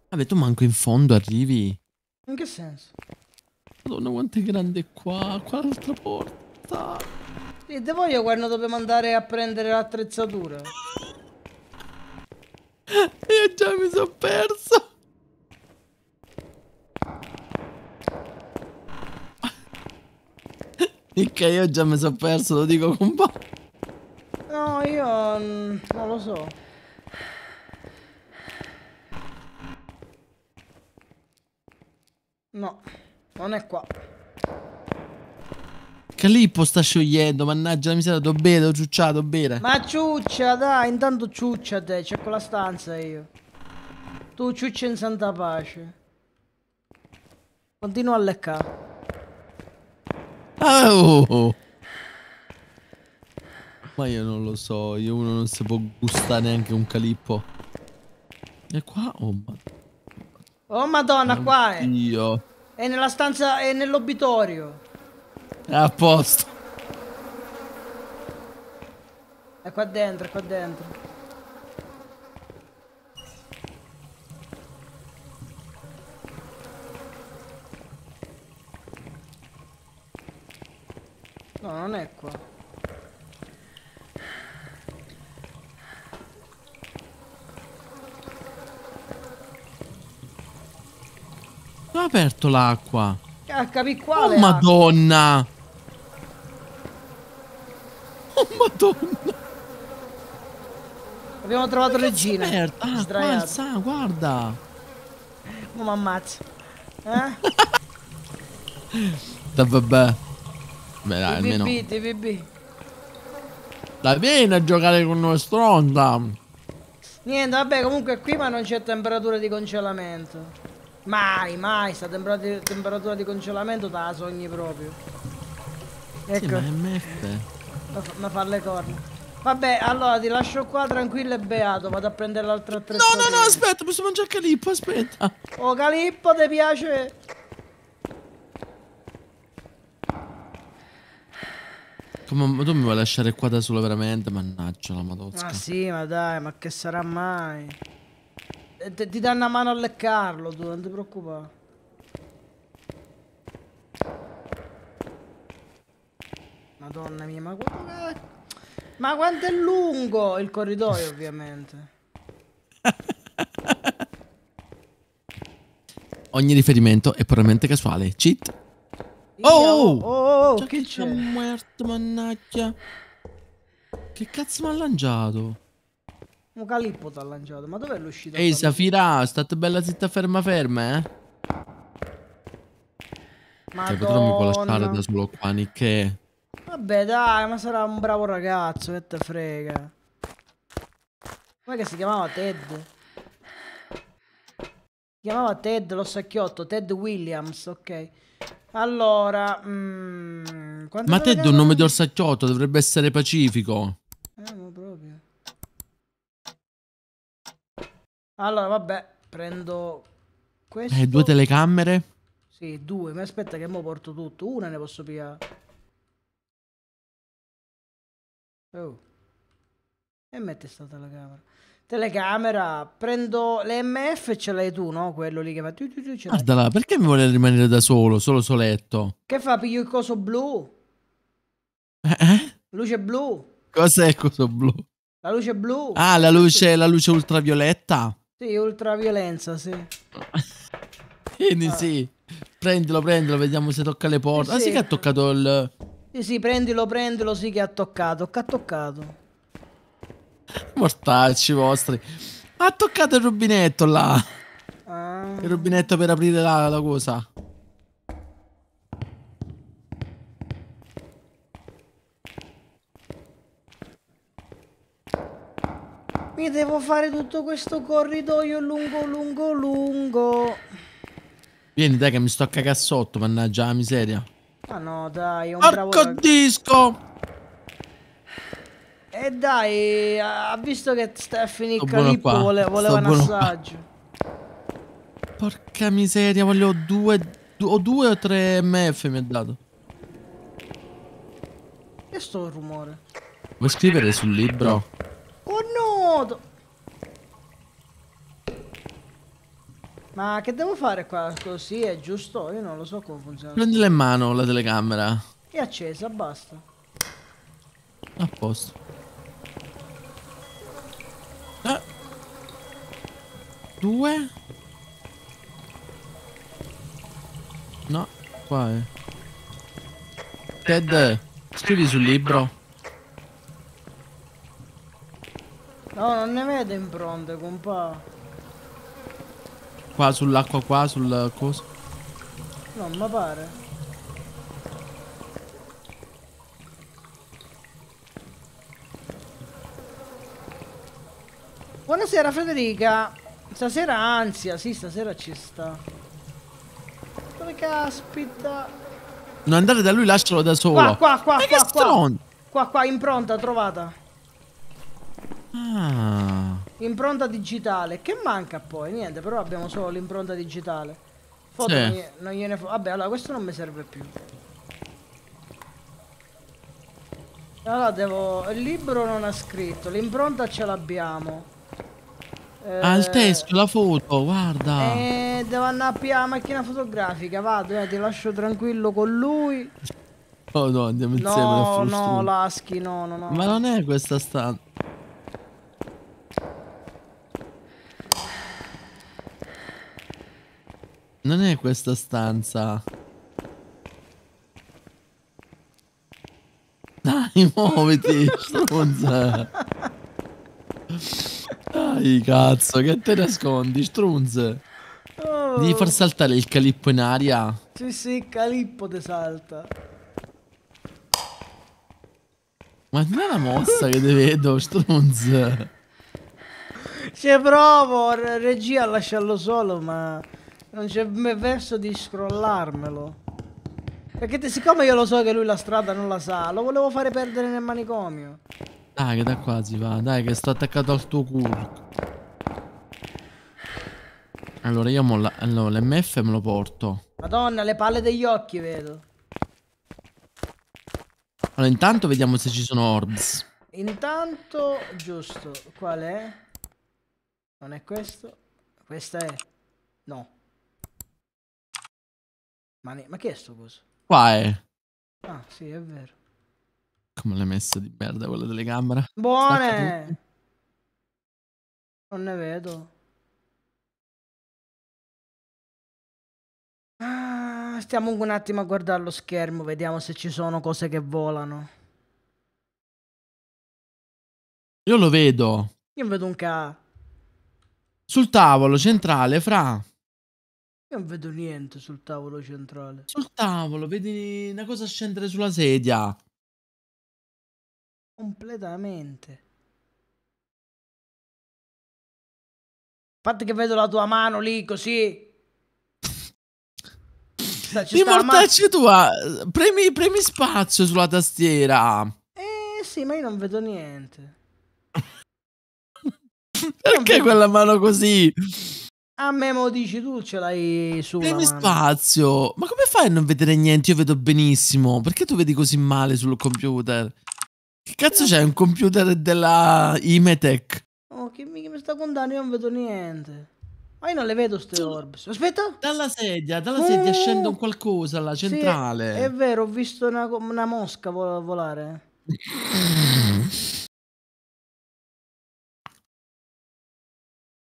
Vabbè, tu manco in fondo arrivi. In che senso? Madonna, quanto è grande qua. Qua l'altra porta. E devo io quando dobbiamo andare a prendere l'attrezzatura. Io già mi sono perso. Mica io già mi sono perso, lo dico con po'. No, io non lo so. No, non è qua. Calippo sta sciogliendo, mannaggia la miseria, do bere, do ciucciare, do bere. Ma ciuccia, dai, intanto ciuccia te, c'è quella stanza io. Tu ciuccia in santa pace. Continua a leccare. Oh. Ma io non lo so, io uno non si può gustare neanche un calippo. E qua? Oh, madonna, oh, qua Dio. È nella stanza, è nell'obitorio. È a posto. È qua dentro, è qua dentro. No, non è qua. Dove ha aperto l'acqua? Capi quale? Oh madonna! Oh madonna! Abbiamo trovato Regina. Ah, guarda, guarda! Oh, mi ammazzo. Eh? Da vabbè. Beh, dai, almeno. TVB. Dai, vieni a giocare con noi, stronda. Niente, vabbè, comunque qui ma non c'è temperatura di congelamento. Mai, mai, sta temperatura di congelamento da sogni proprio. Ecco. Sì, ma è MF. Ma fa le corna. Vabbè, allora ti lascio qua tranquillo e beato, vado a prendere l'altra attrezzatura. No, no, no, aspetta, posso mangiare Calippo, aspetta. Oh, Calippo, ti piace? Ma tu mi vuoi lasciare qua da solo veramente? Mannaggia la madozza. Ma sì, ma dai, ma che sarà mai? Ti dà una mano a leccarlo, tu, non ti preoccupare. Madonna mia, ma quanto è lungo il corridoio, ovviamente. Ogni riferimento è puramente casuale. Cheat. Oh, oh, oh, che c'è un muerto, mannaggia. Che cazzo mi ha lanciato? Un calippo ti ha lanciato, ma dov'è l'uscita? Ehi, Safira, state bella zitta ferma ferma, eh? Ma non mi può lasciare da solo qua, nicchè. Vabbè, dai, ma sarà un bravo ragazzo, che te frega. Com'è che si chiamava Ted? Si chiamava Ted, lo sacchiotto, Ted Williams, ok. Allora, ma Ted è un nome di orsacchiotto, dovrebbe essere pacifico. Ma proprio. Allora, vabbè, prendo questo. Due telecamere? Sì, due, ma aspetta che mo porto tutto. Una ne posso pigliare. Oh. E metti sta telecamera. Telecamera, prendo l'MF, ce l'hai tu, no? Quello lì che fa... Guarda là, perché mi vuole rimanere da solo, soletto? Che fa? Piglio il coso blu? Luce blu? Cos'è il coso blu? La luce blu. Ah, la luce ultravioletta? Sì, ultraviolenza, sì. Quindi sì, prendilo, prendilo, vediamo se tocca le porte. Sì. Ah sì che ha toccato il... Sì, sì, prendilo, prendilo, sì che ha toccato, che ha toccato. Mortacci vostri. Ha toccato il rubinetto là. Il rubinetto per aprire la cosa. Mi devo fare tutto questo corridoio lungo, lungo, lungo. Vieni dai che mi sto a cagare sotto, mannaggia la miseria. Ah no dai, è un bravo disco. E dai, ha visto che sta a finire il calippo, voleva un assaggio. Porca miseria, voglio due o tre MF mi ha dato. Che sto rumore? Vuoi scrivere sul libro? Oh no! Ma che devo fare qua? Così è giusto? Io non lo so come funziona. Prendila in mano la telecamera. È accesa, basta. A posto. Due? No, qua è. Ted, scrivi sul libro. No, non ne vedo impronte, compà. Qua sull'acqua, qua sul coso. Non mi pare. Buonasera Federica. Stasera ansia, sì, stasera ci sta. Dove caspita? Non andare da lui, lascialo da solo. Qua, impronta trovata. Ah. Impronta digitale. Che manca poi? Niente, però abbiamo solo l'impronta digitale. Foto sì. Non gliene fa. Vabbè, allora questo non mi serve più. Allora devo... Il libro non ha scritto. L'impronta ce l'abbiamo. Il testo, la foto, guarda. Devo andare a più la macchina fotografica. Vado, ti lascio tranquillo con lui. Oh no, andiamo insieme. No, no, Laschi, no, no, no. Ma non è questa stanza. Non è questa stanza. Dai, muoviti, strunze. Dai, cazzo, che te nascondi, strunze. Oh. Devi far saltare il calippo in aria. Sì, sì, il calippo te salta. Ma non è la mossa che te vedo, strunze. Ci provo, regia, a lasciarlo solo, ma... Non c'è verso di scrollarmelo. Perché siccome io lo so che lui la strada non la sa, lo volevo fare perdere nel manicomio. Dai che da qua si va. Dai che sto attaccato al tuo culo. Allora io mo l'MF me lo porto. Madonna, le palle degli occhi vedo. Allora intanto vediamo se ci sono orbs. Intanto giusto. Qual è? Non è questo. Questa è. No. Ma che è sto coso? Qua è. Ah, sì, è vero. Come l'hai messa di merda quella telecamera? Buone! Non ne vedo. Ah, stiamo un attimo a guardare lo schermo, vediamo se ci sono cose che volano. Io lo vedo. Io vedo un ca. Sul tavolo centrale, fra. Io non vedo niente sul tavolo centrale. Sul tavolo, vedi una cosa scendere sulla sedia. Completamente. A parte che vedo la tua mano lì, così. Di mortacci tua. Premi spazio sulla tastiera. Sì, ma io non vedo niente. Perché quella mano così? A me lo dici tu, ce l'hai su. Premi spazio. Ma come fai a non vedere niente? Io vedo benissimo. Perché tu vedi così male sul computer? Che cazzo c'è? Un computer della Imetech? Oh, che mi sta contando? Io non vedo niente. Ma io non le vedo ste orbs. Aspetta. Dalla sedia scende un qualcosa alla centrale. Sì, è vero, ho visto una mosca volare.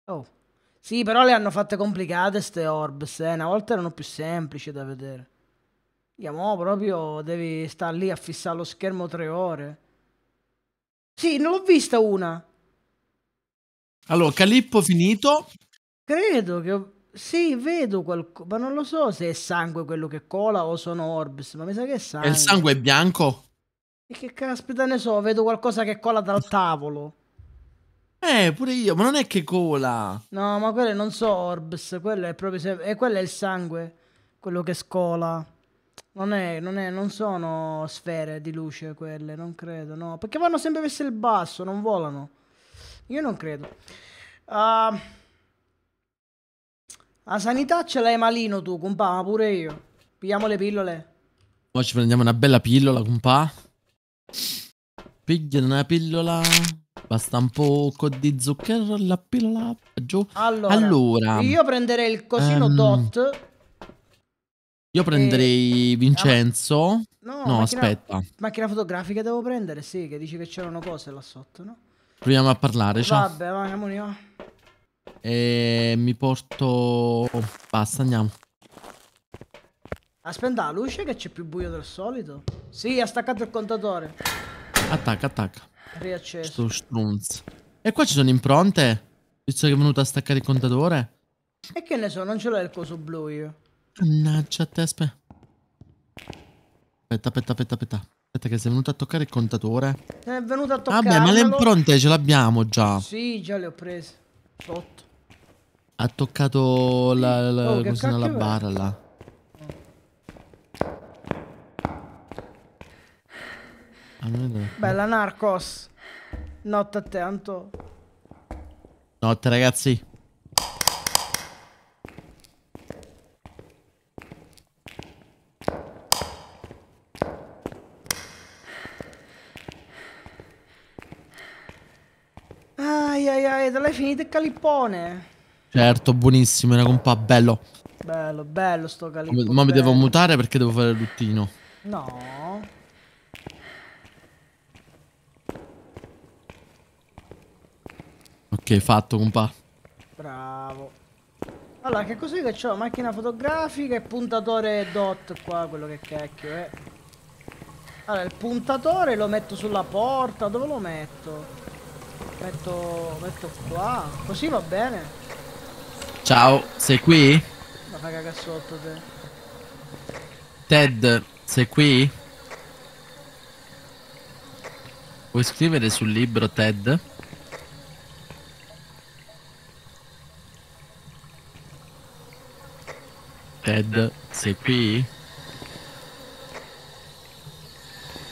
Oh. Sì, però le hanno fatte complicate ste orbs, eh. Una volta erano più semplici da vedere. Andiamo proprio, devi stare lì a fissare lo schermo 3 ore. Sì, non l'ho vista una. Allora, calippo finito. Credo che... Sì, vedo qualcosa, ma non lo so se è sangue quello che cola o sono orbs, ma mi sa che è sangue. E il sangue è bianco? E che caspita ne so, vedo qualcosa che cola dal tavolo. Pure io, ma non è che cola. No, ma quelle non so orbs, quello è proprio quello è il sangue, quello che scola. Non sono sfere di luce quelle, non credo, no, perché vanno sempre verso il basso, non volano. Io non credo. La sanità ce l'hai malino tu, compà, ma pure io. Pigliamo le pillole. Poi ci prendiamo una bella pillola, compà. Piglia una pillola. Basta un poco di zucchero alla pillola. Giù. Allora io prenderei il cosino dot. Io prenderei Vincenzo. No, no, macchina, aspetta. Macchina fotografica devo prendere, sì, che dici che c'erano cose là sotto, no? Proviamo a parlare, ciao. Vabbè, vai, andiamo. E mi porto... Basta, andiamo. Aspetta, la luce che c'è più buio del solito. Sì, ha staccato il contatore. Attacca, attacca. Riacceso. Sto strunz. E qua ci sono impronte? Visto che è venuto a staccare il contatore? E che ne so, non ce l'ho il coso blu io. Mannaggia te, aspetta. Aspetta che sei venuto a toccare il contatore. È venuto a toccare. Vabbè, ma le impronte ce l'abbiamo già. Sì, già le ho prese. Sotto. Ha toccato la, così alla barra là. Bella Narcos. Notte a te, Anto. Notte, ragazzi. Te l'hai finito il calippone? Certo, buonissimo, era compà, bello. Bello, bello sto calippone. Ma mi devo mutare perché devo fare il ruttino. No. Ok, fatto, compà. Bravo. Allora, che cos'è che c'ho? Macchina fotografica e puntatore dot qua, quello che cacchio è. Allora, il puntatore lo metto sulla porta, dove lo metto? Metto qua. Così va bene. Ciao, sei qui? Ma fa cagare sotto te. Ted, sei qui? Vuoi scrivere sul libro, Ted? Ted, sei qui?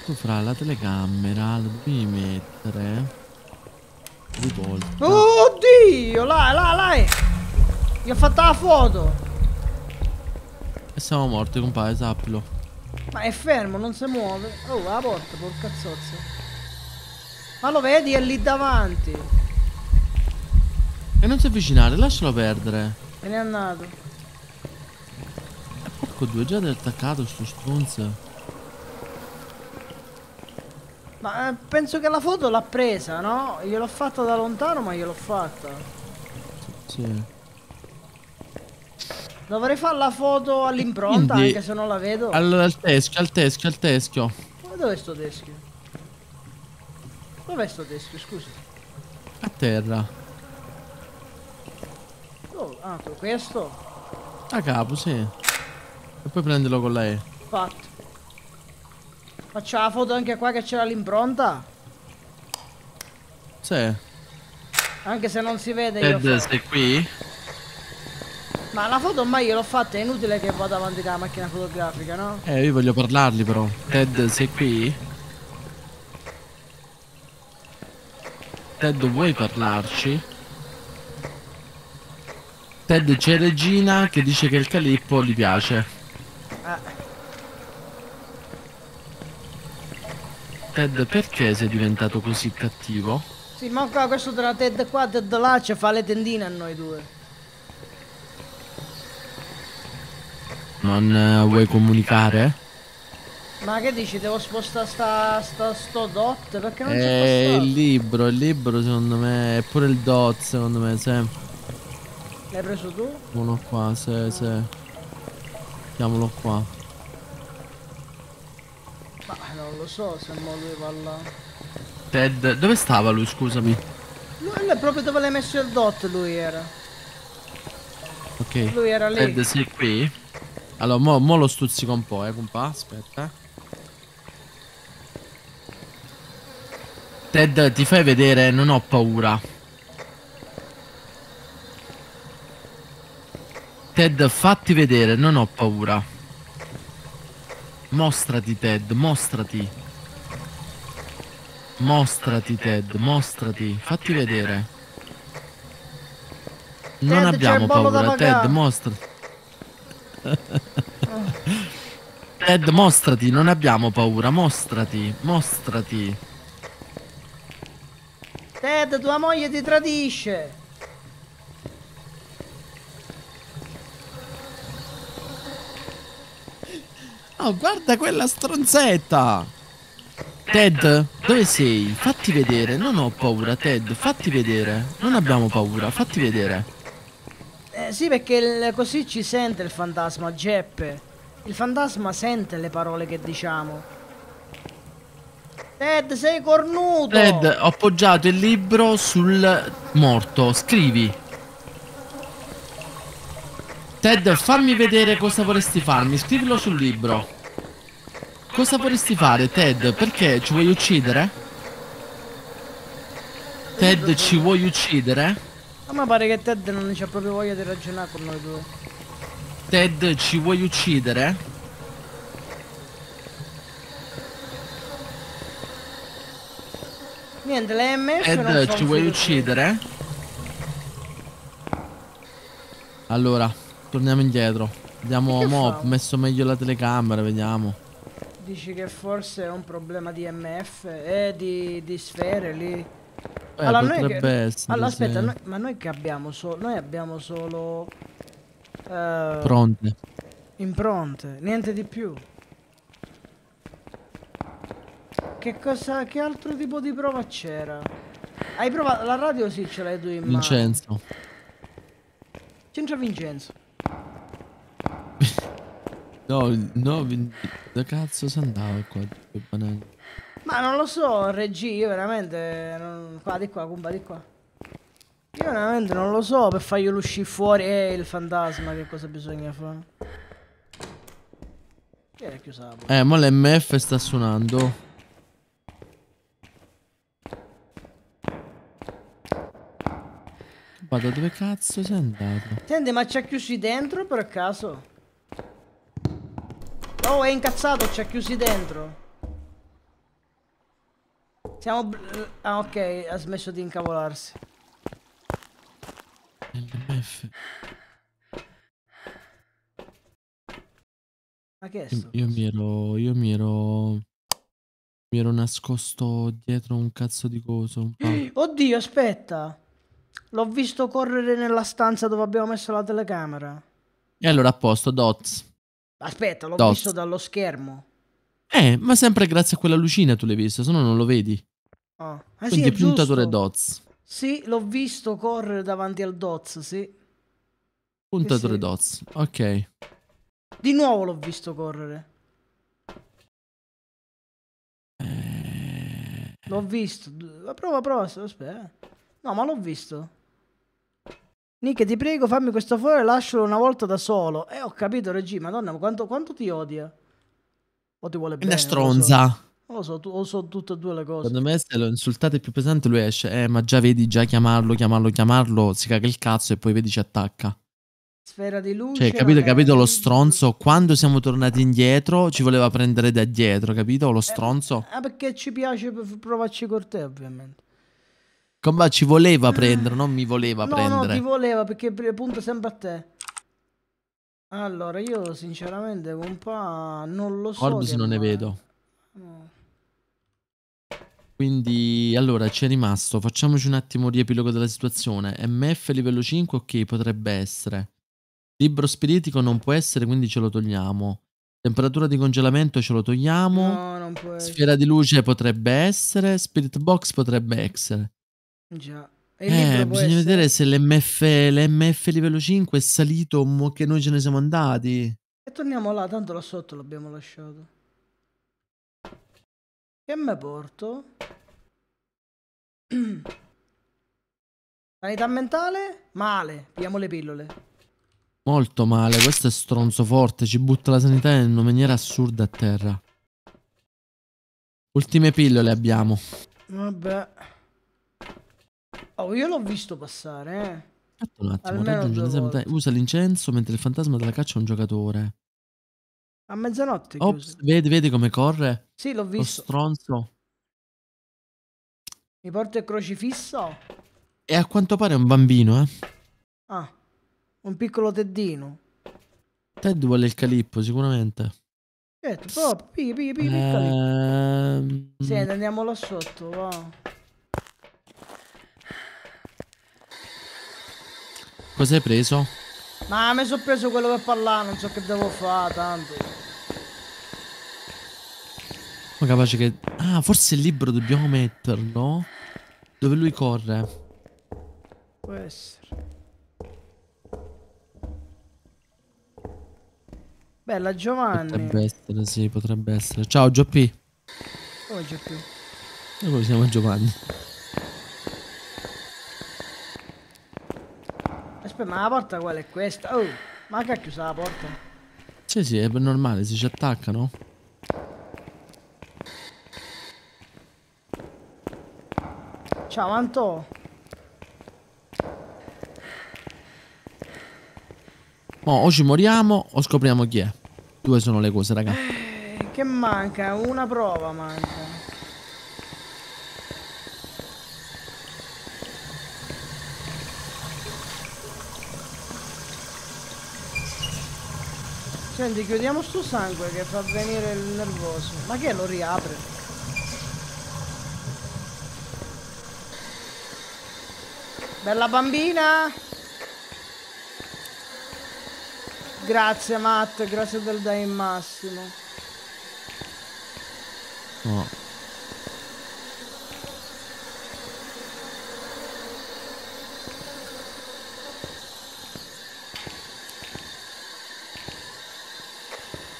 Tu fra la telecamera lo devi mettere. Rivolta. Oddio, là gli ho fatto la foto. E siamo morti, compare, sappilo. Ma è fermo, non si muove. Oh, la porta, porca zozza. Ma lo vedi, è lì davanti. E non si avvicinare, lascialo perdere. Me ne è andato. Porco due, già ti ha attaccato sto stronzo. Ma penso che la foto l'ha presa, no? Gliel'ho fatta da lontano, ma gliel'ho fatta. Sì. Dovrei fare la foto all'impronta, anche se non la vedo. Allora, al teschio. Ma dov'è sto teschio? Dov'è sto teschio, scusa? A terra. Oh, ah, questo? A capo, sì. E poi prenderlo con la E. Fatto. Facciamo la foto anche qua che c'era l'impronta? Sì. Anche se non si vede io. Ted, sei qui? Ma la foto ormai io l'ho fatta, è inutile che vada avanti con la macchina fotografica, no? Io voglio parlargli però. Ted, sei qui? Ted, vuoi parlarci? Ted, c'è Regina che dice che il calippo gli piace. Ted, perché sei diventato così cattivo? Sì, ma qua, questo tra Ted qua e Ted là ci fa le tendine a noi due. Non vuoi comunicare? Ma che dici? Devo spostare sto dot? Perché non c'è posso? Il libro secondo me, e pure il dot secondo me, sì. L'hai preso tu? Uno qua, sì. Mettiamolo qua. Non lo so se mo lui va là. Ted, dove stava lui, scusami? Lui è proprio dove l'hai messo il dot, lui era. Ok. Lui era lì. Ted, sei qui? Allora, mo lo stuzzico un po', compà, aspetta. Ted, ti fai vedere, non ho paura. Ted, fatti vedere, non ho paura. Mostrati, Ted, mostrati. Mostrati, Ted, mostrati. Fatti vedere. Non abbiamo paura, Ted, mostrati. Ted, mostrati, non abbiamo paura, mostrati, mostrati. Ted, tua moglie ti tradisce. Oh, guarda quella stronzetta. Ted, dove sei? Fatti vedere, non ho paura, Ted, fatti vedere. Non abbiamo paura, fatti vedere. Sì, perché così ci sente il fantasma, Geppe. Il fantasma sente le parole che diciamo. Ted, sei cornuto! Ted, ho appoggiato il libro sul morto, scrivi. Ted, fammi vedere cosa vorresti farmi, scrivilo sul libro. Cosa vorresti fare, Ted? Perché ci vuoi uccidere? Ted, ci vuoi uccidere? A me pare che Ted non c'ha proprio voglia di ragionare con noi due. Ted, ci vuoi uccidere? Niente, le MF. Ted, ci vuoi uccidere? Allora, torniamo indietro. Vediamo, mo, ho messo meglio la telecamera, vediamo. Dici che forse è un problema di MF e di sfere lì. Allora, noi che... allora aspetta, noi... ma noi che abbiamo solo... Noi abbiamo solo... Impronte. Impronte, niente di più. Che cosa, che altro tipo di prova c'era? Hai provato la radio? Sì, ce l'hai tu in mano. Vincenzo. C'entra Vincenzo. No, da cazzo si andava qua. Ma non lo so, Regi, io veramente non... Qua di qua, Kumba di qua. Io veramente non lo so, per farglielo uscire fuori il fantasma che cosa bisogna fare. Che era chiusa la porta. Ma l'MF sta suonando. Vado, dove cazzo sei andato? Senti, ma ci ha chiusi dentro per caso? Oh, è incazzato, ci ha chiusi dentro. Siamo... Ah, ok, ha smesso di incavolarsi. Ma che è sto? Io mi ero nascosto dietro un cazzo di coso, un palo. Oddio, aspetta. L'ho visto correre nella stanza dove abbiamo messo la telecamera. E allora a posto, Dots. Aspetta, l'ho visto dallo schermo. Ma sempre grazie a quella lucina tu l'hai visto, se no non lo vedi. Quindi sì, è più un puntatore Dots. Sì, l'ho visto correre davanti al Dots, sì. Puntatore Dots, ok. Di nuovo l'ho visto correre. L'ho visto. Prova, aspetta. No, ma l'ho visto. Nick, ti prego, fammi questo fuori e lascialo una volta da solo. Ho capito, Regi, madonna, quanto ti odia. O ti vuole bene. È una stronza. Lo so tutte e due le cose. Secondo me se lo insultate più pesante lui esce. Ma già vedi, già chiamarlo, si caga il cazzo e poi vedi ci attacca. Sfera di luce. Cioè, capito lo stronzo? Quando siamo tornati indietro ci voleva prendere da dietro, capito? Lo stronzo. Perché ci piace provarci con te, ovviamente. Comba ci voleva prendere, non mi voleva prendere. No, ti voleva perché punta sempre a te. Allora, io sinceramente un po' non lo so. Orbis non ne vedo. Quindi, allora, ci è rimasto. Facciamoci un attimo un riepilogo della situazione. MF livello 5, ok, potrebbe essere. Libro spiritico non può essere, quindi ce lo togliamo. Temperatura di congelamento ce lo togliamo. No, non può essere. Sfera di luce potrebbe essere. Spirit box potrebbe essere. Già. Bisogna vedere se l'MF livello 5 è salito o che noi ce ne siamo andati. E torniamo là, tanto là sotto l'abbiamo lasciato. Che me porto? Sanità mentale? Male. Pigliamo le pillole. Molto male. Questo è stronzo forte. Ci butta la sanità in una maniera assurda a terra. Ultime pillole abbiamo. Vabbè. Io l'ho visto passare. Aspetta un attimo. Raggiunge la sanità. Usa l'incenso mentre il fantasma della caccia è un giocatore. A mezzanotte. Ops, vedi come corre? Sì, l'ho visto. Lo stronzo. Mi porta il crocifisso? E a quanto pare è un bambino, un piccolo Teddino. Ted vuole il calippo, sicuramente. Sì, andiamo là sotto, va. Cosa hai preso? Ma mi sono preso quello per parlare, non so che devo fare, tanto. Ma capace che... Ah, forse il libro dobbiamo metterlo dove lui corre. Può essere. Bella Giovanni. Potrebbe essere, sì, potrebbe essere. Ciao Gioppi. Come Gioppi? Noi lo siamo Giovanni. Aspetta, ma la porta qual è questa? Oh, ma che ha chiuso la porta? Sì, sì, è normale, si ci attaccano. Ciao Anto. Oh, o ci moriamo o scopriamo chi è. Due sono le cose, raga. Che manca? Una prova manca. Senti, chiudiamo sto sangue che fa venire il nervoso. Ma che lo riapre? Bella bambina. Grazie Matt, grazie del dai in massimo. Oh.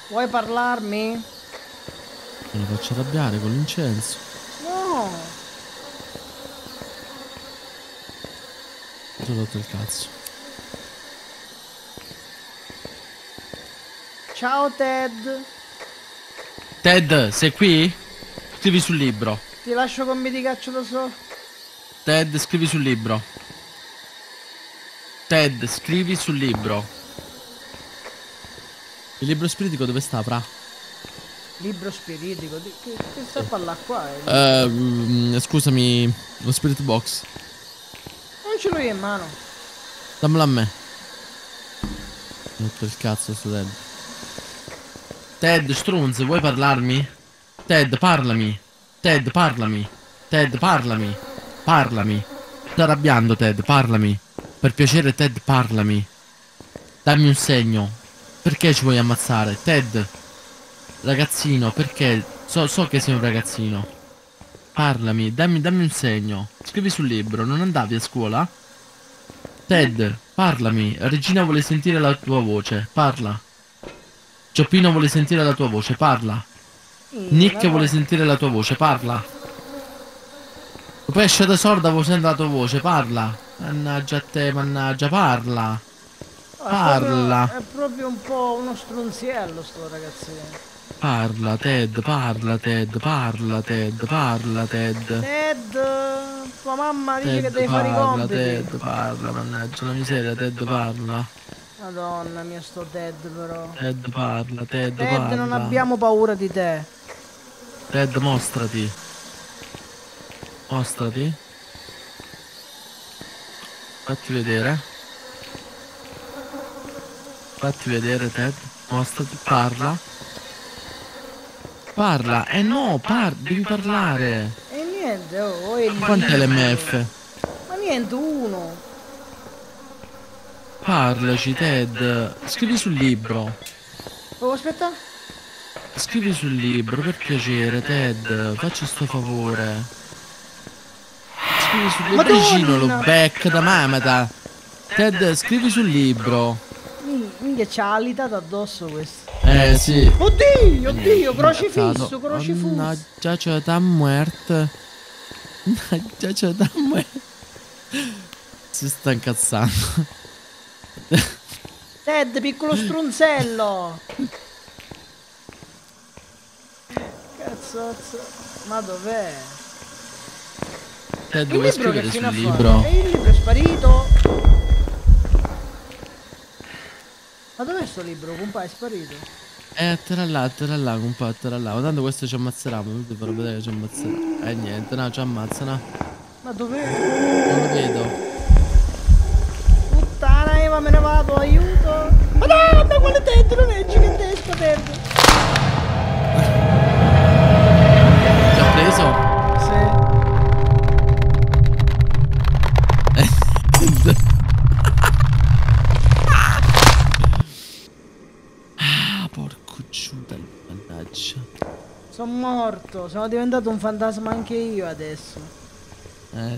Vuoi parlarmi? Mi faccio arrabbiare con l'incenso. No! Mi sono rotto il cazzo. Ciao Ted. Ted, sei qui? Scrivi sul libro. Ti lascio con Miticaccio da solo. Ted, scrivi sul libro. Ted, scrivi sul libro. Il libro spiritico dove sta, fra? Libro spiritico? Che sta a parlare qua? Scusami, lo spirit box. Non ce l'ho io in mano. Dammela a me. Tutto il cazzo sto Ted. Ted, Strunz, vuoi parlarmi? Ted, parlami. Ted, parlami. Ted, parlami. Parlami. Sto arrabbiando, Ted, parlami. Per piacere, Ted, parlami. Dammi un segno. Perché ci vuoi ammazzare? Ted, ragazzino, perché? So che sei un ragazzino. Parlami, dammi un segno. Scrivi sul libro, non andavi a scuola? Ted, parlami. Regina vuole sentire la tua voce. Parla. Gioppino vuole sentire la tua voce, parla. Nick vuole sentire la tua voce, parla. Pesce da sorda vuole sentire la tua voce, parla. Mannaggia a te, mannaggia, parla. Parla. È proprio un po' uno stronziello sto ragazzino. Parla Ted, parla Ted, parla Ted, parla Ted. Ted, tua mamma dice che devi fare i compiti. Ted, parla, mannaggia la miseria, Ted, parla. Madonna mia sto Ted però. Ted parla, Ted parla. Ted non abbiamo paura di te. Ted mostrati. Mostrati. Fatti vedere. Fatti vedere Ted. Mostrati, parla. Parla, eh no, devi parlare. E niente, oh, e quant'è l'MF? Ma niente, uno. Parlaci Ted, scrivi sul libro. Oh aspetta. Scrivi sul libro, per piacere Ted, facci sto favore. Scrivi sul libro. Madonna! Lo becca da mamata. Ted, scrivi sul libro. Minchia, c'ha alitato addosso questo. Sì. Oddio, oddio, crocifisso, crocifusso. No, già c'è da muerte. No, già c'è da muerte. Si sta incazzando. Ted, piccolo strunzello. Cazzazzo. Ma dov'è? Ted, dove scrivere sul libro? E il libro è sparito. Ma dov'è sto libro, compà? È sparito. Tra là, compà, tra là. Ma tanto questo ci ammazzerà, ma ti farò vedere che ci ammazzerà. Niente, no, ci ammazza, no. Ma dov'è? Non lo vedo. Ma me ne vado, aiuto! Madonna, quale tetto non è? Che testa, Ted! Porco giuda, mannaggia. Sono morto, sono diventato un fantasma anche io adesso.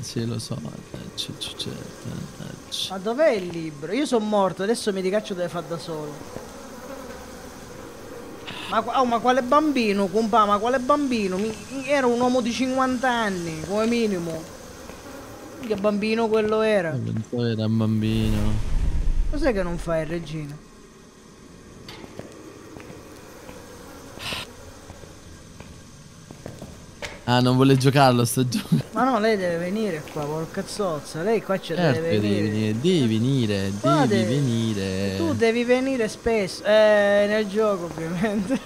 Sì, lo so, mannaggia, mannaggia. Ma dov'è il libro? Io sono morto, adesso Miticaccio deve fare da solo. Ma quale bambino, compà, ma quale bambino? Era un uomo di 50 anni, come minimo. Che bambino quello era? Pensavo era un bambino. Cos'è che non fai, Regina? Ah, non vuole giocarlo sto gioco. Ma no, lei deve venire qua, porca zozza. Lei qua ci deve venire. Devi venire. Tu devi venire spesso. Nel gioco ovviamente.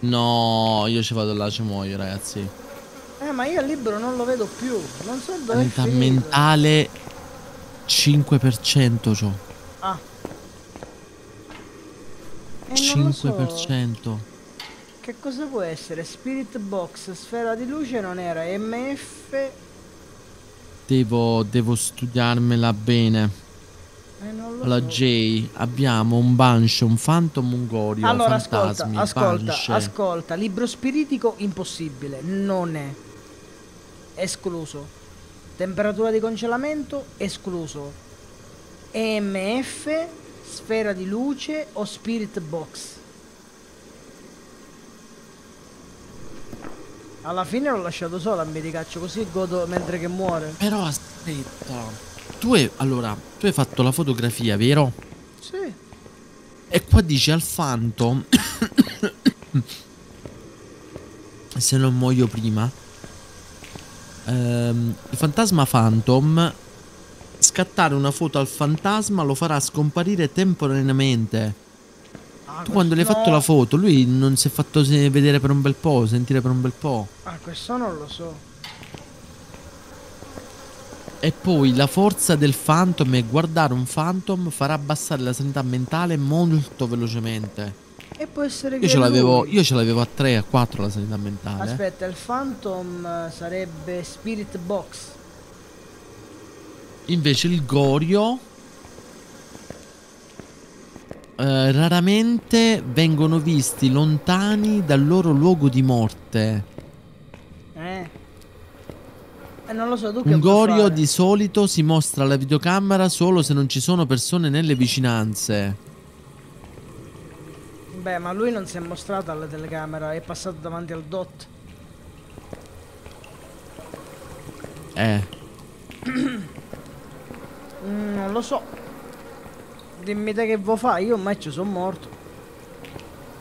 No, io ci vado là, ci muoio, ragazzi. Ma io il libro non lo vedo più. Non so dove è finito. Mentale 5% c'ho. Ah. 5%. So. Che cosa può essere? Spirit box, sfera di luce, non era MF. Devo studiarmela bene. Non lo allora so. Jay, abbiamo un Banshee, un Phantom, un Gorio, allora, fantasmi, ascolta, libro spiritico impossibile, non è. Escluso. Temperatura di congelamento escluso. EMF, sfera di luce o spirit box. Alla fine l'ho lasciato sola a Miticaccio, così godo mentre che muore. Però aspetta. Tu hai fatto la fotografia, vero? Sì. E qua dice al Phantom se non muoio prima il fantasma Phantom, scattare una foto al fantasma lo farà scomparire temporaneamente. Tu quando gli hai fatto la foto, lui non si è fatto vedere per un bel po', sentire per un bel po'. Ah, questo non lo so. E poi la forza del Phantom e guardare un Phantom farà abbassare la sanità mentale molto velocemente. E può essere che io ce l'avevo a 3, a 4 la sanità mentale. Aspetta, il Phantom sarebbe Spirit Box. Invece il Gorio raramente vengono visti lontani dal loro luogo di morte. Non lo so, tu che un Gorio di solito si mostra alla videocamera solo se non ci sono persone nelle vicinanze. Beh, ma lui non si è mostrato alla telecamera, è passato davanti al dot. Non lo so. Dimmi te che vuoi fare, io ormai ci sono morto.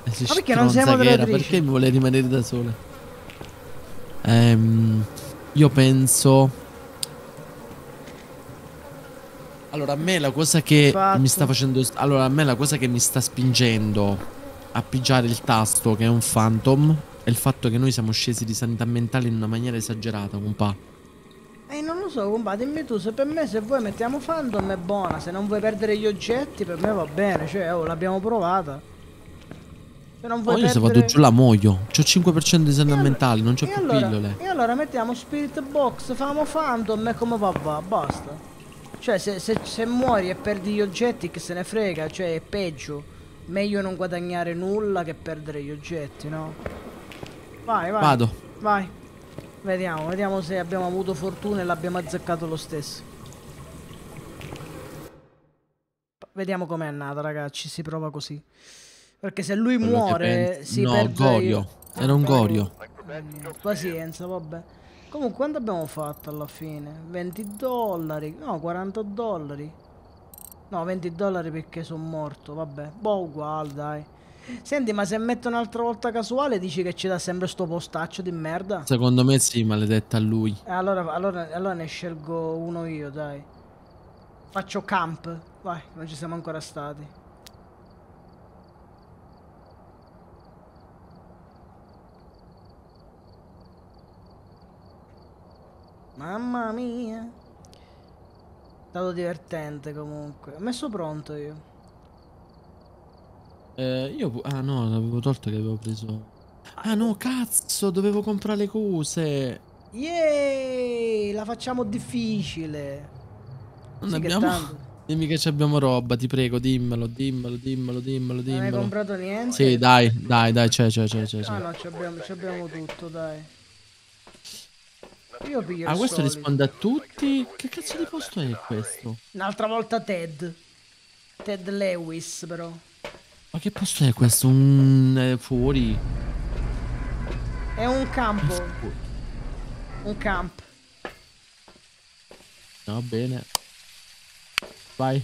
Ma perché non sei moderatrice? Perché mi vuole rimanere da sola? Io penso. Allora, a me la cosa che mi sta facendo. Allora, a me la cosa che mi sta spingendo a pigiare il tasto, che è un Phantom, è il fatto che noi siamo scesi di sanità mentale in una maniera esagerata, compà. Non lo so, compà, dimmi tu, se per me, se vuoi mettiamo Phantom è buona. Se non vuoi perdere gli oggetti, per me va bene. Cioè, l'abbiamo provata. Se non vuoi io se vado giù la muoio. C'ho 5% di sanità mentale, non c'ho più pillole. E allora mettiamo Spirit Box, famo Phantom e come va, basta. Cioè se muori e perdi gli oggetti, che se ne frega, cioè è peggio. Meglio non guadagnare nulla che perdere gli oggetti, no? Vai. Vado. Vai. Vediamo se abbiamo avuto fortuna e l'abbiamo azzeccato lo stesso. Vediamo com'è andata, ragazzi, si prova così. Perché se lui muore si perde. Gorio. Era un Gorio. Pazienza, vabbè. Comunque quanto abbiamo fatto alla fine? $20. No, $40. No, $20 perché sono morto, vabbè. Boh, uguale, dai. Senti, ma se metto un'altra volta casuale dici che ci dà sempre sto postaccio di merda? Secondo me sì, maledetta lui. Allora ne scelgo uno io, dai. Faccio camp. Vai, non ci siamo ancora stati. Mamma mia. È stato divertente comunque. Ho messo pronto io. Ah no, l'avevo tolto che avevo preso. Ah no, cazzo, dovevo comprare le cose. Yeeeey, la facciamo difficile. Non sì, abbiamo... Che dimmi che ci abbiamo roba, ti prego, dimmelo. Non hai comprato niente? Sì, dai, dai, c'è. Ah no, ci abbiamo tutto, dai. Io piglio. Ah, questo risponde a tutti? Che cazzo di posto è questo? Un'altra volta Ted. Ted Lewis, però. Ma che posto è questo? Fuori. È un campo. Un camp. Va bene. Vai.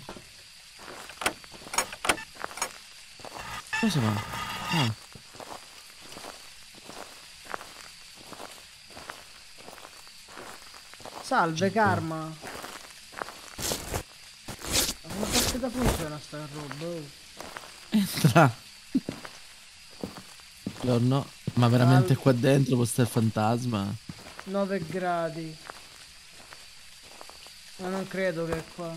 Come si va? Ah. Salve Karma. Come caspita funziona sta roba? Oh. Entra. Buongiorno. Ma veramente salve. Qua dentro può stare il fantasma? 9 gradi. Ma non credo che è qua.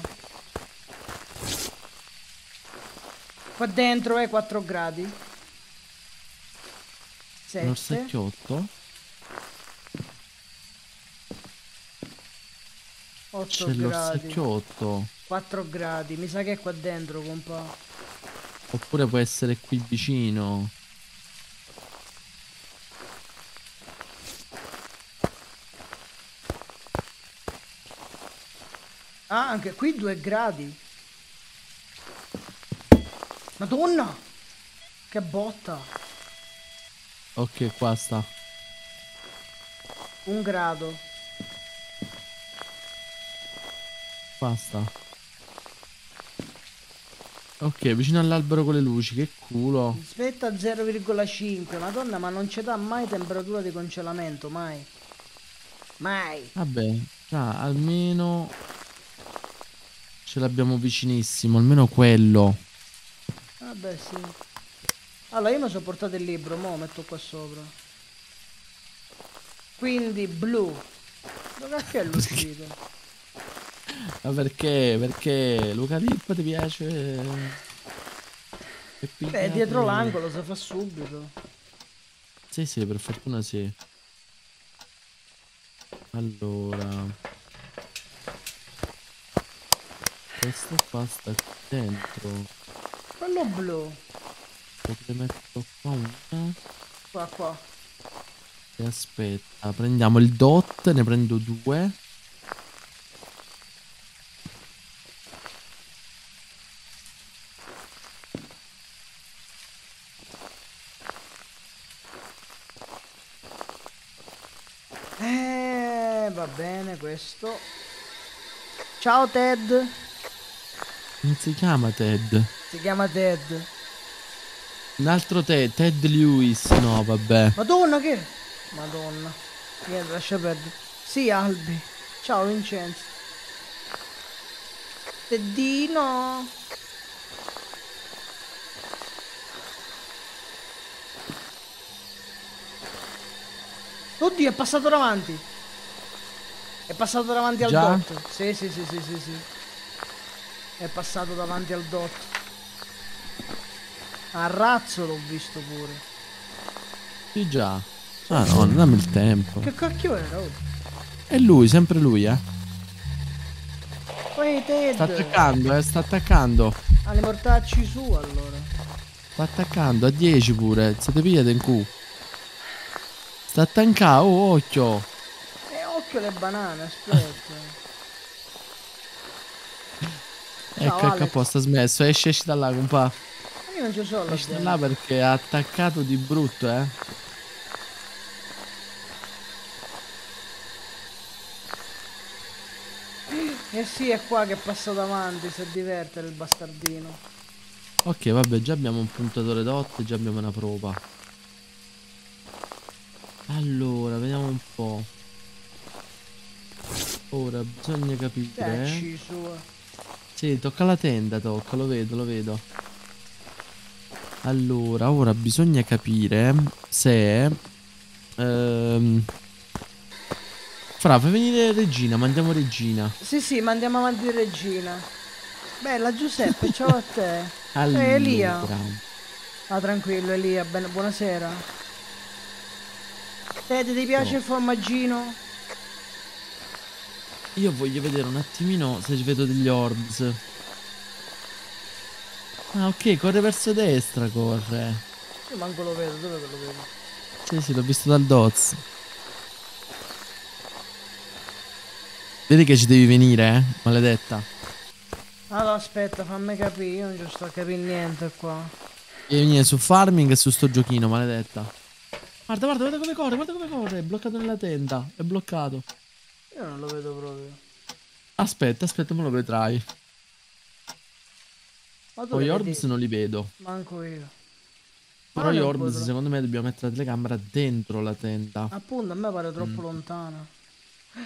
Qua dentro è 4 gradi. 7. Orsacchiotto. 8 gradi. 4 gradi. Mi sa che è qua dentro, compa. Oppure può essere qui vicino. Ah, anche qui 2 gradi. Madonna! Che botta! Ok, qua sta. 1 grado. Qua sta. Ok, vicino all'albero con le luci, che culo. Aspetta 0,5, madonna, ma non ci dà mai temperatura di congelamento, mai. Mai. Vabbè, ah, almeno ce l'abbiamo vicinissimo, almeno quello. Vabbè sì. Allora io mi sono portato il libro, mo lo metto qua sopra. Quindi blu. Ma perché è luccido? Ma perché? Perché Luca Lippo ti piace? Beh è dietro l'angolo, si fa subito. Sì sì, per fortuna sì. Allora questo qua sta dentro. Quello blu. Te metto qua una. Qua qua. E aspetta, prendiamo il dot, ne prendo 2. Va bene questo. Ciao Ted. Non si chiama Ted. Si chiama Ted. Un altro Ted, Ted Lewis. No vabbè. Madonna che. Madonna. Niente, lascia perdere. Sì Albi. Ciao Vincenzo. Teddino. Oddio, è passato davanti. È passato davanti al dot. Sì. È passato davanti al dot. A razzo l'ho visto pure. Sì già. Ah no, non dammi il tempo. Che cacchio era? Oh? È lui, sempre lui, eh. Poi Ted. Sta attaccando, sta attaccando. Alle mortacci su allora. Sta attaccando, a 10 pure. Siete pigliate in cu. Sta attaccando, oh, occhio. Occhio le banane, aspetta. Ecco, ecco apposta, smesso. Esci da là, compà. Io non ci sono. Esci da là perché ha attaccato di brutto, eh. Eh sì, è qua che è passato avanti. Si è divertito il bastardino. Ok, vabbè, già abbiamo un puntatore dot. Già abbiamo una prova. Allora, vediamo un po'. Ora bisogna capire. Dacci sua. Sì, tocca la tenda, tocca, lo vedo. Allora, ora bisogna capire se... Fra, fai venire Regina, mandiamo Regina. Sì, mandiamo avanti Regina. Bella Giuseppe, ciao a te. Allora. Elia. Ah, tranquillo Elia, buonasera. Ted, ti piace il formaggino? Io voglio vedere un attimino se ci vedo degli orbs. Ah, ok, corre verso destra, corre. Io manco lo vedo, dove lo vedo? Sì, sì, l'ho visto dal dots. Vedi che ci devi venire, maledetta. Allora, aspetta, fammi capire, io non ci sto a capire niente qua. Devi venire su farming e su sto giochino, maledetta. Guarda, guarda, guarda come corre, è bloccato nella tenda, è bloccato. Io non lo vedo proprio. Aspetta, aspetta, me lo vedrai. Poi gli orbs non li vedo. Manco io. Però gli orbs secondo me dobbiamo mettere la telecamera dentro la tenda. Appunto, a me pare troppo lontana.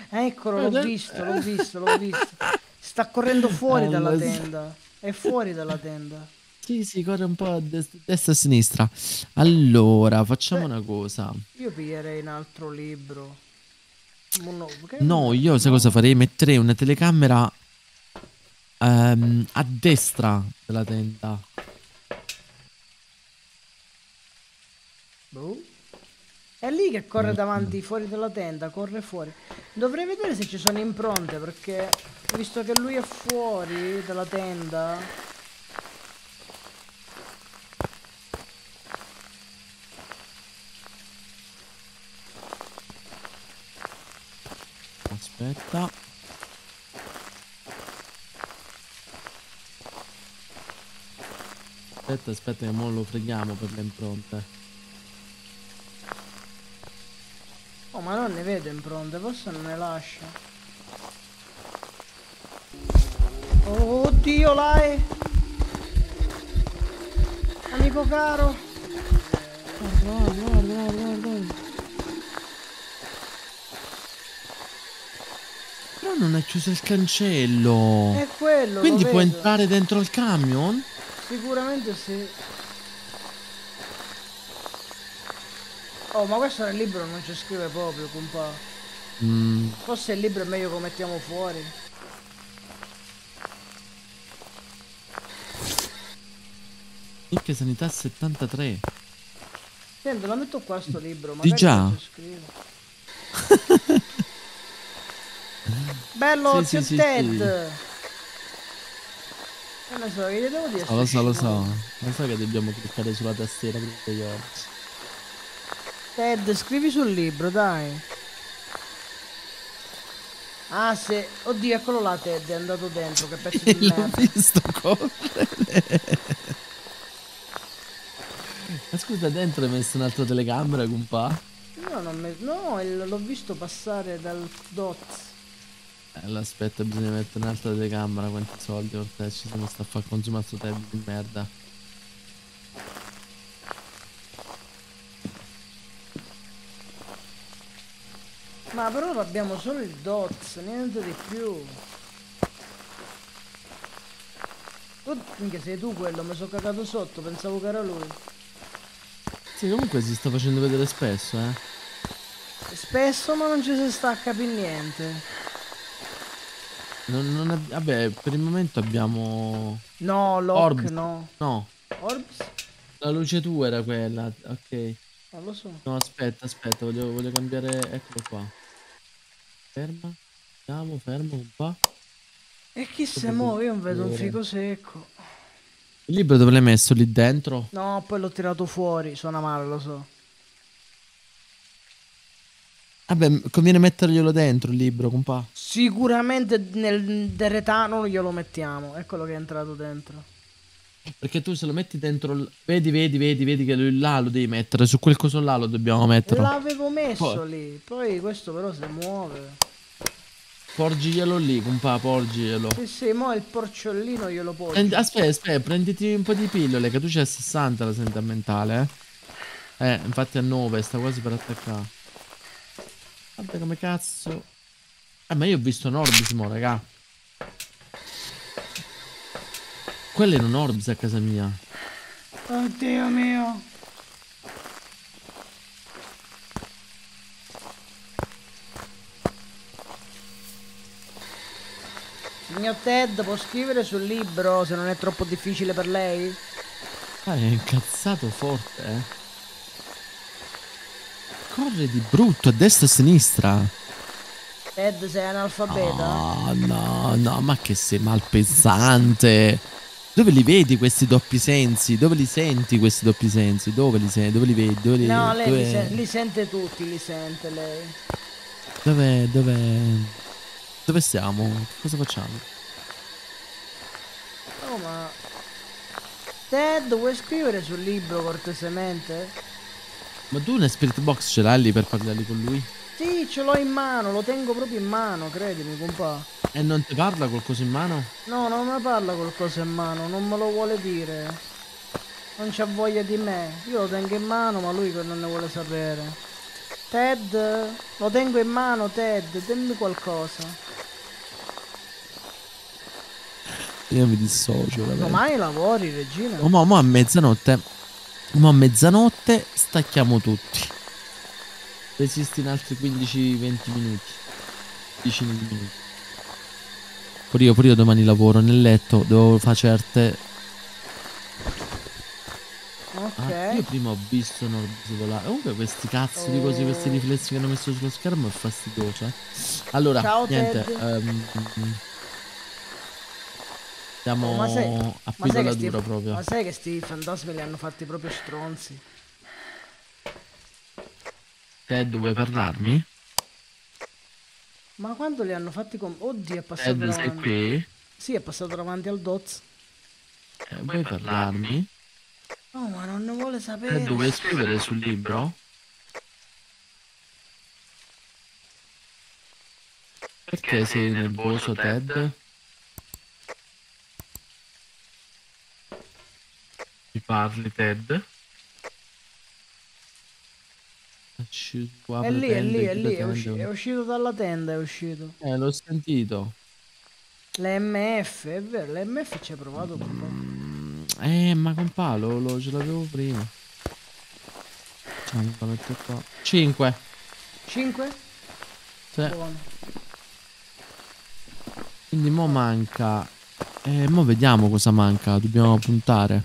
Eccolo, l'ho visto, l'ho visto, l'ho visto. Sta correndo fuori dalla tenda. È fuori dalla tenda. Sì, sì, corre un po' a destra e a sinistra. Allora, facciamo una cosa. Io piglierei un altro libro. No, io sai cosa farei? Metterei una telecamera a destra della tenda. Boh. È lì che corre davanti, fuori dalla tenda, corre fuori. Dovrei vedere se ci sono impronte, perché visto che lui è fuori dalla tenda... Aspetta. Aspetta, aspetta che mo lo freghiamo per le impronte. Oh, ma non ne vedo impronte, forse non ne lascia. Oh, oddio, l'hai! Amico caro! Guarda, guarda, guarda, guarda. Però non è chiuso il cancello. È quello. Quindi può entrare dentro il camion? Sicuramente sì. Oh, ma questo nel libro non ci scrive proprio, compà. Forse il libro è meglio che lo mettiamo fuori. Minchia, sanità 73. Senti, lo metto qua sto libro, ma non ci scrive. Bello, sì, sì, Ted! Sì, sì. Non lo so, io devo dire. Lo so, lo so. Non so che dobbiamo cliccare sulla tastiera per gli orsi. Ted, scrivi sul libro, dai. Ah, se... Oddio, eccolo là, Ted, è andato dentro, che pezzo di merda. L'ho visto correre. Ma scusa, dentro hai messo un'altra telecamera, compà? No, non me... No, l'ho visto passare dal dot. Aspetta, bisogna mettere un'altra telecamera. Quanti soldi, ormai ci siamo sta a far consumare questo tempo di merda. Ma però abbiamo solo il dots, niente di più. Minchia, sei tu quello, mi sono cagato sotto, pensavo che era lui. Sì, comunque si sta facendo vedere spesso, eh. Spesso, ma non ci si sta a capire niente. Non vabbè, per il momento abbiamo... No, Lock, no. No. Orbs? La luce tua era quella, ok. Non lo so. No, aspetta, aspetta, voglio cambiare... Eccolo qua. Ferma. Andiamo, fermo un po'. E chi se muove? Io non vedo un fico secco. Il libro dove l'hai messo? Lì dentro? No, poi l'ho tirato fuori. Suona male, lo so. Vabbè, conviene metterglielo dentro il libro, compà. Sicuramente nel deretano glielo mettiamo. Eccolo che è entrato dentro. Perché tu se lo metti dentro... Vedi, vedi, vedi, vedi che lui là lo devi mettere. Su quel coso là lo dobbiamo mettere. L'avevo messo poi... lì. Poi questo però si muove. Porgiglielo lì, compà, porgiglielo. Sì, sì, mo il porciollino glielo porgi. Aspetta, aspetta, prenditi un po' di pillole, che tu c'hai 60 la sanità mentale, eh. Infatti a 9, sta quasi per attaccare. Vabbè, come cazzo. Ma io ho visto un orbs mo, raga. Quello era un orbs a casa mia. Oddio mio. Signor Ted, può scrivere sul libro se non è troppo difficile per lei? È incazzato forte, eh. Corre di brutto a destra e a sinistra. Ed sei analfabeta? No, no, no, ma che sei malpensante. Dove li vedi questi doppi sensi? Dove li senti questi doppi sensi? Dove li senti? Dove li vedi? Dove li... No, lei li sente tutti, li sente lei. Dov'è? Dove siamo? Cosa facciamo? Oh, ma... Ted, vuoi scrivere sul libro cortesemente? Ma tu una spirit box ce l'hai lì per parlarli con lui? Sì, ce l'ho in mano, lo tengo proprio in mano, credimi, compà. E non ti parla qualcosa in mano? No, non mi parla qualcosa in mano, non me lo vuole dire. Non c'ha voglia di me. Io lo tengo in mano, ma lui non ne vuole sapere. Ted, lo tengo in mano, Ted, dimmi qualcosa. Io mi dissocio, vabbè. Domani lavori, Regina? Oh, ma a mezzanotte. Ma a mezzanotte stacchiamo tutti. Resisti in altri 15-20 minuti. 15 minuti. Pure io domani lavoro nel letto, devo fare certe. Ok. Ah, io prima ho visto un orso volare. Comunque questi cazzo di cose, questi riflessi che hanno messo sullo schermo è fastidioso, eh. Allora, ciao, niente. Siamo a pillola dura proprio. Ma sai che sti fantasmi li hanno fatti proprio stronzi? Ted, vuoi parlarmi? Ma quando li hanno fatti con... Oddio, è passato Ted, davanti. Sei qui? Sì, è passato davanti al Dots. Vuoi parlarmi? No, ma non ne vuole sapere. Ted, vuoi scrivere sul libro? Perché sei nervoso, Ted? Mi parli, Ted? È lì, è lì, è lì, è uscito dalla tenda, è uscito. L'ho sentito. L'MF, è vero, l'MF ci ha provato un po'. Ma compà, ce l'avevo prima. 5. 5? Sì. Buono. Quindi mo manca... mo vediamo cosa manca, dobbiamo puntare.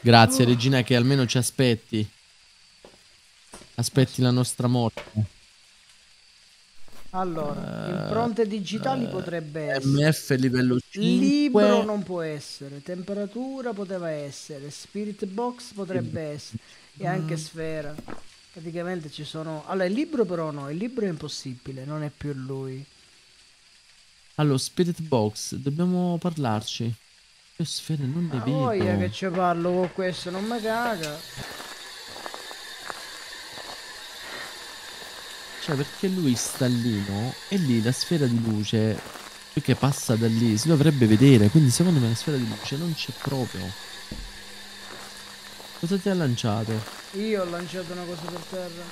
Grazie Regina che almeno ci aspetti. Aspetti la nostra morte. Allora, impronte digitali potrebbe essere. MF livello 5. Libro non può essere. Temperatura poteva essere. Spirit box potrebbe essere. E anche sfera. Praticamente ci sono... Allora, il libro però no. Il libro è impossibile. Non è più lui. Allora, spirit box. Dobbiamo parlarci. Io sfere non le vedo. Ma voglia che ci parlo con questo. Non mi caga. Perché lui sta lì, no? E lì la sfera di luce che passa da lì si dovrebbe vedere. Quindi secondo me la sfera di luce non c'è proprio. Cosa ti ha lanciato? Io ho lanciato una cosa per terra.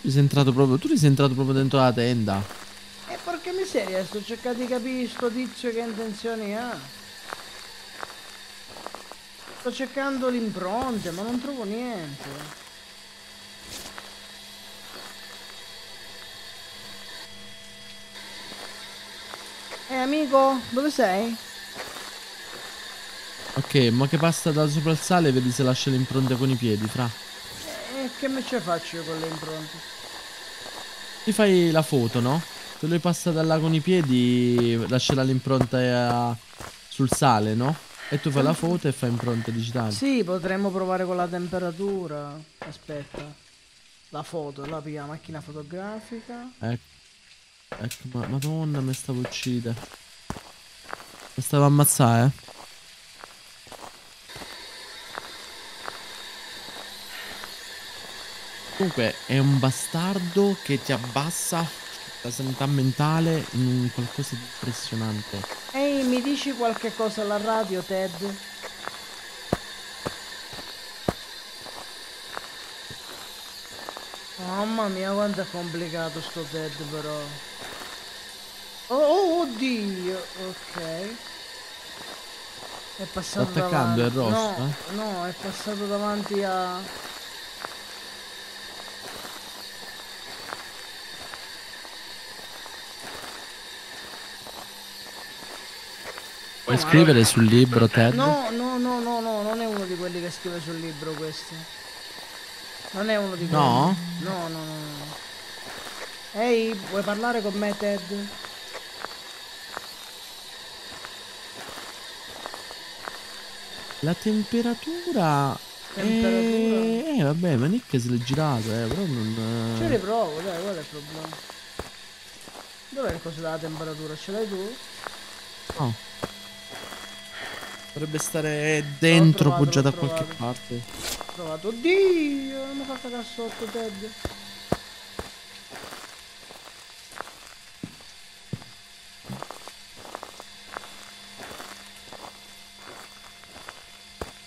Tu sei entrato proprio dentro la tenda. E porca miseria, sto cercando di capire sto tizio che intenzioni ha. Sto cercando l'impronte, ma non trovo niente. Amico, dove sei? Ok, ma che passa da sopra il sale e vedi se lascia l'impronte con i piedi, fra. Che me ce faccio io con le impronte? Ti fai la foto, no? Se lui passa da là con i piedi, lascerà l'impronta sul sale, no? E tu fai la foto e fai impronte digitale. Sì, potremmo provare con la temperatura. Aspetta. La foto, la prima macchina fotografica. Ecco. Ecco, madonna, mi stavo uccidendo. Mi stavo ammazzare. Comunque è un bastardo che ti abbassa la sanità mentale in un qualcosa di impressionante. Mi dici qualche cosa alla radio, Ted? Mamma mia, quanto è complicato sto Ted, però. Oh, oddio. Ok. È passato davanti. È rosso, no, no, è passato davanti a... Vuoi che scrivere sul libro, Ted? No, non è uno di quelli che scrive sul libro questo. Non è uno di quelli. No? No. Ehi, vuoi parlare con me, Ted? La temperatura... vabbè, ma Nick se l'è girato, però non... Ci riprovo, dai, qual è il problema? Dov'è il coso della temperatura? Ce l'hai tu? No. Dovrebbe stare dentro, appoggiato a qualche parte. Ho trovato. Oddio, non mi fa cagare sotto, Ted.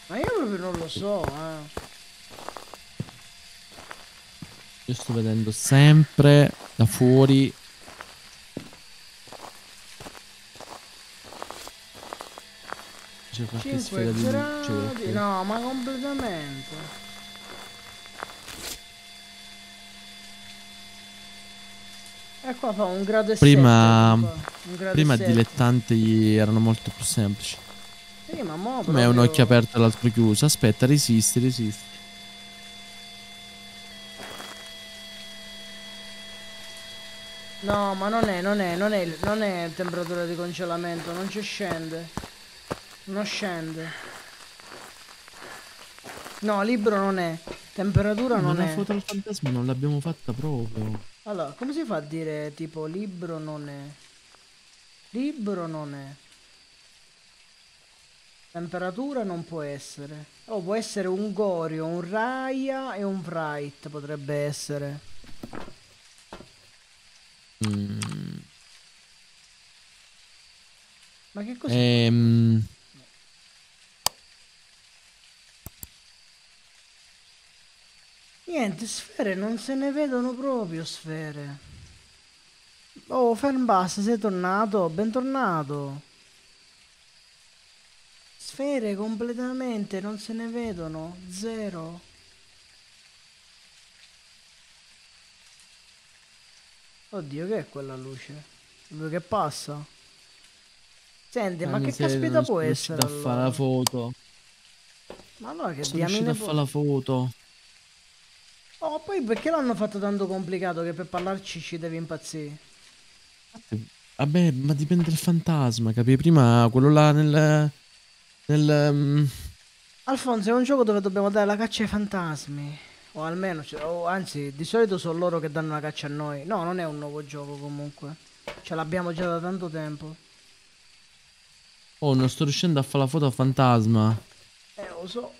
Ma io proprio non lo so, Io sto vedendo sempre da fuori. C'è qualche sfera di luce. No, ma completamente. E qua fa un grado e prima dilettanti erano molto più semplici. Sì, ma mo' proprio... è un occhio aperto e l'altro chiuso. Aspetta, resisti, resisti. No, ma non è temperatura di congelamento, non ci scende. Non scende. No, libro non è. Temperatura non è. Ma la foto del fantasma non l'abbiamo fatta proprio. Allora, come si fa a dire tipo libro non è? Libro non è. Temperatura non può essere. Oh, può essere un Gorio, un Raya e un Wright. Potrebbe essere. Ma che cos'è? Niente, sfere non se ne vedono proprio, sfere. Oh, Fernbass, sei tornato? Bentornato. Sfere completamente, non se ne vedono, zero. Oddio, che è quella luce? Che passa? Senti, ma che caspita può essere? Da allora? Fare la foto. Ma allora che diamine può... la foto. Oh, poi perché l'hanno fatto tanto complicato che per parlarci ci devi impazzire? Vabbè, ma dipende dal fantasma, capi? Prima quello là Alfonso, è un gioco dove dobbiamo dare la caccia ai fantasmi. O almeno, anzi, di solito sono loro che danno la caccia a noi. No, non è un nuovo gioco comunque. Ce l'abbiamo già da tanto tempo. Oh, non sto riuscendo a fare la foto a fantasma. Lo so.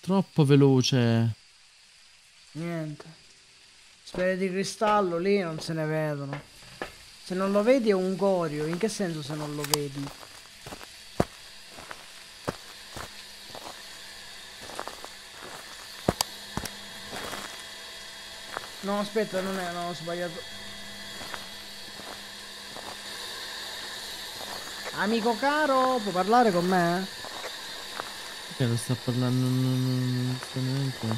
Troppo veloce. Niente. Sfere di cristallo lì non se ne vedono. Se non lo vedi è un Gorio, in che senso se non lo vedi? No, aspetta, non è, no, ho sbagliato. Amico caro, puoi parlare con me? Perché non sta parlando? Non sta niente.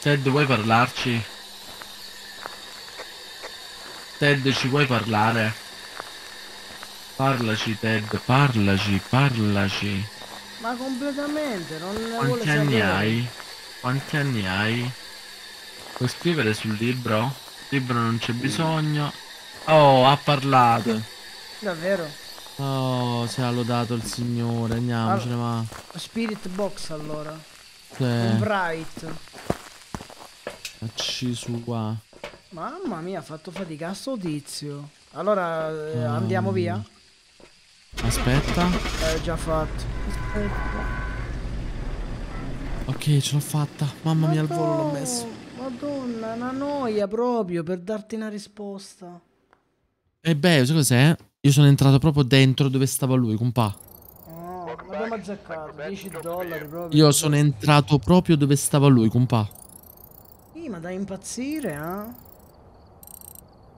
Ted, vuoi parlarci? Ted, ci vuoi parlare? Parlaci, Ted, parlaci. Ma completamente, non ne vuole sapere. Quanti anni hai? Quanti anni hai? Puoi scrivere sul libro? Il libro non c'è bisogno. Oh, ha parlato. Davvero? Oh, si è lodato il signore, andiamocene, va. Spirit box allora. Sì. Un Bright. Facci su qua. Mamma mia, ha fatto fatica sto tizio. Allora andiamo via. Aspetta. Già fatto. Ok, ce l'ho fatta. Mamma mia, al volo l'ho messo. Madonna, una noia proprio per darti una risposta. E beh, sai cos'è? Io sono entrato proprio dentro dove stava lui, compà. Oh, l'abbiamo azzeccato, $10 proprio. Io sono entrato proprio dove stava lui, compà. Ma da impazzire, eh?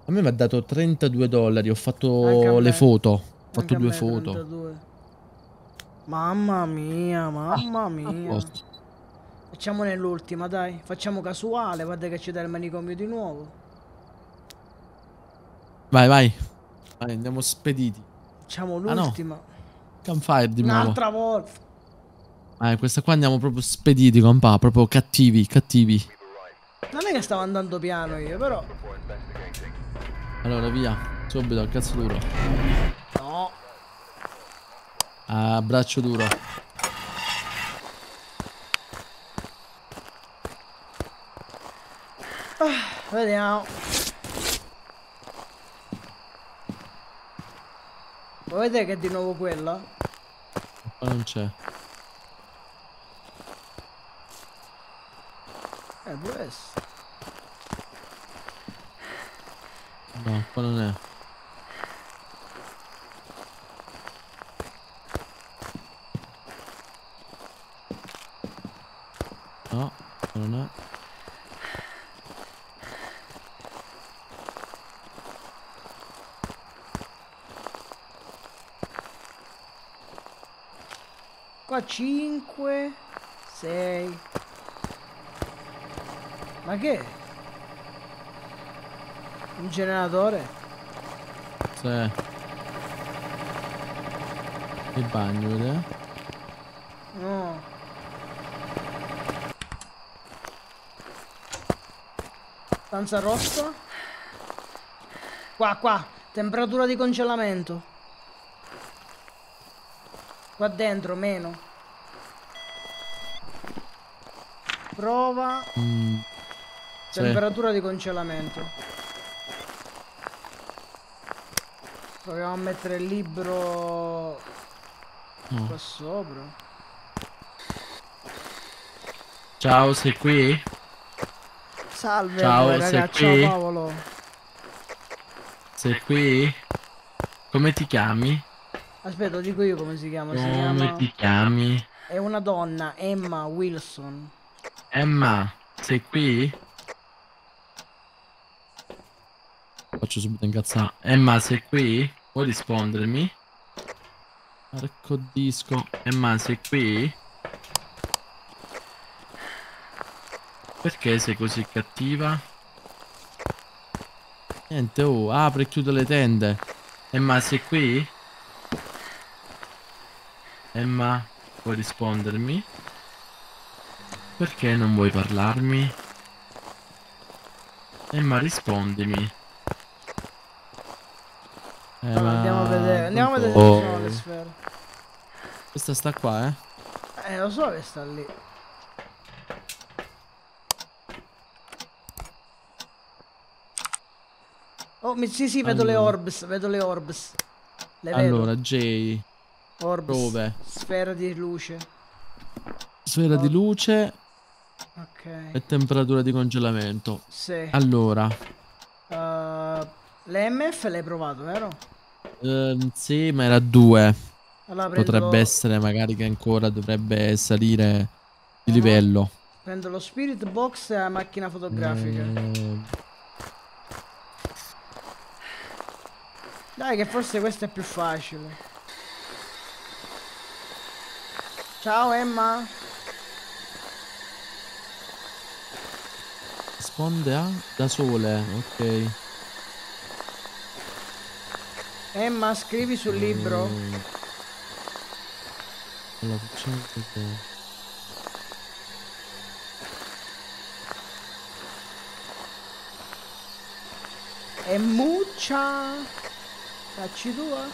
A me mi ha dato $32, ho fatto le foto. Ho fatto due foto. 32. Mamma mia, mamma mia. Facciamone l'ultima, dai. Facciamo casuale, guarda che ci dà il manicomio di nuovo. Vai, vai. Vai, andiamo spediti. Facciamo l'ultima. No. Campfire di nuovo. Un'altra volta. Questa qua andiamo proprio spediti, compà. Proprio cattivi, cattivi. Non è che stavo andando piano io, però. Allora, via. Subito, al cazzo duro. No. A braccio duro. Vediamo. Vuoi vedere che è di nuovo quella? Qua non c'è. Può essere. No, qua non è. No, qua non è. Qua 5, 6. Ma che? Un generatore? Sì. Il bagno, vedi? No. Stanza rossa? Qua, qua. Temperatura di congelamento. Qua dentro, meno. Prova. Temperatura di congelamento. Proviamo a mettere il libro qua sopra. Ciao, sei qui? Salve, ciao, ragazzi, ciao Paolo. Sei qui? Come ti chiami? Aspetta, lo dico io come si chiama. Come ti chiami? È una donna, Emma Wilson. Emma, sei qui? Faccio subito incazzare. Emma, sei qui? Vuoi rispondermi? Arco disco. Emma, sei qui? Perché sei così cattiva? Niente, oh, apri e chiudo le tende. Emma, sei qui? Emma, vuoi rispondermi? Perché non vuoi parlarmi? Emma, rispondimi. Allora, andiamo a vedere. Andiamo a vedere se sono le sfere. Questa sta qua, eh? Lo so che sta lì. Oh, sì, sì, vedo le orbs. Vedo le orbs. Le vedo. Allora, Jay. Orbs. Dove? Sfera di luce. Sfera di luce. Ok. E temperatura di congelamento. Sì. Allora. L'MF l'hai provato, vero? Sì, ma era 2. Allora, potrebbe essere magari che ancora dovrebbe salire di livello. Prendo lo spirit box e la macchina fotografica. Dai, che forse questa è più facile. Ciao Emma. Risponde a da sole, ok. Emma, scrivi sul libro. Allora, facciamo vedere. E muccia. Facci tua.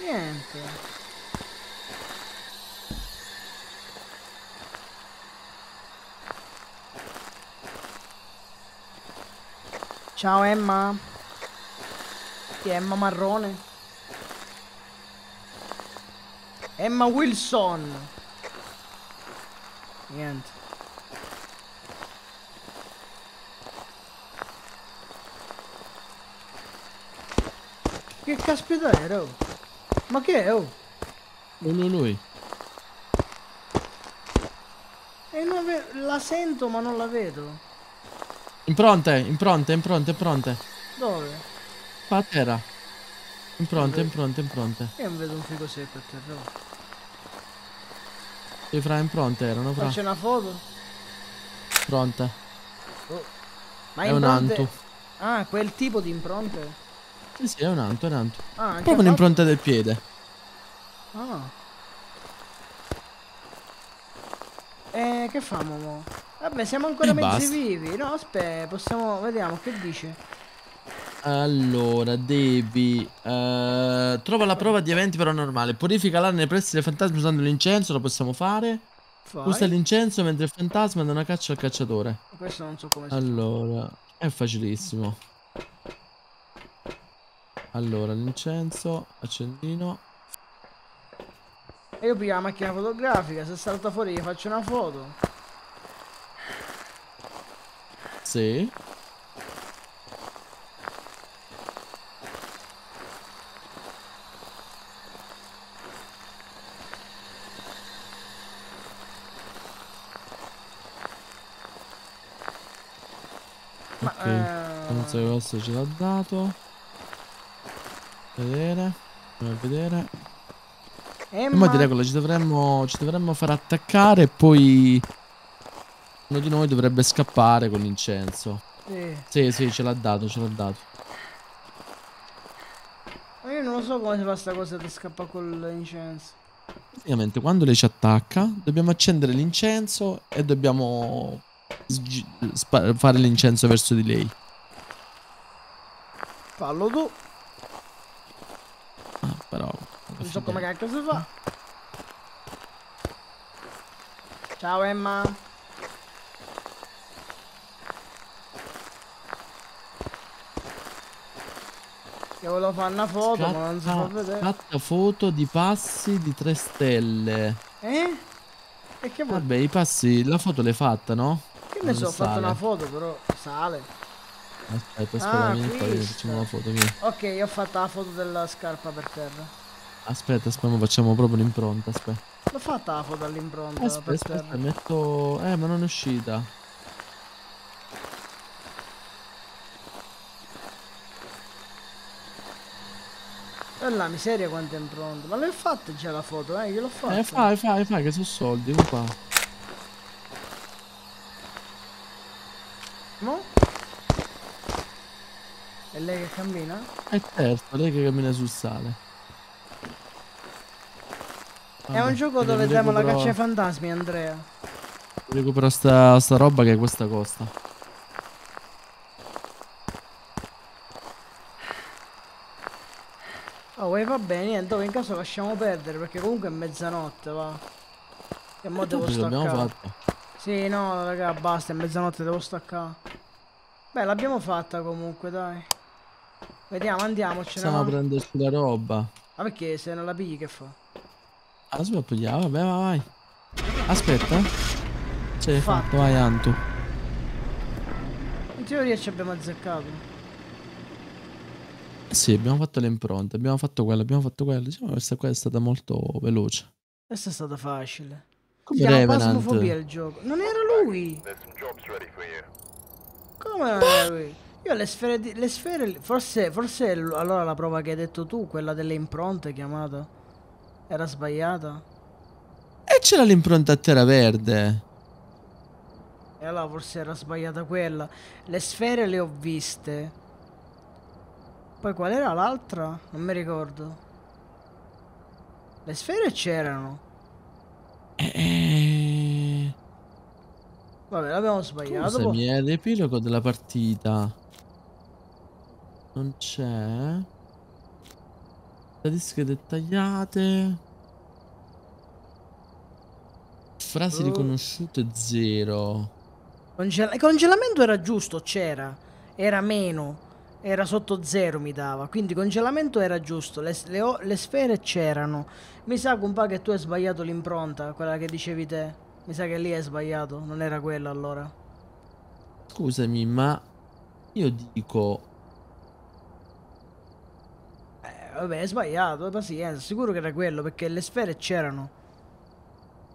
Niente. Ciao Emma. Chi è Emma Marrone? Emma Wilson. Niente. Che caspita era? Ma che è? Oh? Non è lui. E non la sento ma non la vedo. Impronte, impronte, impronte, impronte. Dove? Qua a terra. Impronte, impronte, impronte. Io non vedo un figo secco a terra. E fra impronte erano fra. Faccio una foto. Pronta. Oh. Ma è impronte... un anto. Ah, quel tipo di impronte? Sì, sì, è un anto, è un anto. Ah, proprio un'impronta del piede. Ah. Che famo mo? Vabbè, siamo ancora mezzi vivi. No, aspetta, possiamo... Vediamo, che dice? Allora, devi... trova la prova di eventi paranormale. Purifica l'aria nei pressi del fantasma usando l'incenso, lo possiamo fare. Fai. Usa l'incenso mentre il fantasma dà una caccia al cacciatore. Questo non so come si fa. Allora, è facilissimo. Allora, l'incenso, accendino. E io piglio la macchina fotografica, se salta fuori gli faccio una foto. Sì. Ok, non so che cosa ce l'ha dato. Vedere, andiamo a vedere. Ma direi che ci dovremmo far attaccare e poi uno di noi dovrebbe scappare con l'incenso. Sì, sì, ce l'ha dato, ce l'ha dato. Ma io non lo so come si fa sta cosa di scappare con l'incenso. Praticamente quando lei ci attacca dobbiamo accendere l'incenso e dobbiamo fare l'incenso verso di lei. Fallo tu. Ah, però... non so come cacchio si fa. Ciao Emma. Io volevo fare una foto, ma non si fa vedere. Fatta foto di passi di 3 stelle. Eh? E che vuoi? Vabbè, i passi, la foto l'hai fatta, no? Che ne so, ho fatto una foto però sale. Aspetta, poi facciamo la foto, vieni. Ok, io ho fatto la foto della scarpa per terra. Aspetta, aspetta, facciamo proprio l'impronta, aspetta. L'ho fatta la foto all'impronta. Aspetta, aspetta, metto... ma non è uscita. E la miseria quanto è impronta. Ma l'hai fatta già la foto, che l'ho fatta? Fai, che sono soldi, come fa? No? E lei che cammina? È terza, lei che cammina sul sale. Vabbè, è un gioco dove vediamo la caccia ai fantasmi, Andrea. Recupero sta roba che questa costa. Oh, e va bene, niente, in caso lasciamo perdere, perché comunque è mezzanotte, va. E mo devo staccare. Sì, no, raga, basta, è mezzanotte, devo staccare. Beh, l'abbiamo fatta comunque, dai. Vediamo, andiamocene. Stiamo a prenderci la roba. Ma perché se non la pigli che fa? Ah, si può pigliare, vabbè, vai. Aspetta. Ce l'hai fatto, vai Antu. In teoria ci abbiamo azzeccato. Sì, abbiamo fatto le impronte, abbiamo fatto quella, diciamo questa qua è stata molto veloce. Questa è stata facile. Come Revenant. Phasmophobia il gioco. Non era lui. Come non era lui? Io le sfere forse allora la prova che hai detto tu, quella delle impronte chiamata, era sbagliata? E c'era l'impronta a terra verde. E allora forse era sbagliata quella. Le sfere le ho viste. Poi qual era l'altra? Non mi ricordo. Le sfere c'erano. Vabbè, l'abbiamo sbagliato. Scusami, è l'epilogo della partita. Non c'è... statistiche dettagliate. Frasi riconosciute 0. Il congelamento era giusto, c'era. Era meno. Era sotto 0 mi dava. Quindi congelamento era giusto. Le sfere c'erano. Mi sa un po' che tu hai sbagliato l'impronta. Quella che dicevi te. Mi sa che lì hai sbagliato. Non era quella allora. Scusami, ma io dico... vabbè, è sbagliato, pazienza, sicuro che era quello, perché le sfere c'erano.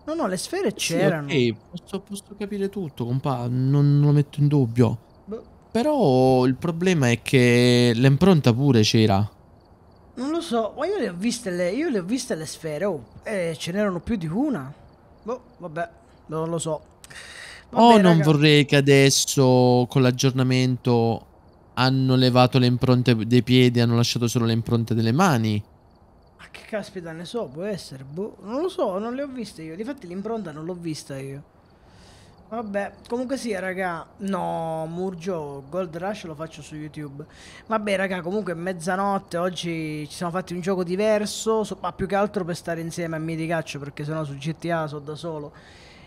No, no, le sfere c'erano. Sì, ok, posso capire tutto, compà, non lo metto in dubbio. Beh. Però il problema è che l'impronta pure c'era. Non lo so, ma io le ho viste le sfere, oh, e ce n'erano più di una. Boh, vabbè, non lo so. Vabbè, non vorrei che adesso con l'aggiornamento hanno levato le impronte dei piedi, hanno lasciato solo le impronte delle mani. Ma che caspita ne so, può essere, boh. Non lo so, non le ho viste io. Difatti l'impronta non l'ho vista io. Vabbè, comunque sì, raga. No, Murgio, Gold Rush lo faccio su YouTube. Vabbè, raga, comunque è mezzanotte. Oggi ci siamo fatti un gioco diverso, ma più che altro per stare insieme a Miticaccio, perché sennò su GTA sono da solo.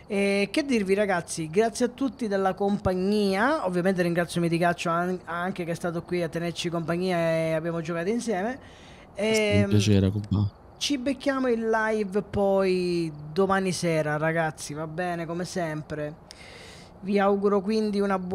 E che dirvi, ragazzi, grazie a tutti della compagnia. Ovviamente ringrazio Miticaccio anche che è stato qui a tenerci compagnia e abbiamo giocato insieme. E un piacere, compagno. Ci becchiamo in live poi domani sera, ragazzi, va bene, come sempre. Vi auguro quindi una buona